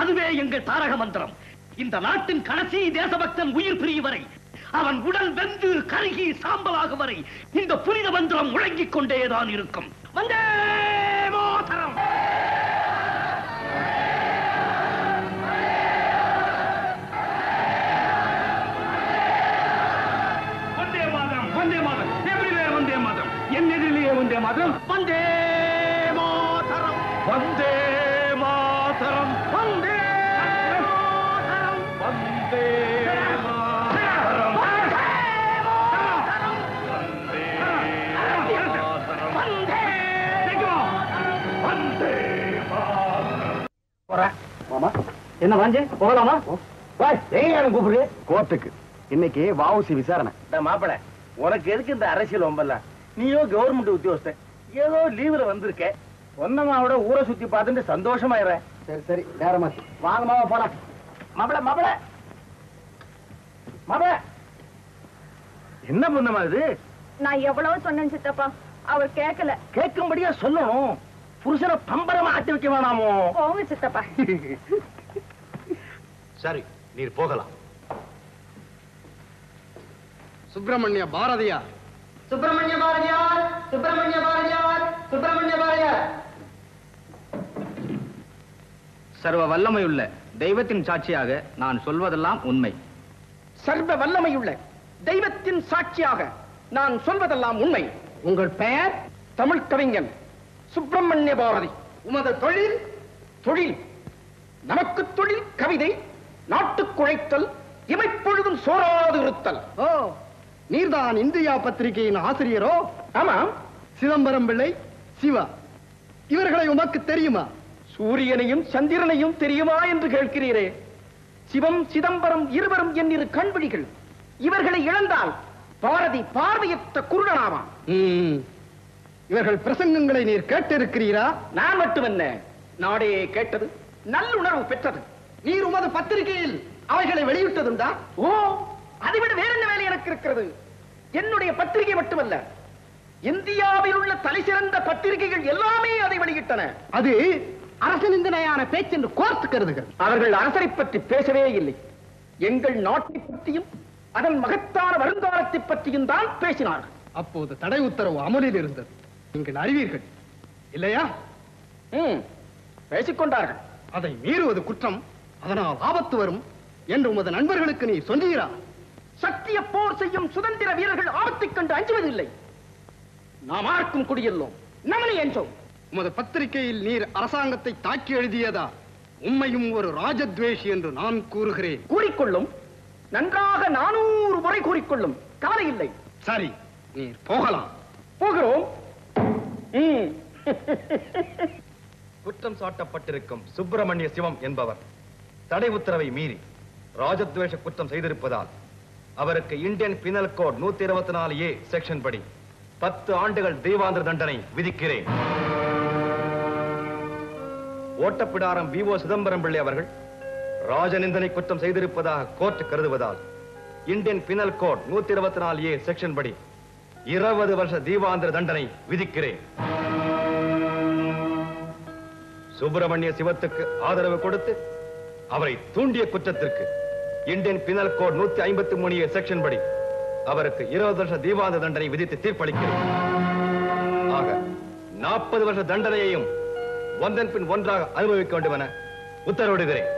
अदुवे एंगल तारक मंत्रम इंद नाट्टिन कड़सी देशभक्तन उयिर पिरियुम वरै அவன் உடல் வெந்து கருகி சாம்பலாகும் வரை இந்த புனித மந்திரம் முழங்கிக் கொண்டேதான் இருக்கும் வந்தே மாதரம் வந்தே மாதரம் வந்தே மாதரம் எவ்ரிவேர் வந்தே மாதரம் என் எதிரிலேயே வந்தே மாதரம் வந்தே மாதரம் வந்தே மாதரம் வந்தே மாதரம் வந்தே மாமா என்ன வாஞ்சே போகலாமா வா ஏன் கூப்பிடு கோர்ட்டுக்கு இன்னைக்கு வாவுசி விசாரணை டா மாப்பள உனக்கு எதுக்கு இந்த அரசியல் ஒம்பல்ல நீயோ கவர்மெண்ட் உத்தியோகஸ்த ஏதோ லீவுல வந்திருக்க ஒன்னமாவோட ஊரை சுத்தி பார்த்துட்டு சந்தோஷமா இரு சரி சரி நேரமா வாங்க மாமா போலாம் மாப்பள மாப்பள மாப்பள என்ன பண்ணமா இது நான் எவ்வளவு சொன்னேன் சித்தப்பா அவர் கேட்கல கேட்கும்படியா சொல்லணும் புருஷனை பம்பரமா ஆட்டி வைக்க வேணாமோ போங்க சித்தப்பா சரி நீர் போகலாம் சுப்பிரமணிய பாரதியார் சுப்பிரமணிய பாரதியார் சுப்பிரமணிய பாரதியார் சுப்பிரமணிய பாரதியார் சர்வ வல்லமையுள்ள தெய்வத்தின் சாட்சியாக நான் சொல்வதெல்லாம் உண்மை சர்வ வல்லமையுள்ள தெய்வத்தின் சாட்சியாக நான் சொல்வதெல்லாம் உண்மை உங்கள் பெயர் தமிழ் கவிஞன் சுப்பிரமணிய பாரதி உமது தொழில் தொழில் நமக்கு தொழில் கவிதை நாட்டுக் குழைத்தல் இமைப்பொழுதும் சோராது இருத்தல் ஓ நீர்தான் இந்தியா பத்திரிகையின் ஆசிரியரோ ஆமாம் சிதம்பரம் பிள்ளை சிவா இவர்களை உமக்கு தெரியுமா சூரியனையும் சந்திரனையும் தெரியுமா என்று கேட்கிறீரே சிவம் சிதம்பரம் இருவரும் என் இரு கண்விழிகள் இவர்களை இழந்தால் பாரதி பார்வையற்ற குருடனாவான் இவர்கள் பிரசங்கங்களை நீர் கேட்டிருக்கிறீரா நான் மட்டும் என்ன நாடே கேட்டது நல்லுணர்வு பெற்றது நீர் உமது பத்திரிகையில் அவைகளை வெளியிட்டதுண்டா ஓ அதைவிட வேற என்ன வேலை எனக்கு இருக்கிறது என்னுடைய பத்திரிகை மட்டுமல்ல இந்தியாவில் உள்ள தலைசிறந்த பத்திரிகைகள் எல்லாமே அதை வெளியிட்டன அது அரசு நிந்தனையான பேச்சு என்று கோர்த்து கருதுகிறது அவர்கள் அரசரை பற்றி பேசவே இல்லை எங்கள் நாட்டை பற்றியும் அதன் மகத்தான வருங்காலத்தை பற்றியும் தான் பேசினார்கள் அப்போது தடை உத்தரவு அமலில் இருந்தது நீங்கள் அறிவீர்கள் இல்லையா பேசிக்கொண்டார்கள் அதை மீறுவது குற்றம் அதனால் ஆபத்து வரும் என்று உமது நண்பர்களுக்கு நீ சொன்னீரா சத்திய போர் செய்யும் சுதந்திர வீரர்கள் ஆபத்தைக் கண்டு அஞ்சுவதில்லை நாம் ஆர்க்கும் குடியெல்லோம் நமனை என்றோம் உமது பத்திரிகையில் நீர் அரசாங்கத்தை தாக்கி எழுதியதா உண்மையும் ஒரு ராஜத்வேஷி என்று நான் கூறுகிறேன் கூறிக்கொள்ளும் நன்றாக 400 முறை கூறிக்கொள்ளும் கவலை இல்லை சரி நீர் போகலாம் போகிறோம் குற்றம் சாட்டப்பட்டிருக்கும் சுப்பிரமணிய சிவம் என்பவர் தடை உத்தரவை மீறி ராஜத்வேஷ குற்றம் செய்திருப்பதால் அவருக்கு Indian penal code 124A section படி 10 ஆண்டுகள் தெய்வாந்திர தண்டனை விதிக்கிறேன் ஓட்டப்பிடாரம் வி.ஓ. சிதம்பரம் பிள்ளை அவர்கள் ராஜநிந்தனை குற்றம் செய்திருப்பதாக கோர்ட் கருதுவதால் Indian penal code 124A section படி 20 வருஷ தீவாந்திர தண்டனை விதிக்கிறேன் சுப்பிரமணிய சிவத்துக்கு ஆதரவு கொடுத்து அவரை தூண்டிய குற்றத்திற்கு Indian penal code 153A section படி அவருக்கு 20 வருஷ தீவாந்திர தண்டனை விதித்து தீர்ப்பளிக்கிறேன் ஆக 40 வருஷ தண்டனையையும் ஒன்றன் பின் ஒன்றாக அனுபவிக்க வேண்டும் என உத்தரவிடுகிறேன்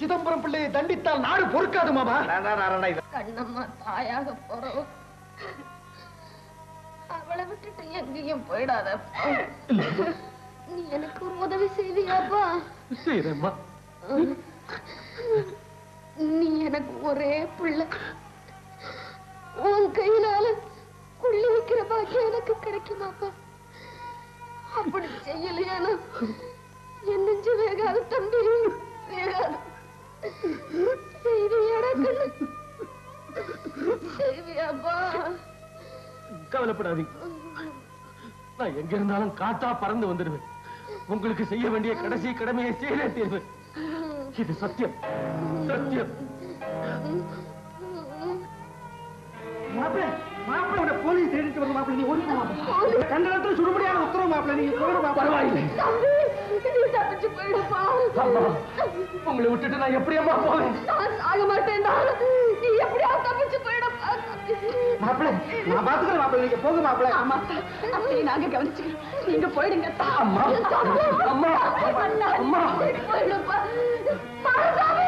चिदंबरम पिள்ளை தண்டித்தால் நாடு பொறுக்காது மாமா. கண்ணம்மா தாயாக போறோம். அவளை விட்டுட்டு எங்கேயும் போயிடாதப்பா. நீ எனக்கு ஒரு உதவி செய்தியாப்பா? செய்றேம்மா. நீ எனக்கு ஒரே பிள்ளை. உன் கையினால குள்ளி வைக்கிற பாக்கியம் எனக்கு கிடைக்குமாப்பா? அப்படி செய்யலையானா என் நெஞ்சு வேகாது தம்பி. வேகாது. उत्तर உங்களை விட்டுட்டு நான் எப்படியம்மா போவேன்? நான் சாக மாட்டேன்டா. நீ எப்படியா தப்பிச்சு போய்டப்பா? மாப்ள நான் பாத்துக்கறேன் மாப்ள. நீங்க போங்க மாப்ள. அம்மா அப்படி நாங்க கவனிச்சுக்கிறோம். நீங்க போய்டுங்க தா. அம்மா அம்மா அம்மா போய்டுப்பா. சாமி சாமி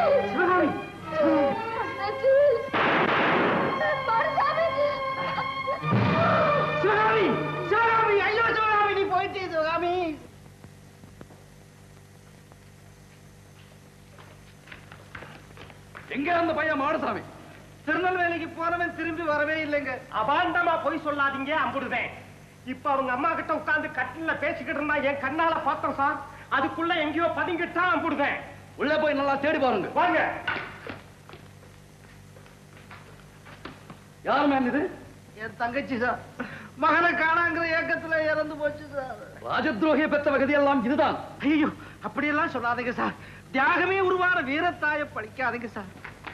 त्यागमे उरुवार वीरताय पड़िक्कादींग सार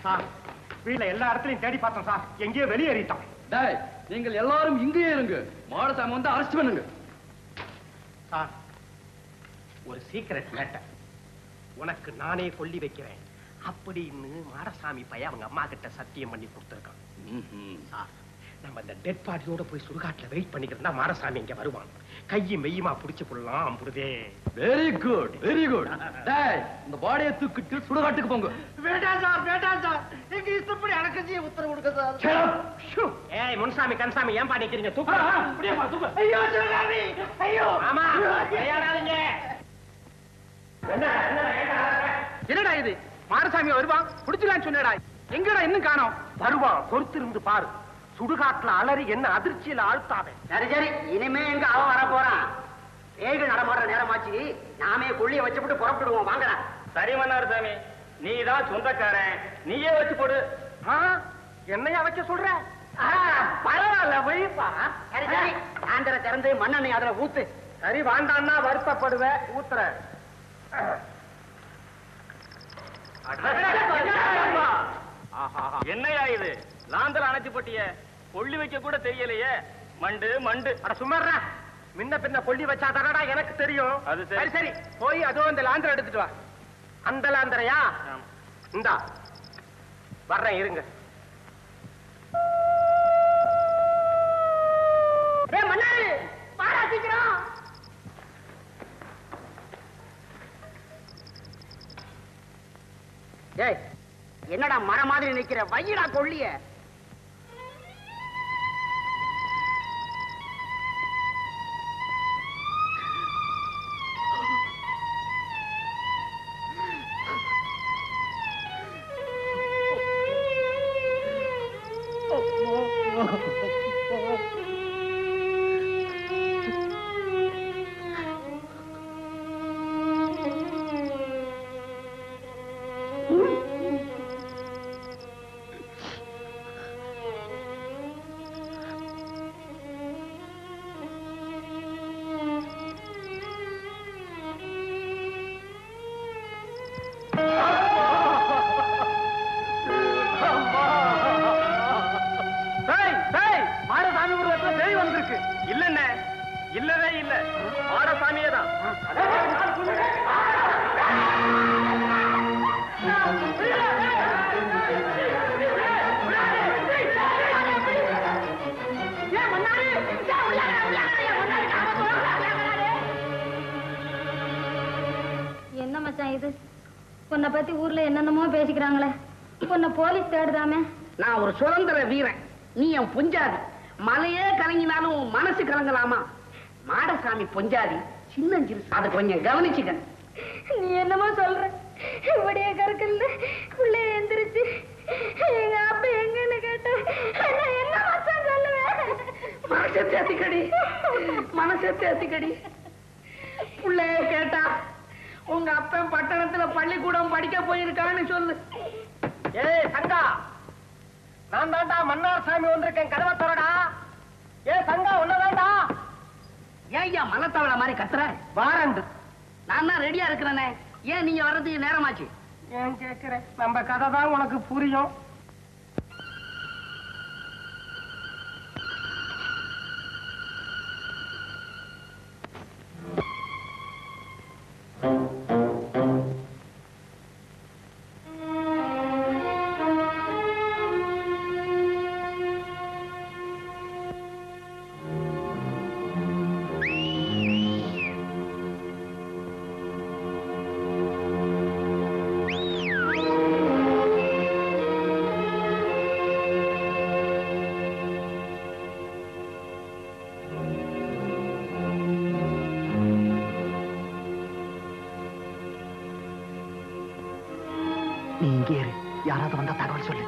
सार वीट्ल एल्ला इडत्तलैयुम तेडी पार्थोम सार एंगेयो वेलियेरिट्टान डेय नींगल एल्लारुम इंगेये इरुंग माडसाम वंदु अरेस्ट पण्णुंग सार ओरु सीक्रेट मैटर उनक्कु नाने कोल्ली वेक्किरेन अप्पडिन्नु माडसामी पय अवंग अम्मा किट्ट सत्यम पण्णि कोडुत्तिरुक्कान सार नाम इंद डेड बॉडीயோட போய் சுடுகாட்ல வெயிட் பண்ணிக்கிறதா மாடசாமி இங்க வருவான் கையை மெய்யுமா புடிச்சு புள்ளலாம் அம்புதே வெரி குட் வெரி குட் டேய் இந்த பாடியை தூக்கிட்டு சுடுகாட்டுக்கு போங்க வேடா சார் இங்க இஷ்டப்படி அடக்கஜியை உத்தர கொடுங்க சார் ஏய் முன்சாமி கன்சாமி ஏன் பாடிக்கிறீங்க தூக்கு அப்படியே பா தூக்கு ஐயோ சாமி ஐயோ ஆமா ஏறாதீங்க என்னடா இது மாடசாமி வருவான் புடிச்சலாம் சொன்னடா எங்கடா இன்னும் காணோம் வருவான் பொறுத்து இருந்து பாரு சுடுகாட்டுல அலறி என்ன அதிர்ச்சியில ஆழ்த்தாவே சரி சரி இனிமே எங்க அவன் வர போறான் ஏழு நடமாடுற நேரமாச்சு நாமே கொள்ளியை வச்சுட்டு புறப்படுவோம் வாங்கடா சரி மன்னார் சாமி நீதான் சொந்தக்காரன் நீயே வச்சு போடு என்னையா வைக்க சொல்ற பரவாயில்ல வைப்பா சரி சரி ஆந்திர திறந்து மண்ணெண்ணை அதுல ஊத்து சரி வாண்டான்னா வருத்தப்படுவ ஊத்துற என்னையா இது லாந்தல் அணைச்சு போட்டிய கொள்ளி வைக்க கூட தெரியலையே மண்டு மண்டு அட சும்மாடா முன்ன பின்ன கொள்ளி வச்சா தானடா எனக்கு தெரியும் அது சரி சரி போய் அதோ அந்த லாந்தல் எடுத்துட்டு வா அந்த லாந்தரையா இந்த வர்றேன் இருங்க டேய் மன்னாரு பாரா சீக்கிரம் டேய் என்னடா மர மாதிரி நிக்கிற வையடா கொள்ளியே யாராவது வந்தா தகவல் சொல்லு.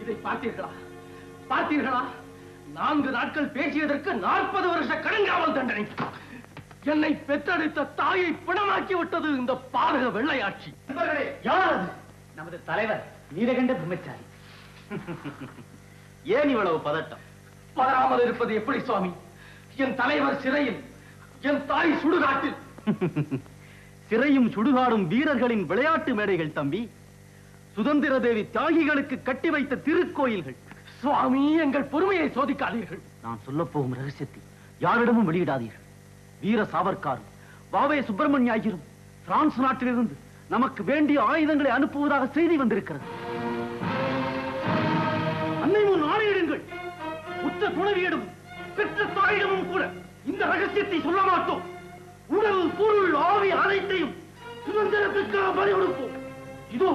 இதை பார்த்தீர்களா? பார்த்தீர்களா? 4 நாட்கள் பேசியதற்கு 40 வருஷ கடுங்காவல் தண்டனை. என்னை பெற்றெடுத்த தாயை பிணமாக்கி விட்டது இந்த பாதக வெள்ளையாட்சி. யார் அது? நமது தலைவர் நீலகண்ட பிரம்மச்சாரி. ஏன் இவ்வளவு பதட்டம்? பதறாமல் இருப்பது எப்படி சுவாமி? என் தலைவர் சிறையில், என் தாய் சுடுகாட்டில். சிறையும் சுடுகாடும் வீரர்களின் விளையாட்டு மேடைகள் தம்பி. சுதந்திர தேவி தியாகிகளுக்கு கட்டி வைத்த திருக்கோயில்கள். சுவாமி, எங்கள் பொறுமையை சோதிக்காதீர்கள். நான் சொல்லப்போகும் ரகசியத்தை யாரிடமும் வெளியிடாதீர்கள். வீர சாவர்காரும் வாவே சுப்பிரமணிய ஐயரும் பிரான்ஸ் நாட்டிலிருந்து நமக்கு வேண்டிய ஆயுதங்களை அனுப்புவதாக செய்தி வந்திருக்கிறது. அன்னை முன் ஆணையிடுங்கள். உற்ற துணைவியிடமும் பெற்ற தாயிடமும் கூட இந்த ரகசியத்தை சொல்ல மாட்டோம். உடல், பொருள், ஆவி அனைத்தையும் சுதந்திரத்திற்காக பறி கொடுப்போம். இதோ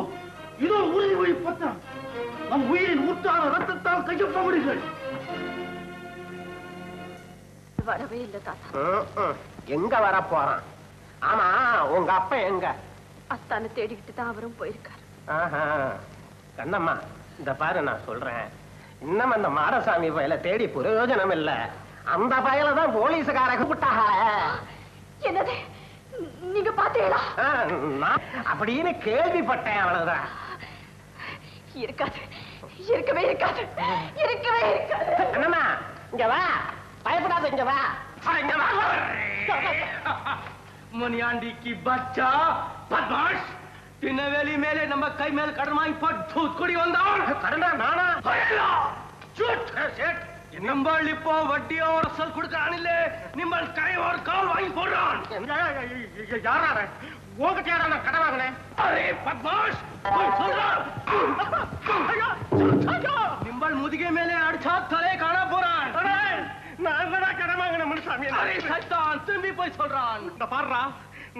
இதோ உறுதிமொழி பத்திரம். நம் உயிரின் ஊற்றான ரத்தத்தால் கையொப்பமிடுங்கள். வரவே இல்லை தாத்தா. எங்க வர போறான்? ஆமா, உங்க அப்பா எங்க? அத்தானை தேடிக்கிட்டு தான் அவரும் போயிருக்காரு. கண்ணம்மா, இந்த பாரு, நான் சொல்றேன், இன்னும் அந்த மாரசாமி பயல தேடி பிரயோஜனம் இல்ல. அந்த பயல தான் போலீஸுக்காரங்க கூப்பிட்டாங்க. என்னது, நீங்க பாத்தீங்களா? அப்படின்னு கேள்விப்பட்டேன், அவ்வளவுதான். இருக்காது, இருக்கவே இருக்காது, இருக்கவே இருக்காது. அண்ணா இங்க வா, பயப்படாத, இங்க வா, இங்க வா. முனியாண்டி கி பச்சா பத்மாஷ், தினவேலி மேலே நம்ம கை மேல கடன் வாங்கி போட்டு குடி வந்தான். கடனா நானா? சூட் சேட், நம்மள் இப்போ வட்டியோ அரசல் கொடுக்கறான் இல்ல, நம்மள் கை ஒரு கால் வாங்கி போடுறான். யாராரு உங்ககிட்ட? யாரா நான் கடன் வாங்கினேன்? அரே பத்மாஷ், போய் சொல்றா. நிம்பள் முதுகை மேலே அடிச்சா தலை காண போறான். நான் என்ன கடன் வாங்கின மனுசாமி? அரே சைத்தான், திரும்பி போய் சொல்றான். இந்த பாடுறா,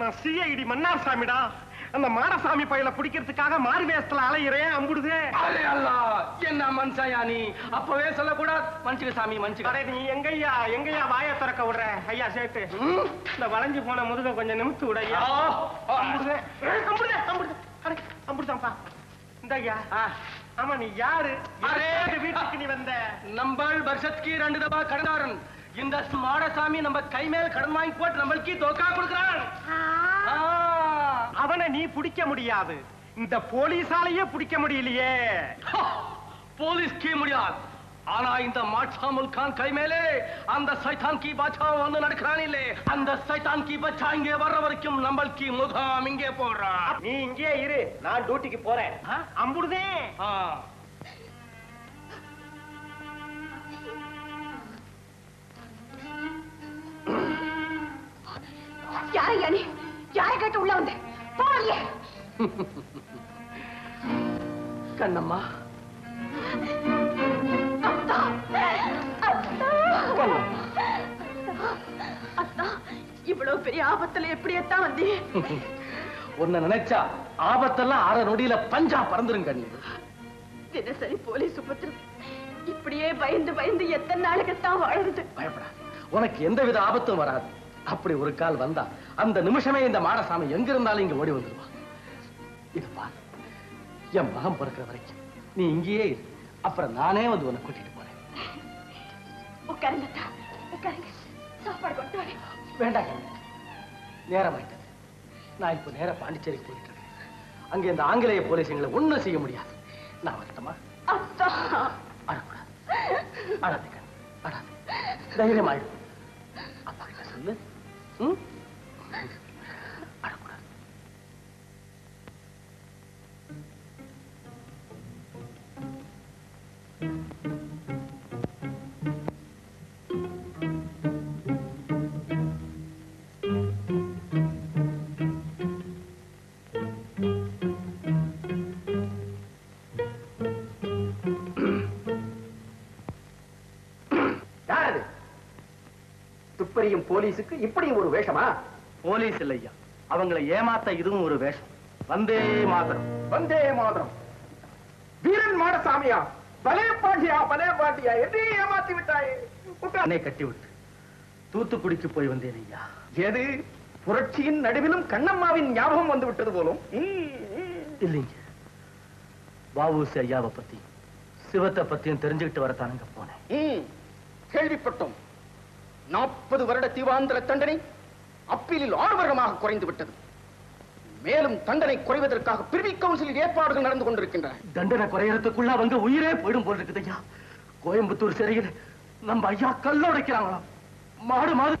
நான் சிஐடி மன்னார் சாமிடா. அந்த மாரசாமி பையில பிடிக்கிறதுக்காக மாறு வேஷத்துல அலையிறேன். அம்புடுதே என்ன மனுஷயா நீ? அப்பவே சொல்லக்கூடாது. மனுஷங்க சாமி, மனுஷங்க. நீ எங்கய்யா எங்கய்யா வாய திறக்க விடுற? ஐயா சேர்த்து இந்த வளைஞ்சு போன முதுக கொஞ்சம் நிமித்து விடையா. அம்புடுதான்ப்பா. இந்த ஐயா, ஆமா நீ யாரு? வீட்டுக்கு நீ வந்த நம்பள் வருஷத்துக்கு 2 தபா கடந்தாரன். இந்த மாரசாமி நம்ம கை மேல் கடன் வாங்கி போட்டு நம்மளுக்கு தோக்கா கொடுக்குறான். அவனை நீ பிடிக்க முடியாது, இந்த போலீஸாலேயே பிடிக்க முடியலையே. போலீஸ் கீ முடியாது, ஆனா இந்த மாட்சாமுல் கான் கை மேலே அந்த சைத்தான் கி பாச்சா வந்து நடக்கிறான் இல்லே, அந்த சைத்தான் கி பாச்சா இங்கே வர்ற வரைக்கும் நம்மளுக்கு முகாம் இங்கே போடுறான். நீ இங்கே இரு, நான் டியூட்டிக்கு போறேன். அம்புடுதே. யாரையா நீ? யாரை கேட்டு உள்ள வந்தேன்? கண்ணம்மா, அத்தா, அத்தா, அத்தா, இவ்வளவு பெரிய ஆபத்துல எப்படியத்தான் வந்தீங்க? உன்னை நினைச்சா ஆபத்தெல்லாம் அரை நொடியில பஞ்சா பறந்துருங்க. தினசரி போலீஸ் உபத்திரம், இப்படியே பயந்து பயந்து எத்தனை நாளுக்குத்தான் வாழறது? பயப்படா, உனக்கு எந்தவித ஆபத்தும் வராது. அப்படி ஒரு கால் வந்தா அந்த நிமிஷமே இந்த மாடசாமி எங்க இருந்தாலும் இங்க ஓடி வந்துருவான். இது பாரு, என் மகம் பிறக்கிற வரைக்கும் நீ இங்கேயே இரு. அப்புறம் நானே வந்து உன்னை கூட்டிட்டு போறேன். வேண்டாம், நேரமாயிட்டது. நான் இப்ப நேர பாண்டிச்சேரிக்கு போயிட்டு இருக்கேன். அங்க இந்த ஆங்கிலேய போலீஸ் எங்களை ஒண்ணும் செய்ய முடியாது. நான் வருத்தமா? அடக்கூடாது, அடாது கண்ணு, அடாது. தைரியமாயிடும். அப்பா கிட்ட சொல்லு. போலீஸுக்கு இப்படி ஒரு வேஷமா? போலீஸ் இல்லையா, அவங்களை ஏமாத்த இதுவும் ஒரு வேஷம். வந்தே மாதரம், வந்தே மாதரம். வீரன் மாடசாமியா? कोयंबत्तूर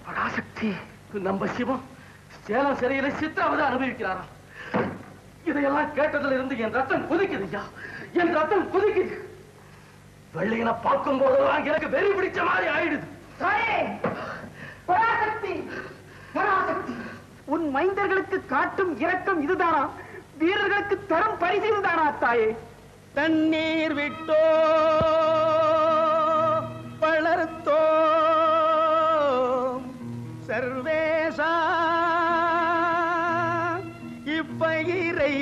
पराशक्ति नम शिव सेलम सित्रावद अनुभविक्किरार उन मैंदர்களுக்கு காட்டும் இரக்கம் இதுதானா வீரர்களுக்கு தரும் பரிசு இதுதானா தாயே தண்ணீர் விட்டோ பளர்த்தோ சர்வேசா இப்பயிரை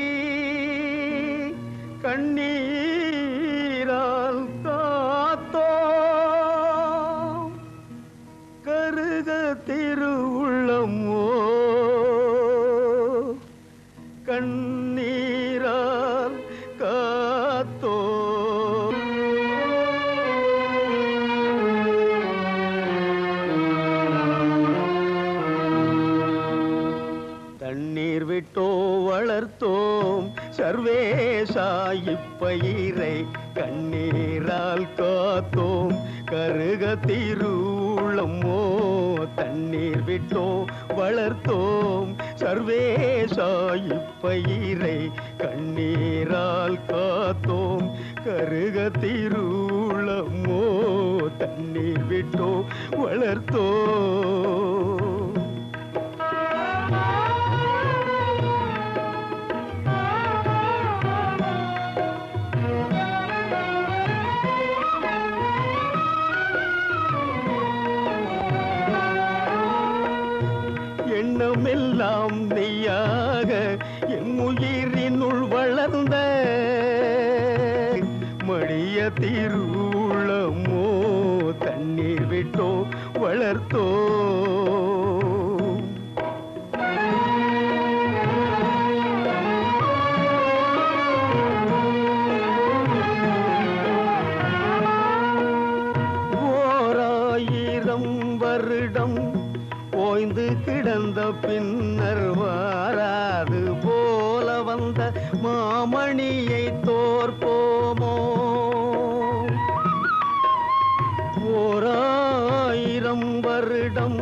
கண்ணீரால் காத்தோ கருக திருவுள்ளமோ सर्वेशायिपयिरे कन्नीराल कातोम करुगतिरुलमो तन्नीर विटो वलर्तोम सर्वेशायिपयिरे कन्नीराल कातोम करुगतिरुलमो तन्नीर विटो वलर्तोम எல்லாம் நீயாக எம்முயிரினுள் வளர்ந்த மடிய திருவுளமோ தண்ணீர் விட்டோ வளர்த்தோ ஓராயிரம் வருடம் ஓய்ந்து கிடந்த பின்னர் வாராது போல வந்த மாமணியை தோற்போமோ ஓராயிரம் வருடம்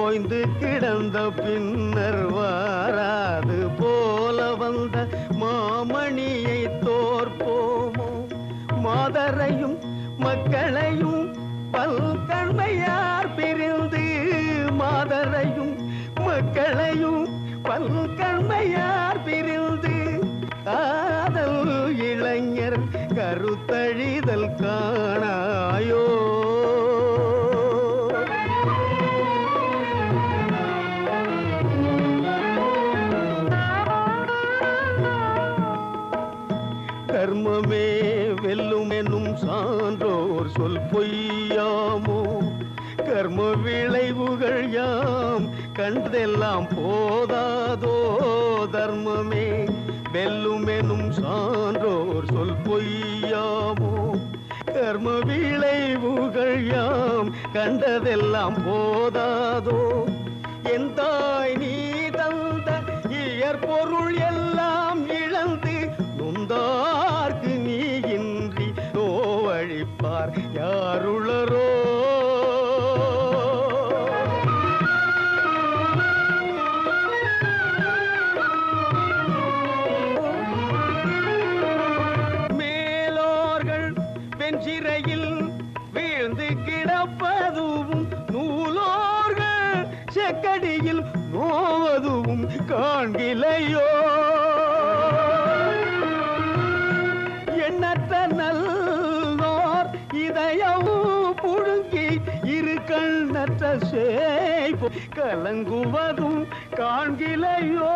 ஓய்ந்து கிடந்த பின்னர் வாராது போல வந்த மாமணியை தோற்போமோ மாதரையும் மக்களையும் பல்கண்மையார் பிரிந்து மாதரையும் மக்களையும் பல்கண்மையார் பிரிந்து காதல் இளைஞர் கருத்தழிதல் காணாயோ கர்மமே வெல்லும் எனும் சான்றோர் சொல் பொய்யாமோ கர்ம விளைவுகள் யாம் கண்டதெல்லாம் போதாதோ தர்மமே வெல்லும் எனும் சான்றோர் சொல் பொய்யாமோ கர்ம விளைவுகள் யாம் கண்டதெல்லாம் போதாதோ என் தாய் நீ தந்த இயற்பொருள் எல்லாம் இழந்து நொந்தார்க்கு நீ இன்றி நோவழிப்பார் யாருளரோ காண்கிலையோ எண்ணற்ற நல்லோர் இதயம் புழுங்கி இரு கண்ணற்ற சேய்பு கலங்குவதும் காண்கிலையோ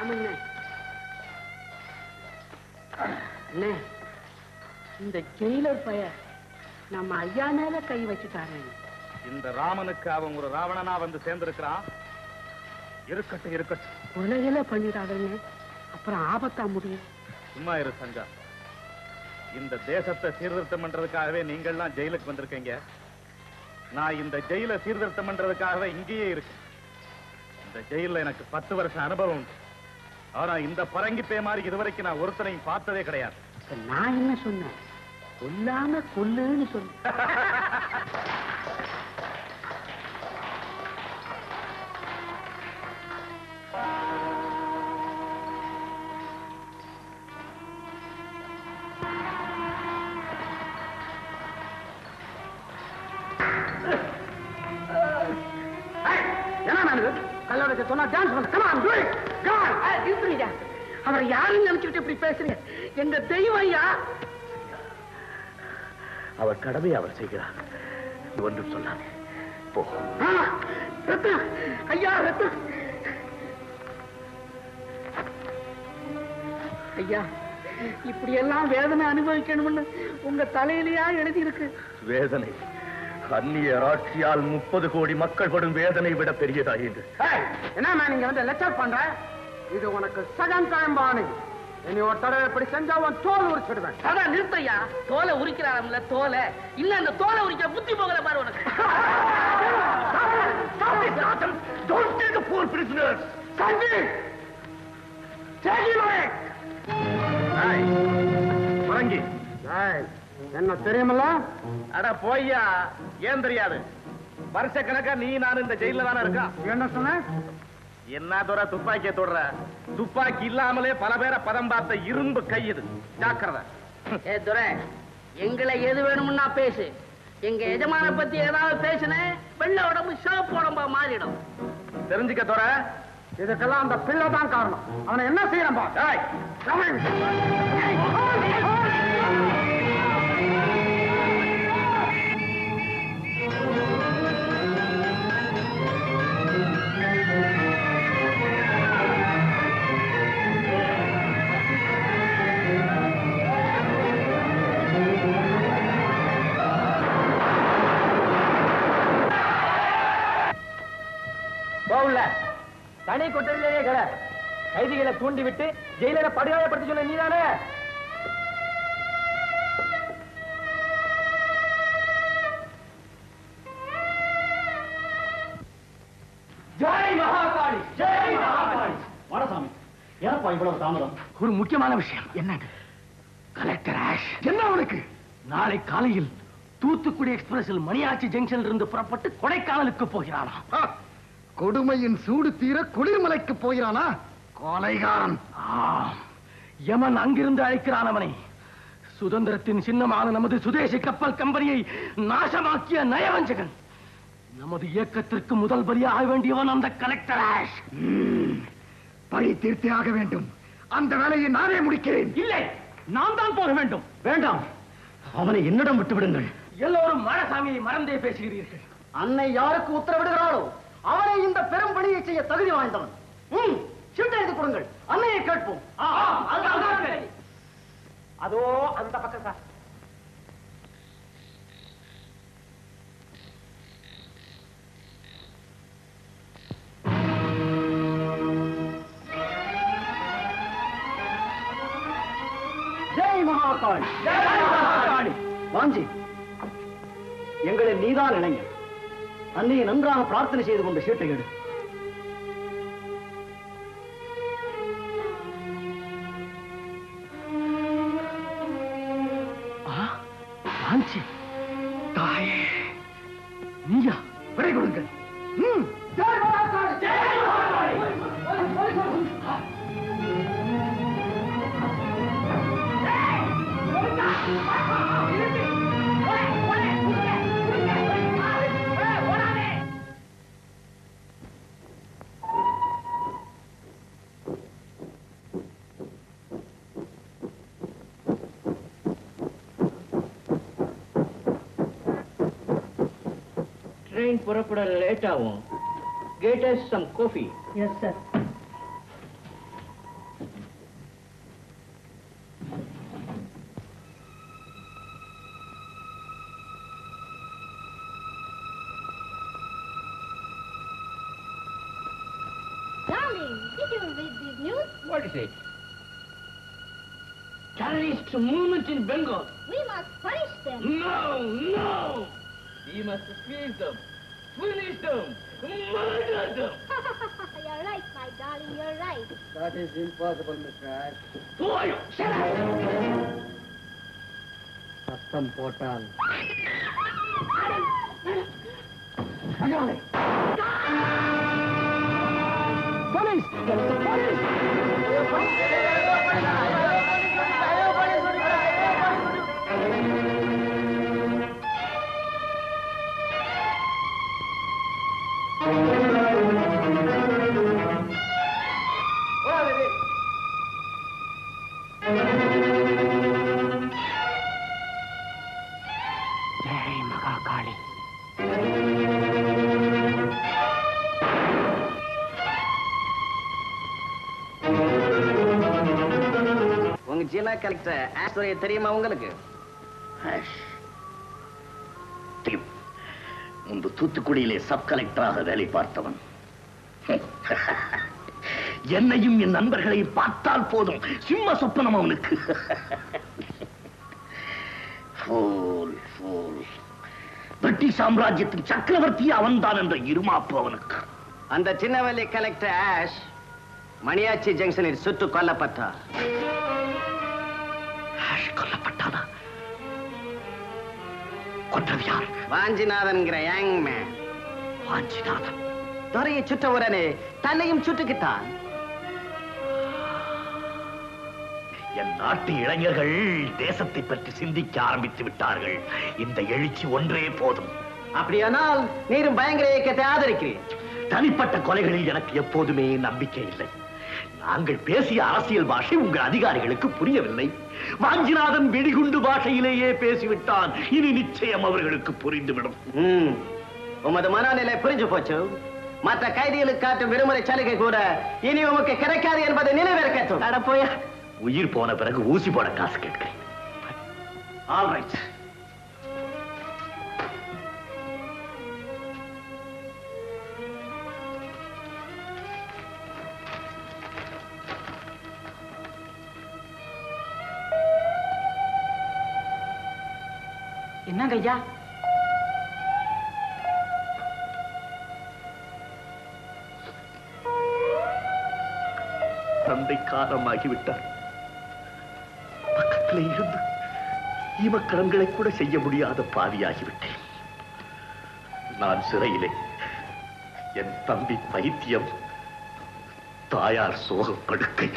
कई वचना आपत्ता सुम्मा संगा सीरम जेलुक्कु वंदिरुक्कींगे ना जेल सीरम इंल पत्त वर्ष अनुभव आना परंगी पे मारी इदवरैक्कु ना ओरुत्तरै पात्तदे किडैयादु ना इन्ना सोन्ना कोल्लाम कोल्लुनु सोन्ना வேதனை அனுபவிக்கணும் உங்க தலையிலேயே எழுதி இருக்கு வேதனை अन्य राष्ट्रीय मुप्पद कोड़ी मक्कड़ पड़ुम वेदने विड़ पेरिय दायिंदु एय एना मैं इंगे वंदु लेक्चर पण्रा इदु उनक्कु सेकंड टाइम वार्निंग इनी ओट्टरे इप्पड़ी सेंजा उन तोल उरिचिडुवेन अदा निरुत्तैया तोल उरिक्रामला तोल इल्ल अंद तोल उरिक्का बुद्धि पोगला पार उनक्कु स्टॉप इट आदम don't take the poor prisoners संगी टेक हिम अवे एय परंगी एय என்ன தெரியுமல்ல அட போய்யா ஏன் தெரியாது வருஷக்கணக்கா நீ நான் இந்த ஜெயில்ல தான இருக்கா என்ன சொன்ன என்ன தோற துப்பாக்கியை தோறற துப்பாக்கி இல்லாமலே பல பேரை பதம் பார்த்த இரும்பு கை இது ஜாக்கிரதை ஏ தோற எங்களே எது வேணும்னா பேசு எங்க எஜமான பத்தி ஏதாவது பேசனே வெள்ள உடம்பு ஷாப் உடம்பா மாறிடும் தெரிஞ்சிக்க தோற இதெல்லாம் அந்த பிள்ளை தான் காரணம் அவனை என்ன செய்யணும் பா டேய் கமிங் தனி கொட்டலிலேயே கல கைதிகளை தூண்டி விட்டு ஜெயிலர படுகாயப்படுத்தி சொன்ன நீதானே ஜெய் மகாகாளி ஜெய் மகாகாளி வரசாமி ஏன்ப்பா இவ்வளவு தாமதம் ஒரு முக்கியமான விஷயம் என்னது கலெக்டர் ஆஷ் என்ன உனக்கு நாளை காலையில் தூத்துக்குடி எக்ஸ்பிரஸில் மணியாச்சி ஜங்ஷனில் இருந்து புறப்பட்டு கொடைக்கானலுக்கு போகிறானாம் கொடுமையின் சூடு தீர குளிர்மலைக்கு போயிரானா கொலைகாரன் யமன் அங்கிருந்து அழைக்கிறான் அவனை சுதந்திரத்தின் சின்னமான நமது சுதேசி கப்பல் கம்பெனியை நாசமாக்கிய நயவஞ்சகன் நமது இயக்கத்திற்கு முதல் பலியாக வேண்டியவன் அந்த கலெக்டர் ஆஷ் பழி தீர்த்தே ஆக வேண்டும் அந்த வேலையை நானே முடிக்கிறேன் இல்லை நான் தான் போக வேண்டும் வேண்டாம் அவனை என்னிடம் விட்டு விடுங்கள் எல்லோரும் மாரசாமியை மறந்தே பேசுகிறீர்கள் அன்னை யாருக்கு உத்தரவிடுகிறாளோ அவனை இந்த பெரும் பணியை செய்ய தகுதி வாய்ந்தவன் சீட்டை எழுதி கொடுங்கள் அன்னையை கேட்போம் அதோ அந்த பக்கம் சார் ஜெய் மகாகாளி ஜெய் மகாகாளி வாஞ்சி எங்களை நீதான் இணைங்க அன்னையை நன்றாக பிரார்த்தனை செய்து கொண்டு சீட்டை எடு தாயே நீயா விடை கொடுங்கள் पुरपड़ा लेट आऊं। Get us some coffee. Yes, sir. Did you read the news? What is it? Terrorist movement in Bengal. We must punish them. No, no! We must squeeze them, punish them, murder them. You're right, my darling, you're right. That is impossible, Mr. Ash. Who are you? Shut up! Custom portal. Police! Police! Collector ஆஸ்வரிய தெரியுமா உங்களுக்கு? தெரியும். முன்பு தூத்துக்குடியிலே sub கலெக்டராக வேலை பார்த்தவன். என்னையும் என் நண்பர்களையும் பார்த்தால் போதும் சிம்ம சொப்பனம் அவனுக்கு. பிரிட்டிஷ் சாம்ராஜ்யத்தின் சக்கரவர்த்தி அவன்தான் என்ற இருமாப்பு அவனுக்கு. அந்த சின்னவெளி கலெக்டர் ஆஷ் மணியாச்சி ஜங்ஷனில் சுட்டு கொல்லப்பட்டார். வாஞ்சிநாதன் துறையை சுட்ட உடனே தன்னையும் சுட்டுக்கிட்டான். என் நாட்டு இளைஞர்கள் தேசத்தை பற்றி சிந்திக்க ஆரம்பித்து விட்டார்கள். இந்த எழுச்சி ஒன்றே போதும். அப்படியானால் நீரும் பயங்கர இயக்கத்தை ஆதரிக்கிறேன். தனிப்பட்ட கொலைகளில் எனக்கு எப்போதுமே நம்பிக்கை இல்லை. நாங்கள் பேசிய அரசியல் பாஷை உங்கள் அதிகாரிகளுக்கு புரியவில்லை. வாஞ்சிநாதன் வெடிகுண்டு பாஷையிலேயே பேசிவிட்டான். இனி நிச்சயம் அவர்களுக்கு புரிந்துவிடும். உமது மனநிலை புரிஞ்சு போச்சு. மற்ற கைதிகளுக்கு காட்டும் விடுமுறை சலுகை கூட இனி உமக்கு கிடைக்காது என்பதை நினைவேற்கட்டும். நடப்போயா உயிர் போன பிறகு ஊசி போட காசு கேட்கிறேன். ஆல்ரைட். என்னங்க ஐயா, தந்தை காலமாகிவிட்டார். பக்கத்திலே இருந்து ஈமக்கடன்களை கூட செய்ய முடியாத பாவியாகிவிட்டேன். நான் சிறையிலே என் தம்பி பைத்தியம், தாயார் சோகப்படுக்கை.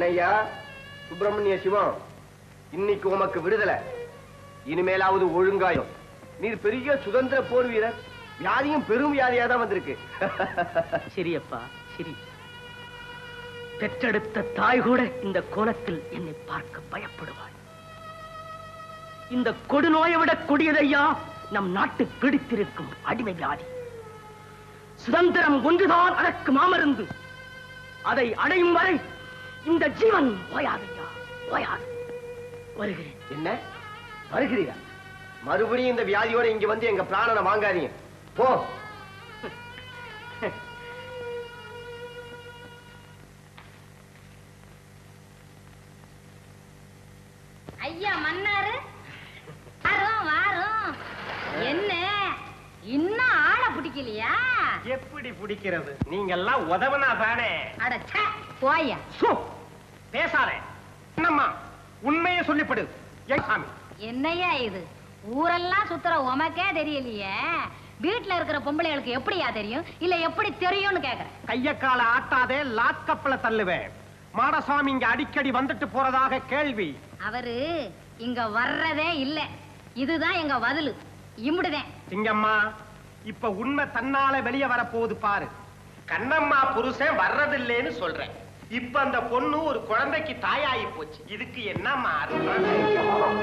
என்னையா சுப்பிரமணிய சிவம், இன்னைக்கு உமக்கு விடுதலை. இனிமேலாவது ஒழுங்காயம். நீர் பெரிய சுதந்திர போர் வீரர். வியாதியும் பெரும் வியாதியா தான் வந்திருக்கு. சரியப்பா, சரி. பெற்றெடுத்த தாய் கூட இந்த கோலத்தில் என்னை பார்க்க பயப்படுவாள். இந்த கொடுநோயை விட கொடியதையா நம் நாட்டு பிடித்திருக்கும் அடிமை வியாதி. சுதந்திரம் ஒன்றுதான் அதற்கு மாமருந்து. அதை அடையும் வரை இந்த ஜீவன் ஓயாதையா ஓயாது. வருகிறேன். என்ன வருகிறீரா? மறுபடியும் இந்த வியாதியோட இங்க வந்து எங்க பிராணனை வாங்காதீங்க. போ. ஐயா மன்னாரு வாரும். என்ன இன்னும் ஆள பிடிக்கலையா? எப்படி பிடிக்கிறது? நீங்க எல்லாம் உதவனா தானே. அடச்சே போயா. சோ பேசாதே. என்னம்மா உண்மையை சொல்லிப்படு. சாமி என்னையா இது? ஊரெல்லாம் சுத்துற உமக்கே தெரியலையே. வீட்டுல இருக்கிற பொம்பளைகளுக்கு எப்படியா தெரியும்? இல்ல எப்படி தெரியும்னு கேக்குறேன். கையக்கால ஆட்டாதே, லாட்கப்பல தள்ளுவேன். மாடசாமி இங்க அடிக்கடி வந்துட்டு போறதாக கேள்வி. அவரு இங்க வர்றதே இல்ல. இதுதான் எங்க வதிலு. இம்முடுதேன் சிங்கம்மா. இப்ப உண்மை தன்னால வெளியே வரப்போகுது பாரு. கண்ணம்மா புருஷன் வர்றதில்லைன்னு சொல்றேன். இப்ப அந்த பொண்ணு ஒரு குழந்தைக்கு தாயாகி போச்சு. இதுக்கு என்னம்மா அர்த்தம்?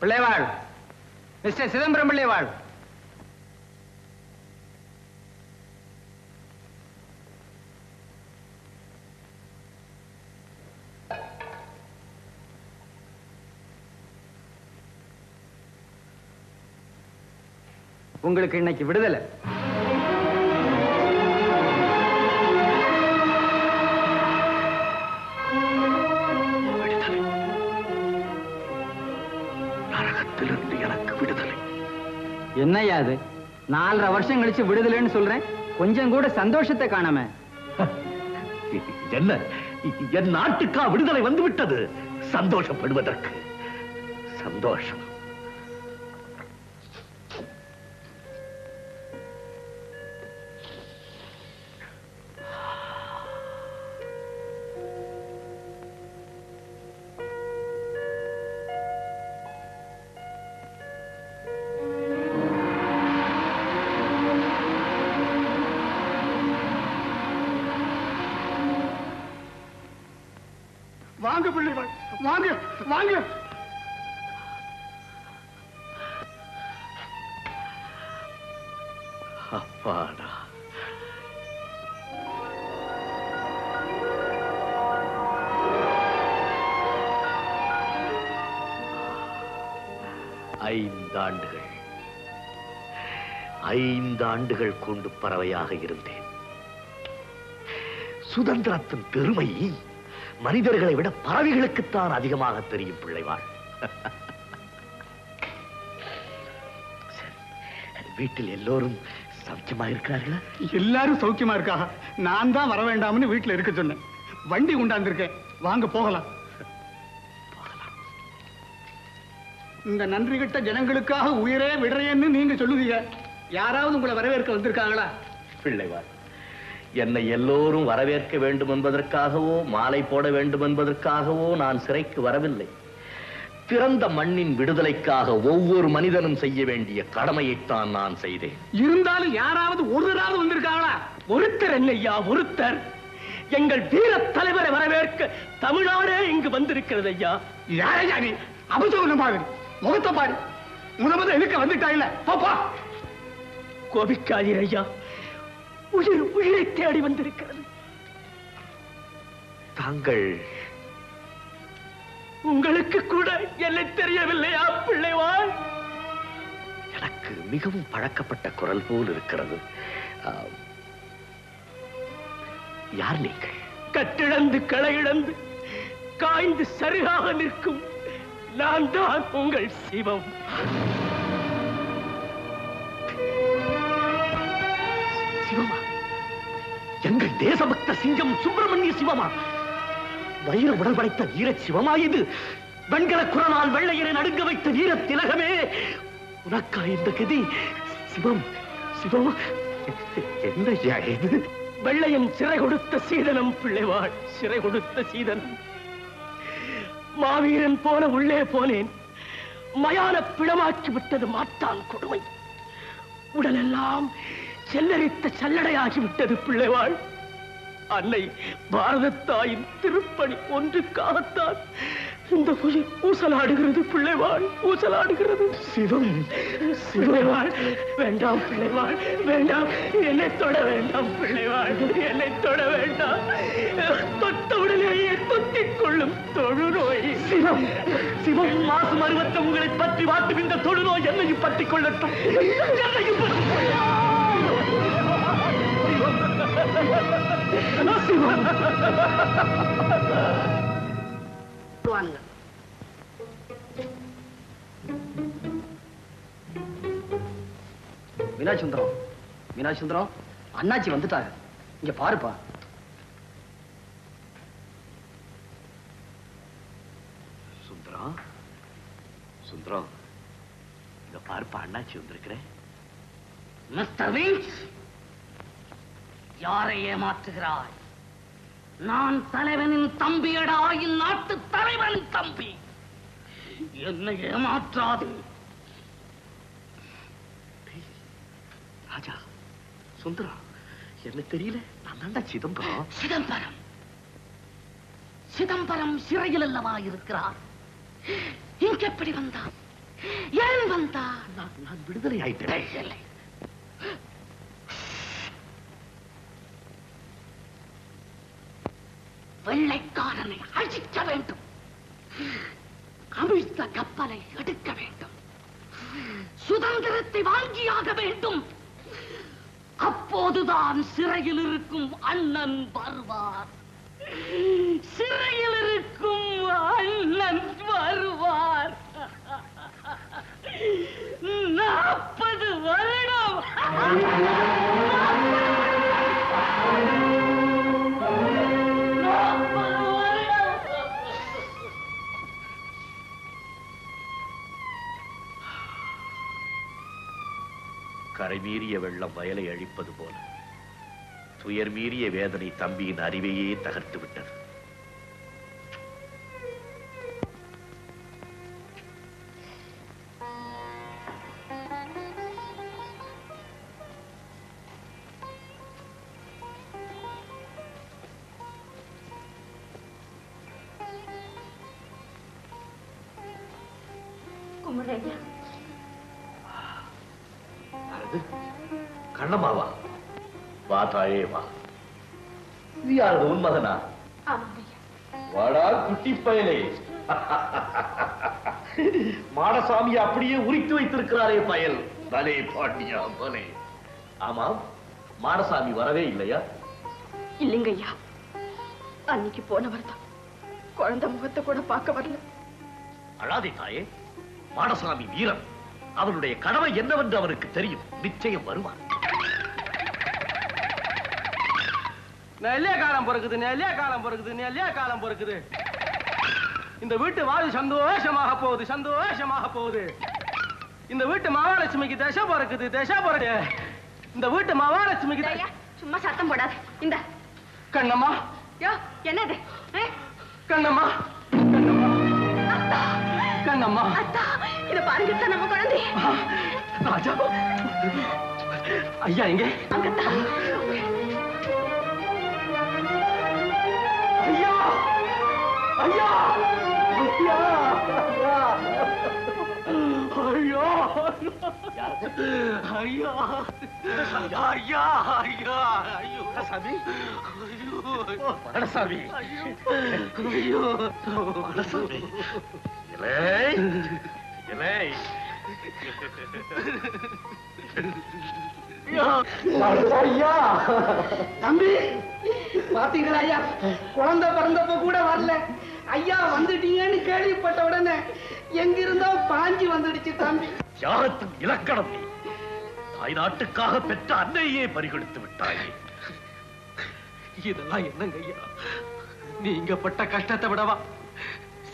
பிள்ளைவாள் மிஸ்டர் சிதம்பரம் பிள்ளைவாள் உங்களுக்கு இன்னைக்கு விடுதலை. நரகத்திலிருந்து எனக்கு விடுதலை. என்னையா அது? 4.5 வருஷம் கழிச்சு விடுதலைன்னு சொல்றேன். கொஞ்சம் கூட சந்தோஷத்தை காணாம. என்ன? என் நாட்டுக்கா விடுதலை வந்து விட்டது. சந்தோஷப்படுவதற்கு சந்தோஷம். ஐந்தாண்டுகள் கொண்டு பறவையாக இருந்தேன். சுதந்திரத்தின் பெருமை மனிதர்களை விட பறவைகளுக்குத்தான் அதிகமாக தெரியும் பிள்ளைவாள். வீட்டில் எல்லோரும் சௌக்கியமா இருக்கார்களா? எல்லாரும் சௌக்கியமா இருக்காக. நான் தான் வர வேண்டாம்னு வீட்டில் இருக்க சொன்னேன். வண்டி கொண்டாந்துருக்கேன், வாங்க போகலாம். இந்த நன்றி கிட்ட ஜனங்களுக்காக உயிரே விடுறேன்னு நீங்க சொல்லுவீங்க. யாராவது உங்களை வரவேற்க வந்திருக்காங்களா? பிள்ளைவாள், என்னை எல்லோரும் வரவேற்க வேண்டும் என்பதற்காகவோ மாலை போட வேண்டும் என்பதற்காகவோ நான் சிறைக்கு வரவில்லை. திறந்த மண்ணின் விடுதலைக்காக ஒவ்வொரு மனிதனும் செய்ய வேண்டிய கடமையைத்தான் நான் செய்தேன். இருந்தாலும் யாராவது ஒருத்தராவது வந்திருக்காங்களா? ஒருத்தர் என்னையா, ஒருத்தர். எங்கள் வீர தலைவரை வரவேற்க தமிழ்நாடே இங்கு வந்திருக்கிறது ஐயா. யாரையா நீ அபசகுணம் பாரு, முகத்தை பாரு, முதல் எதுக்க வந்துட்டாயில்ல. பாப்பா கோபிக்காதீர் ஐயா, உயிர் உயிரை தேடி வந்திருக்கிறது. தாங்கள் உங்களுக்கு கூட என்னை தெரியவில்லையா பிள்ளைவாள்? எனக்கு மிகவும் பழக்கப்பட்ட குரல் போல் இருக்கிறது. யார் நீங்கள்? கட்டிழந்து களையிழந்து காய்ந்து சரியாக நிற்கும் நான் தான் உங்கள் சிவம். சிவமா? எங்கள் தேசபக்த சிங்கம் சுப்பிரமணிய சிவமா? வைர உடல் படைத்த வீர சிவமா இது? வெண்கல குரலால் வெள்ளையரை நடுங்க வைத்த வீர திலகமே உனக்கா இந்த கதி? சிவம் சிவம் என்ன இது? வெள்ளையன் சிறை கொடுத்த சீதனம் பிள்ளைவாள், சிறை கொடுத்த சீதனம். மாவீரன் போல உள்ளே போனேன், மயான பிளமாக்கி விட்டது மாட்டான் கொடுமை. உடலெல்லாம் செல்லரித்த சல்லடையாகிவிட்டது பிள்ளைவாள். அன்னை பாரதத்தாயின் திருப்பணி ஒன்றுக்காகத்தான் இந்த உயிர் ஊசலாடுகிறது பிள்ளைவாள், ஊசலாடுகிறது. சிவம் சிவவாள் வேண்டாம் பிள்ளைவாள், வேண்டாம். என்னை தொட வேண்டாம் பிள்ளைவாள், என்னை தொட வேண்டாம். தொட்ட உடலேயே தொத்திக் கொள்ளும் தொழுநோய். சிவம் சிவம் மாசு மருவத்தை உங்களை பற்றி வாட்டும் இந்த தொழுநோய் என்னையும் பற்றிக் கொள்ளட்டும், என்னையும் மீனாசுந்தரம். மீனாசுந்தரம், அண்ணாச்சி வந்துட்டாங்க, இங்க பாருப்பா. சுந்தரம் சுந்தரம் இங்க பாருப்பா, அண்ணாச்சி வந்திருக்கிறேன். யாரை ஏமாற்றுகிறாய்? நான் தலைவனின் தம்பியடா, இந்நாட்டு தலைவனின் தம்பி. என்னை ஏமாற்றாது. ராஜா, சுந்தரா, என்ன தெரியல, நான் தாண்டா சிதம்பரம். சிதம்பரம் சிதம்பரம் சிறையில் அல்லவா இருக்கிறார்? இங்க எப்படி வந்தான்? ஏன் வந்தான்? நான் விடுதலை ஆயிட்டேன். வெள்ளைக்காரனை அழிக்க வேண்டும், அமிழ்த்த கப்பலை எடுக்க வேண்டும், சுதந்திரத்தை வாங்கியாக வேண்டும். அப்போதுதான் சிறையில் இருக்கும் அண்ணன் வருவார், சிறையில் இருக்கும் அண்ணன் வருவார். 40 வருடம் கரைமீறிய வெள்ளம் வயலை அழிப்பது போல துயர் மீறிய வேதனை தம்பியின் அறிவையே தகர்த்து விட்டது. உண்மதனா? வாடா குட்டி பயலே, மாடசாமி அப்படியே உரித்து வைத்திருக்கிறாரே பயல். பலே பாண்டியா பலே. ஆமா, மாடசாமி வரவே இல்லையா? இல்லைங்கய்யா, அன்னைக்கு போனவர் தான், குழந்தை முகத்தை கூட பார்க்க வரல. அழாதே தாயே, மாடசாமி வீரன், அவனுடைய கடமை என்னவென்று அவனுக்கு தெரியும், நிச்சயம் வருவான். நெல்லியாக்காலம் பொறுக்குது, நெல்லியாக்காலம் பொறுக்குது, நெல்லியாக்காலம் பொறுக்குது. இந்த வீட்டு வாதி சந்தோஷமாக போகுது, சந்தோஷமாக போகுது. இந்த வீட்டு மகாலட்சுமிக்கு தசை பொறுக்குது, தசை பொறுக்குது. இந்த வீட்டு மகாலட்சுமிக்கு சும்மா சத்தம் போடாது. இந்த கண்ணம்மா யோ, என்னது கண்ணம்மா? கண்ணம்மா கண்ணம்மா இத பாருங்க, நம்ம குழந்தை ராஜா ஐயா எங்க? ஐயா ஐயா ஐயா ஐயா ஐயா ஐயா ஐயோ சாமி, ஐயோ மனசாமி, ஐயோ மனசாமி. இலே இலே ஐயா, தம்பி பாத்தீங்களா ஐயா, குழந்தை பிறந்தப்ப கூட வரல. ஐயா வந்துட்டீங்கன்னு கேள்விப்பட்ட உடனே எங்க இருந்தா பாஞ்சி வந்துடுச்சு. தம்பி யாரத்தும் இலக்கணம், தாய் நாட்டுக்காக பெற்ற அன்னையே பறிகொடுத்து விட்டாய். இதெல்லாம் என்னங்க ஐயா, நீங்க பட்ட கஷ்டத்தை விடவா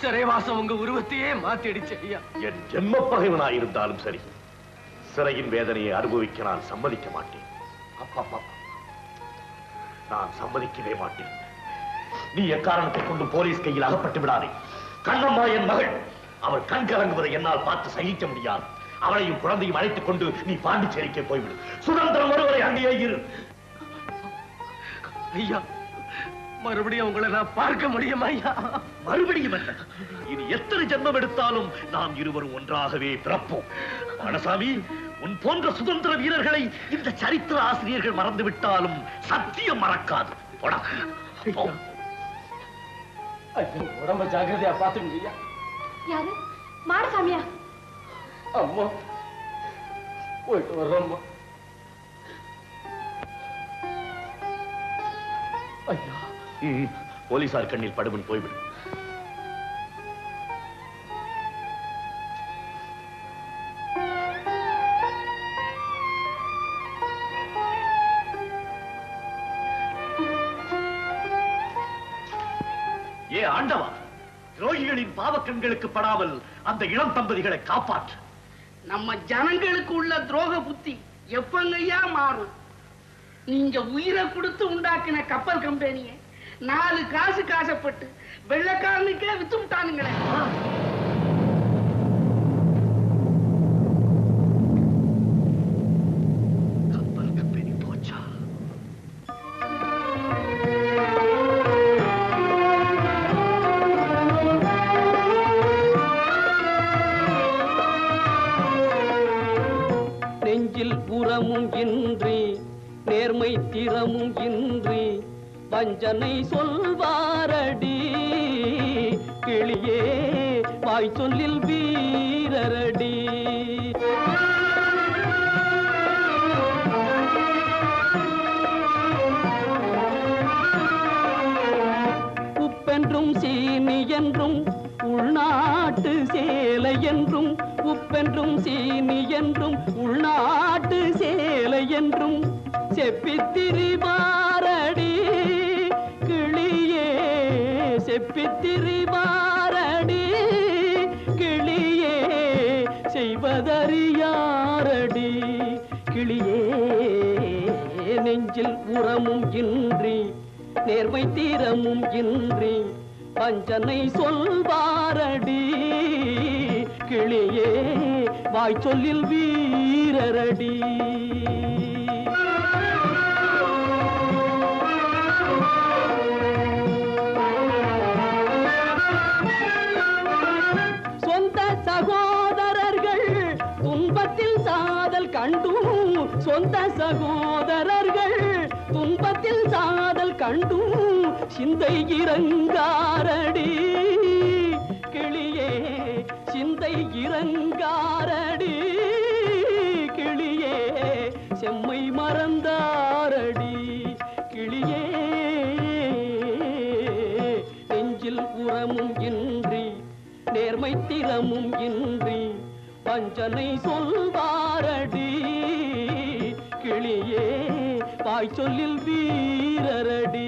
சிறைவாசம் உங்க உருவத்தையே மாத்திடுச்சு ஐயா. என் ஜென்ம பகைவனாய் இருந்தாலும் சரி, சிறையின் வேதனையை அனுபவிக்க நான் சம்மதிக்க மாட்டேன். அப்பா, நான் சம்மதிக்கவே மாட்டேன். நீ எக்காரணத்தை கொண்டு போலீஸ் கையில் அகப்பட்டு விடாதே. கண்ணம்மா என் மகள், அவள் கண் கலங்குவதை என்னால் பார்த்து சகிக்க முடியாது. அவளையும் குழந்தையும் அழைத்துக் கொண்டு நீ பாண்டிச்சேரிக்கே போய்விடு. சுதந்திரம் ஒருவரை அங்கேயே இரு. ஐயா, மறுபடியும் உங்களை நான் பார்க்க முடியும் ஐயா? மறுபடியும் அல்ல, இனி எத்தனை ஜென்மம் எடுத்தாலும் நாம் இருவரும் ஒன்றாகவே பிறப்போம். மனசாமி, உன் போன்ற சுதந்திர வீரர்களை இந்த சரித்திர ஆசிரியர்கள் மறந்துவிட்டாலும் சத்தியம் மறக்காது. உடம்ப ஜாகிரதையா பாத்துக்கியா? யாரு மாடசாமியா? அம்மா போயிட்டு வர்றோம்மா. ஐயா, போலீசார் கண்ணில் படுமன் போய்விடும். ஏ ஆண்டவா, துரோகிகளின் பாவக்கண்களுக்கு படாமல் அந்த இளம் தம்பதிகளை காப்பாற்று. நம்ம ஜனங்களுக்கு உள்ள துரோக புத்தி எப்பங்கய்யா மாறும்? நீங்க உயிரை கொடுத்து உண்டாக்கின கப்பல் கம்பெனியை நாலு காசு காசப்பட்டு வெள்ளக்காரனுக்கே வித்துட்டானுங்களே. வஞ்சனை சொல்வாரடி கிளியே வாய் சொல்லில் வீரரடி. உப்பென்றும் சீனி என்றும் உள்நாட்டு சேலை என்றும் உப்பென்றும் சீனி என்றும் உள்நாட்டு சேலை என்றும் செப்பித்திரிவாரடி கிளியே செப்பித்திரிவாரடி கிளியே செய்வதறியாரடி. கிளியே நெஞ்சில் உரமும் இன்றி நேர்மை தீரமும் இன்றி பஞ்சனை சொல்வாரடி கிளியே வாய் சொல்லில் வீரரடி. சொந்த சகோதரர்கள் துன்பத்தில் சாதல் கண்டும் சிந்தை இறங்காரடி கிளியே சிந்தை இறங்காரடி கிளியே செம்மை மறந்தாரடி. கிளியே நெஞ்சில் உரமும் இன்றி நேர்மை திறமும் இன்றி பஞ்சனை சொல்வாரடி கிளியே வாய் சொல்லில் வீரரடி.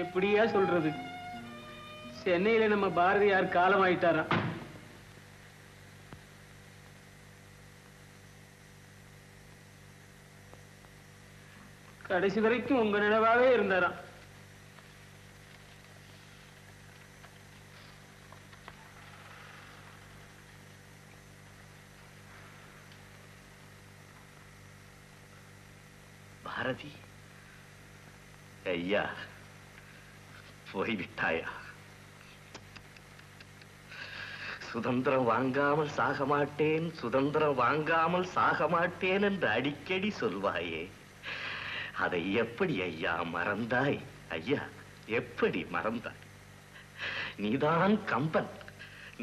எப்படியா சொல்றது, சென்னையில நம்ம பாரதியார் காலம் ஆயிட்டாரா? கடைசி வரைக்கும் உங்க நினைவாவே இருந்தாராம். பாரதி ஐயா போய்விட்டாயா? சுதந்திரம் வாங்காமல் சாக மாட்டேன், சுதந்திரம் வாங்காமல் சாக மாட்டேன் என்று அடிக்கடி சொல்வாயே, அதை எப்படி ஐயா மறந்தாய்? ஐயா எப்படி மறந்தாய்? நீதான் கம்பன்,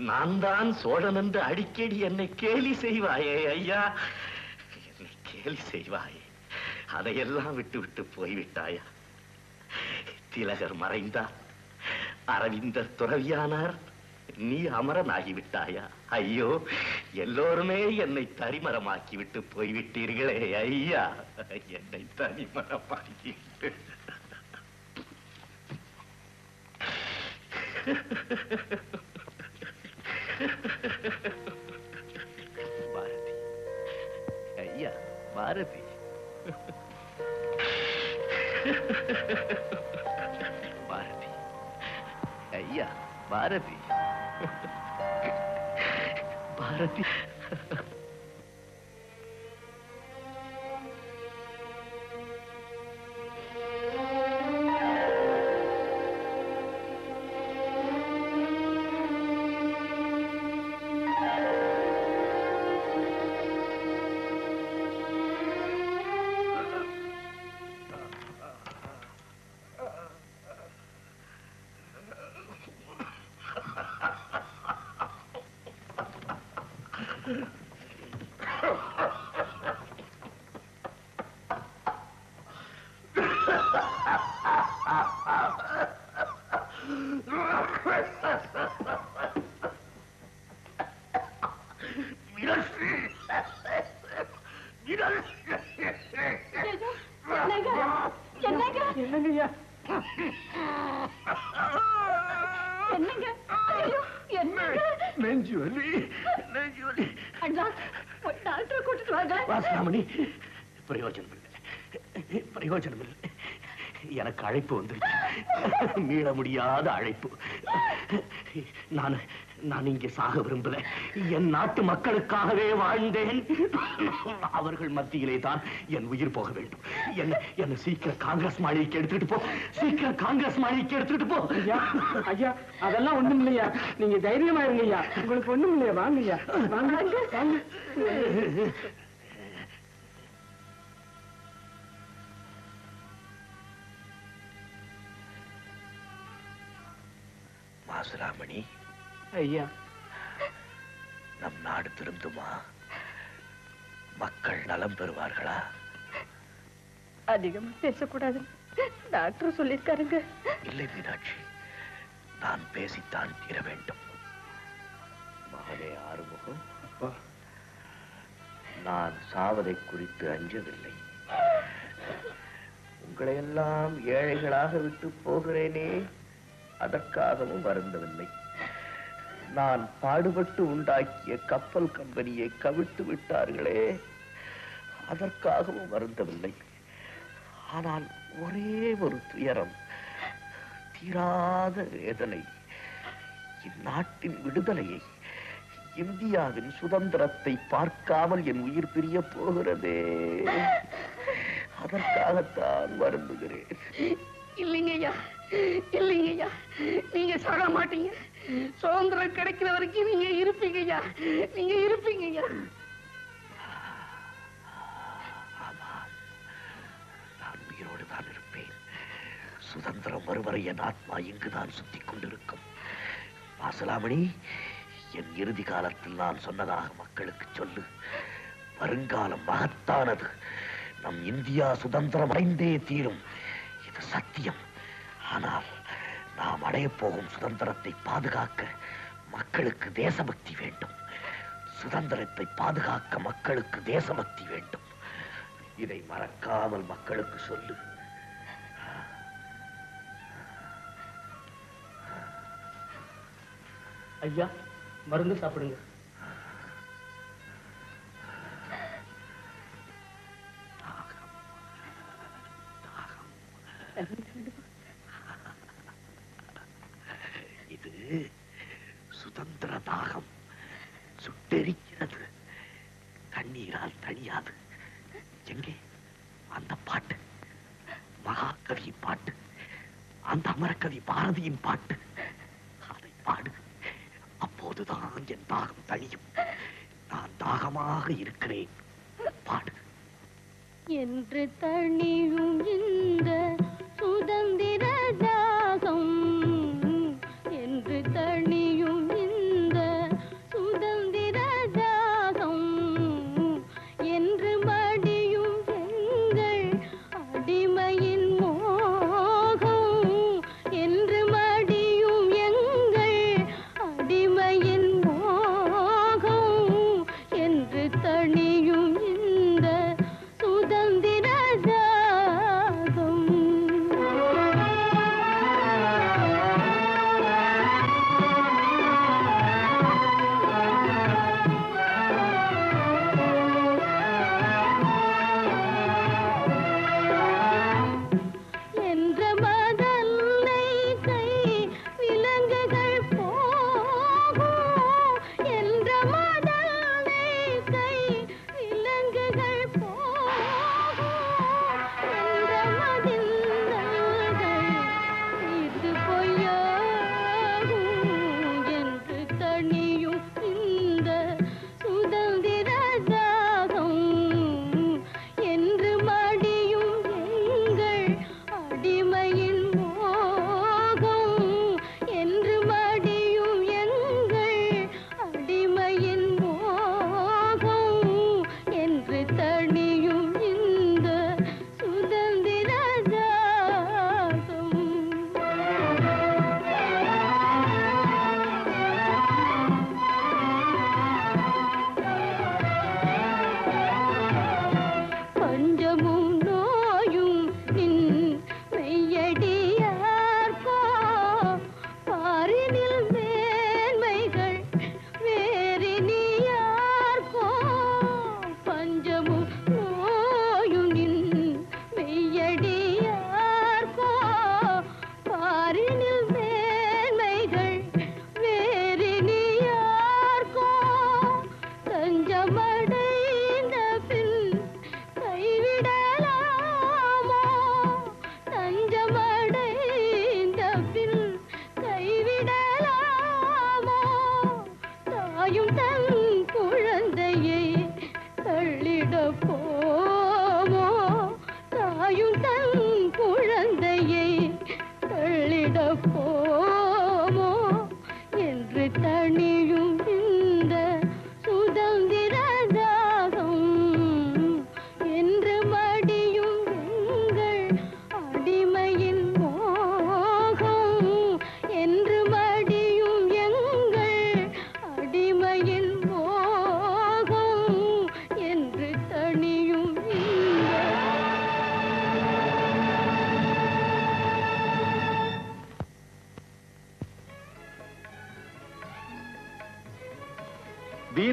நான் தான் சோழன் என்று அடிக்கடி என்னை கேலி செய்வாயே ஐயா, என்னை கேலி செய்வாயே, அதையெல்லாம் விட்டு விட்டு போய்விட்டாயா? திலகர் மறைந்தார், அரவிந்தர் துறவியானார், நீ அமரனாகிவிட்டாயா? ஐயோ, எல்லோருமே என்னை தரிமரமாக்கி விட்டு போய்விட்டீர்களே ஐயா, என்னை தரிமரமாக்கி. பாரதி ஐயா, பாரதி பாரதி ஐயா, பாரதி பாரதி. धैर्य मासुरामणि अय्या நம் நாடு திருந்துமா மக்கள் நலம் பெறுவார்களா அதிகம் பேசக்கூடாது டாக்டர் சொல்லிருக்காருங்க இல்லை மீனாட்சி நான் பேசித்தான் தீர வேண்டும் மகளே ஆறுமுகம் அப்பா நான் சாவதை குறித்து அஞ்சவில்லை உங்களை எல்லாம் ஏழைகளாக விட்டு போகிறேனே அதற்காகவும் வருந்தவில்லை நான் பாடுபட்டு உண்டாக்கிய கப்பல் கம்பெனியை கவிழ்த்து விட்டார்களே அதற்காகவும் வருந்தவில்லை ஆனால் ஒரே ஒரு துயரம் தீராத வேதனை இந்நாட்டின் விடுதலையை இந்தியாவின் சுதந்திரத்தை பார்க்காமல் என் உயிர் பிரிய போகிறதே அதற்காகத்தான் வருந்துகிறேன் இல்லைங்கய்யா இல்லைங்கய்யா நீங்க சாக மாட்டீங்க சுதந்திரம் கிடைக்கிற வரைக்கும் நீங்க இருப்பீங்கய்யா நீங்க இருப்பீங்கய்யா நான் உயிரோடு தான் இருப்பேன் சுதந்திரம் வருவரை என் ஆத்மா இங்குதான் சுத்தி கொண்டிருக்கும் வாசலாமணி என் இறுதி காலத்தில் நான் சொன்னதாக மக்களுக்கு சொல்லு வருங்காலம் மகத்தானது நம் இந்தியா சுதந்திரம் அடைந்தே தீரும் இது சத்தியம் ஆனால் நாம் அடையப் போகும் சுதந்திரத்தை பாதுகாக்க மக்களுக்கு தேசபக்தி வேண்டும் சுதந்திரத்தை பாதுகாக்க மக்களுக்கு தேசபக்தி வேண்டும் இதை மறக்காமல் மக்களுக்கு சொல்லு ஐயா மருந்து சாப்பிடுங்க தாகம் சுட்டெரிக்கிறது கண்ணீரால் தனியாது எங்கே அந்த பாட்டு மகாகவி பாட்டு அந்த அமரகவி பாரதியின் பாட்டு அதை பாடு அப்போதுதான் என் தாகம் தனியும் நான் தாகமாக இருக்கிறேன் பாடு என்று தனியும் இந்த சுதந்திர தாகம் என்று தனியும்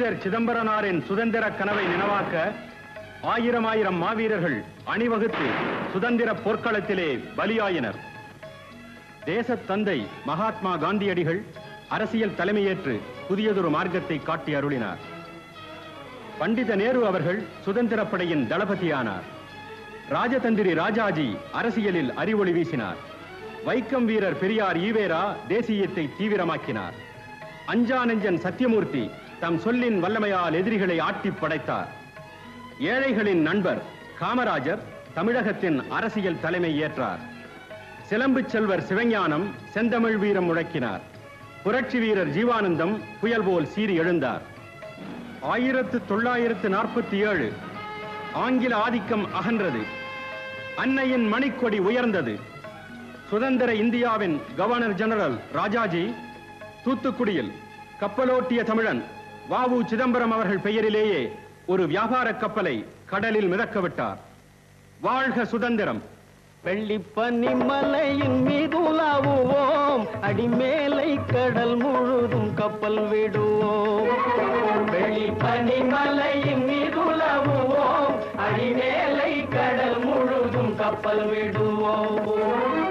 வீரர் சிதம்பரனாரின் சுதந்திர கனவை நினைவாக்க ஆயிரம் ஆயிரம் மாவீரர்கள் அணிவகுத்து சுதந்திர போர்க்களத்திலே பலியாயினர். தேச தந்தை மகாத்மா காந்தியடிகள் அரசியல் தலைமையேற்று புதியதொரு மார்க்கத்தை காட்டி அருளினார். பண்டித நேரு அவர்கள் சுதந்திர படையின் தளபதியானார். ராஜதந்திரி ராஜாஜி அரசியலில் அறிவொளி வீசினார். வைக்கம் வீரர் பெரியார் ஈவேரா தேசியத்தை தீவிரமாக்கினார். அஞ்சானஞ்சன் சத்தியமூர்த்தி தம் சொல்லின் வல்லமையால் எதிரிகளை ஆட்டி படைத்தார். ஏழைகளின் நண்பர் காமராஜர் தமிழகத்தின் அரசியல் தலைமை ஏற்றார். சிலம்பு செல்வர் சிவஞானம் செந்தமிழ் வீரம் முழக்கினார். புரட்சி வீரர் ஜீவானந்தம் புயல் போல் சீறி எழுந்தார். 1947 ஆங்கில ஆதிக்கம் அகன்றது. அன்னையின் மணிக்கொடி உயர்ந்தது. சுதந்திர இந்தியாவின் கவர்னர் ஜெனரல் ராஜாஜி தூத்துக்குடியில் கப்பலோட்டிய தமிழன் வ.உ. சிதம்பரம் அவர்கள் பெயரிலேயே ஒரு வியாபார கப்பலை கடலில் மிதக்கவிட்டார். வாழ்க சுதந்திரம்! வெள்ளிப்பனி மலையின் மீது உலாவுவோம், அடிமேலை கடல் முழுதும் கப்பல் விடுவோம். வெள்ளிப்பனி மலையின் மீது உலாவுவோம், அடிமேலை கடல் முழுதும் கப்பல் விடுவோம்.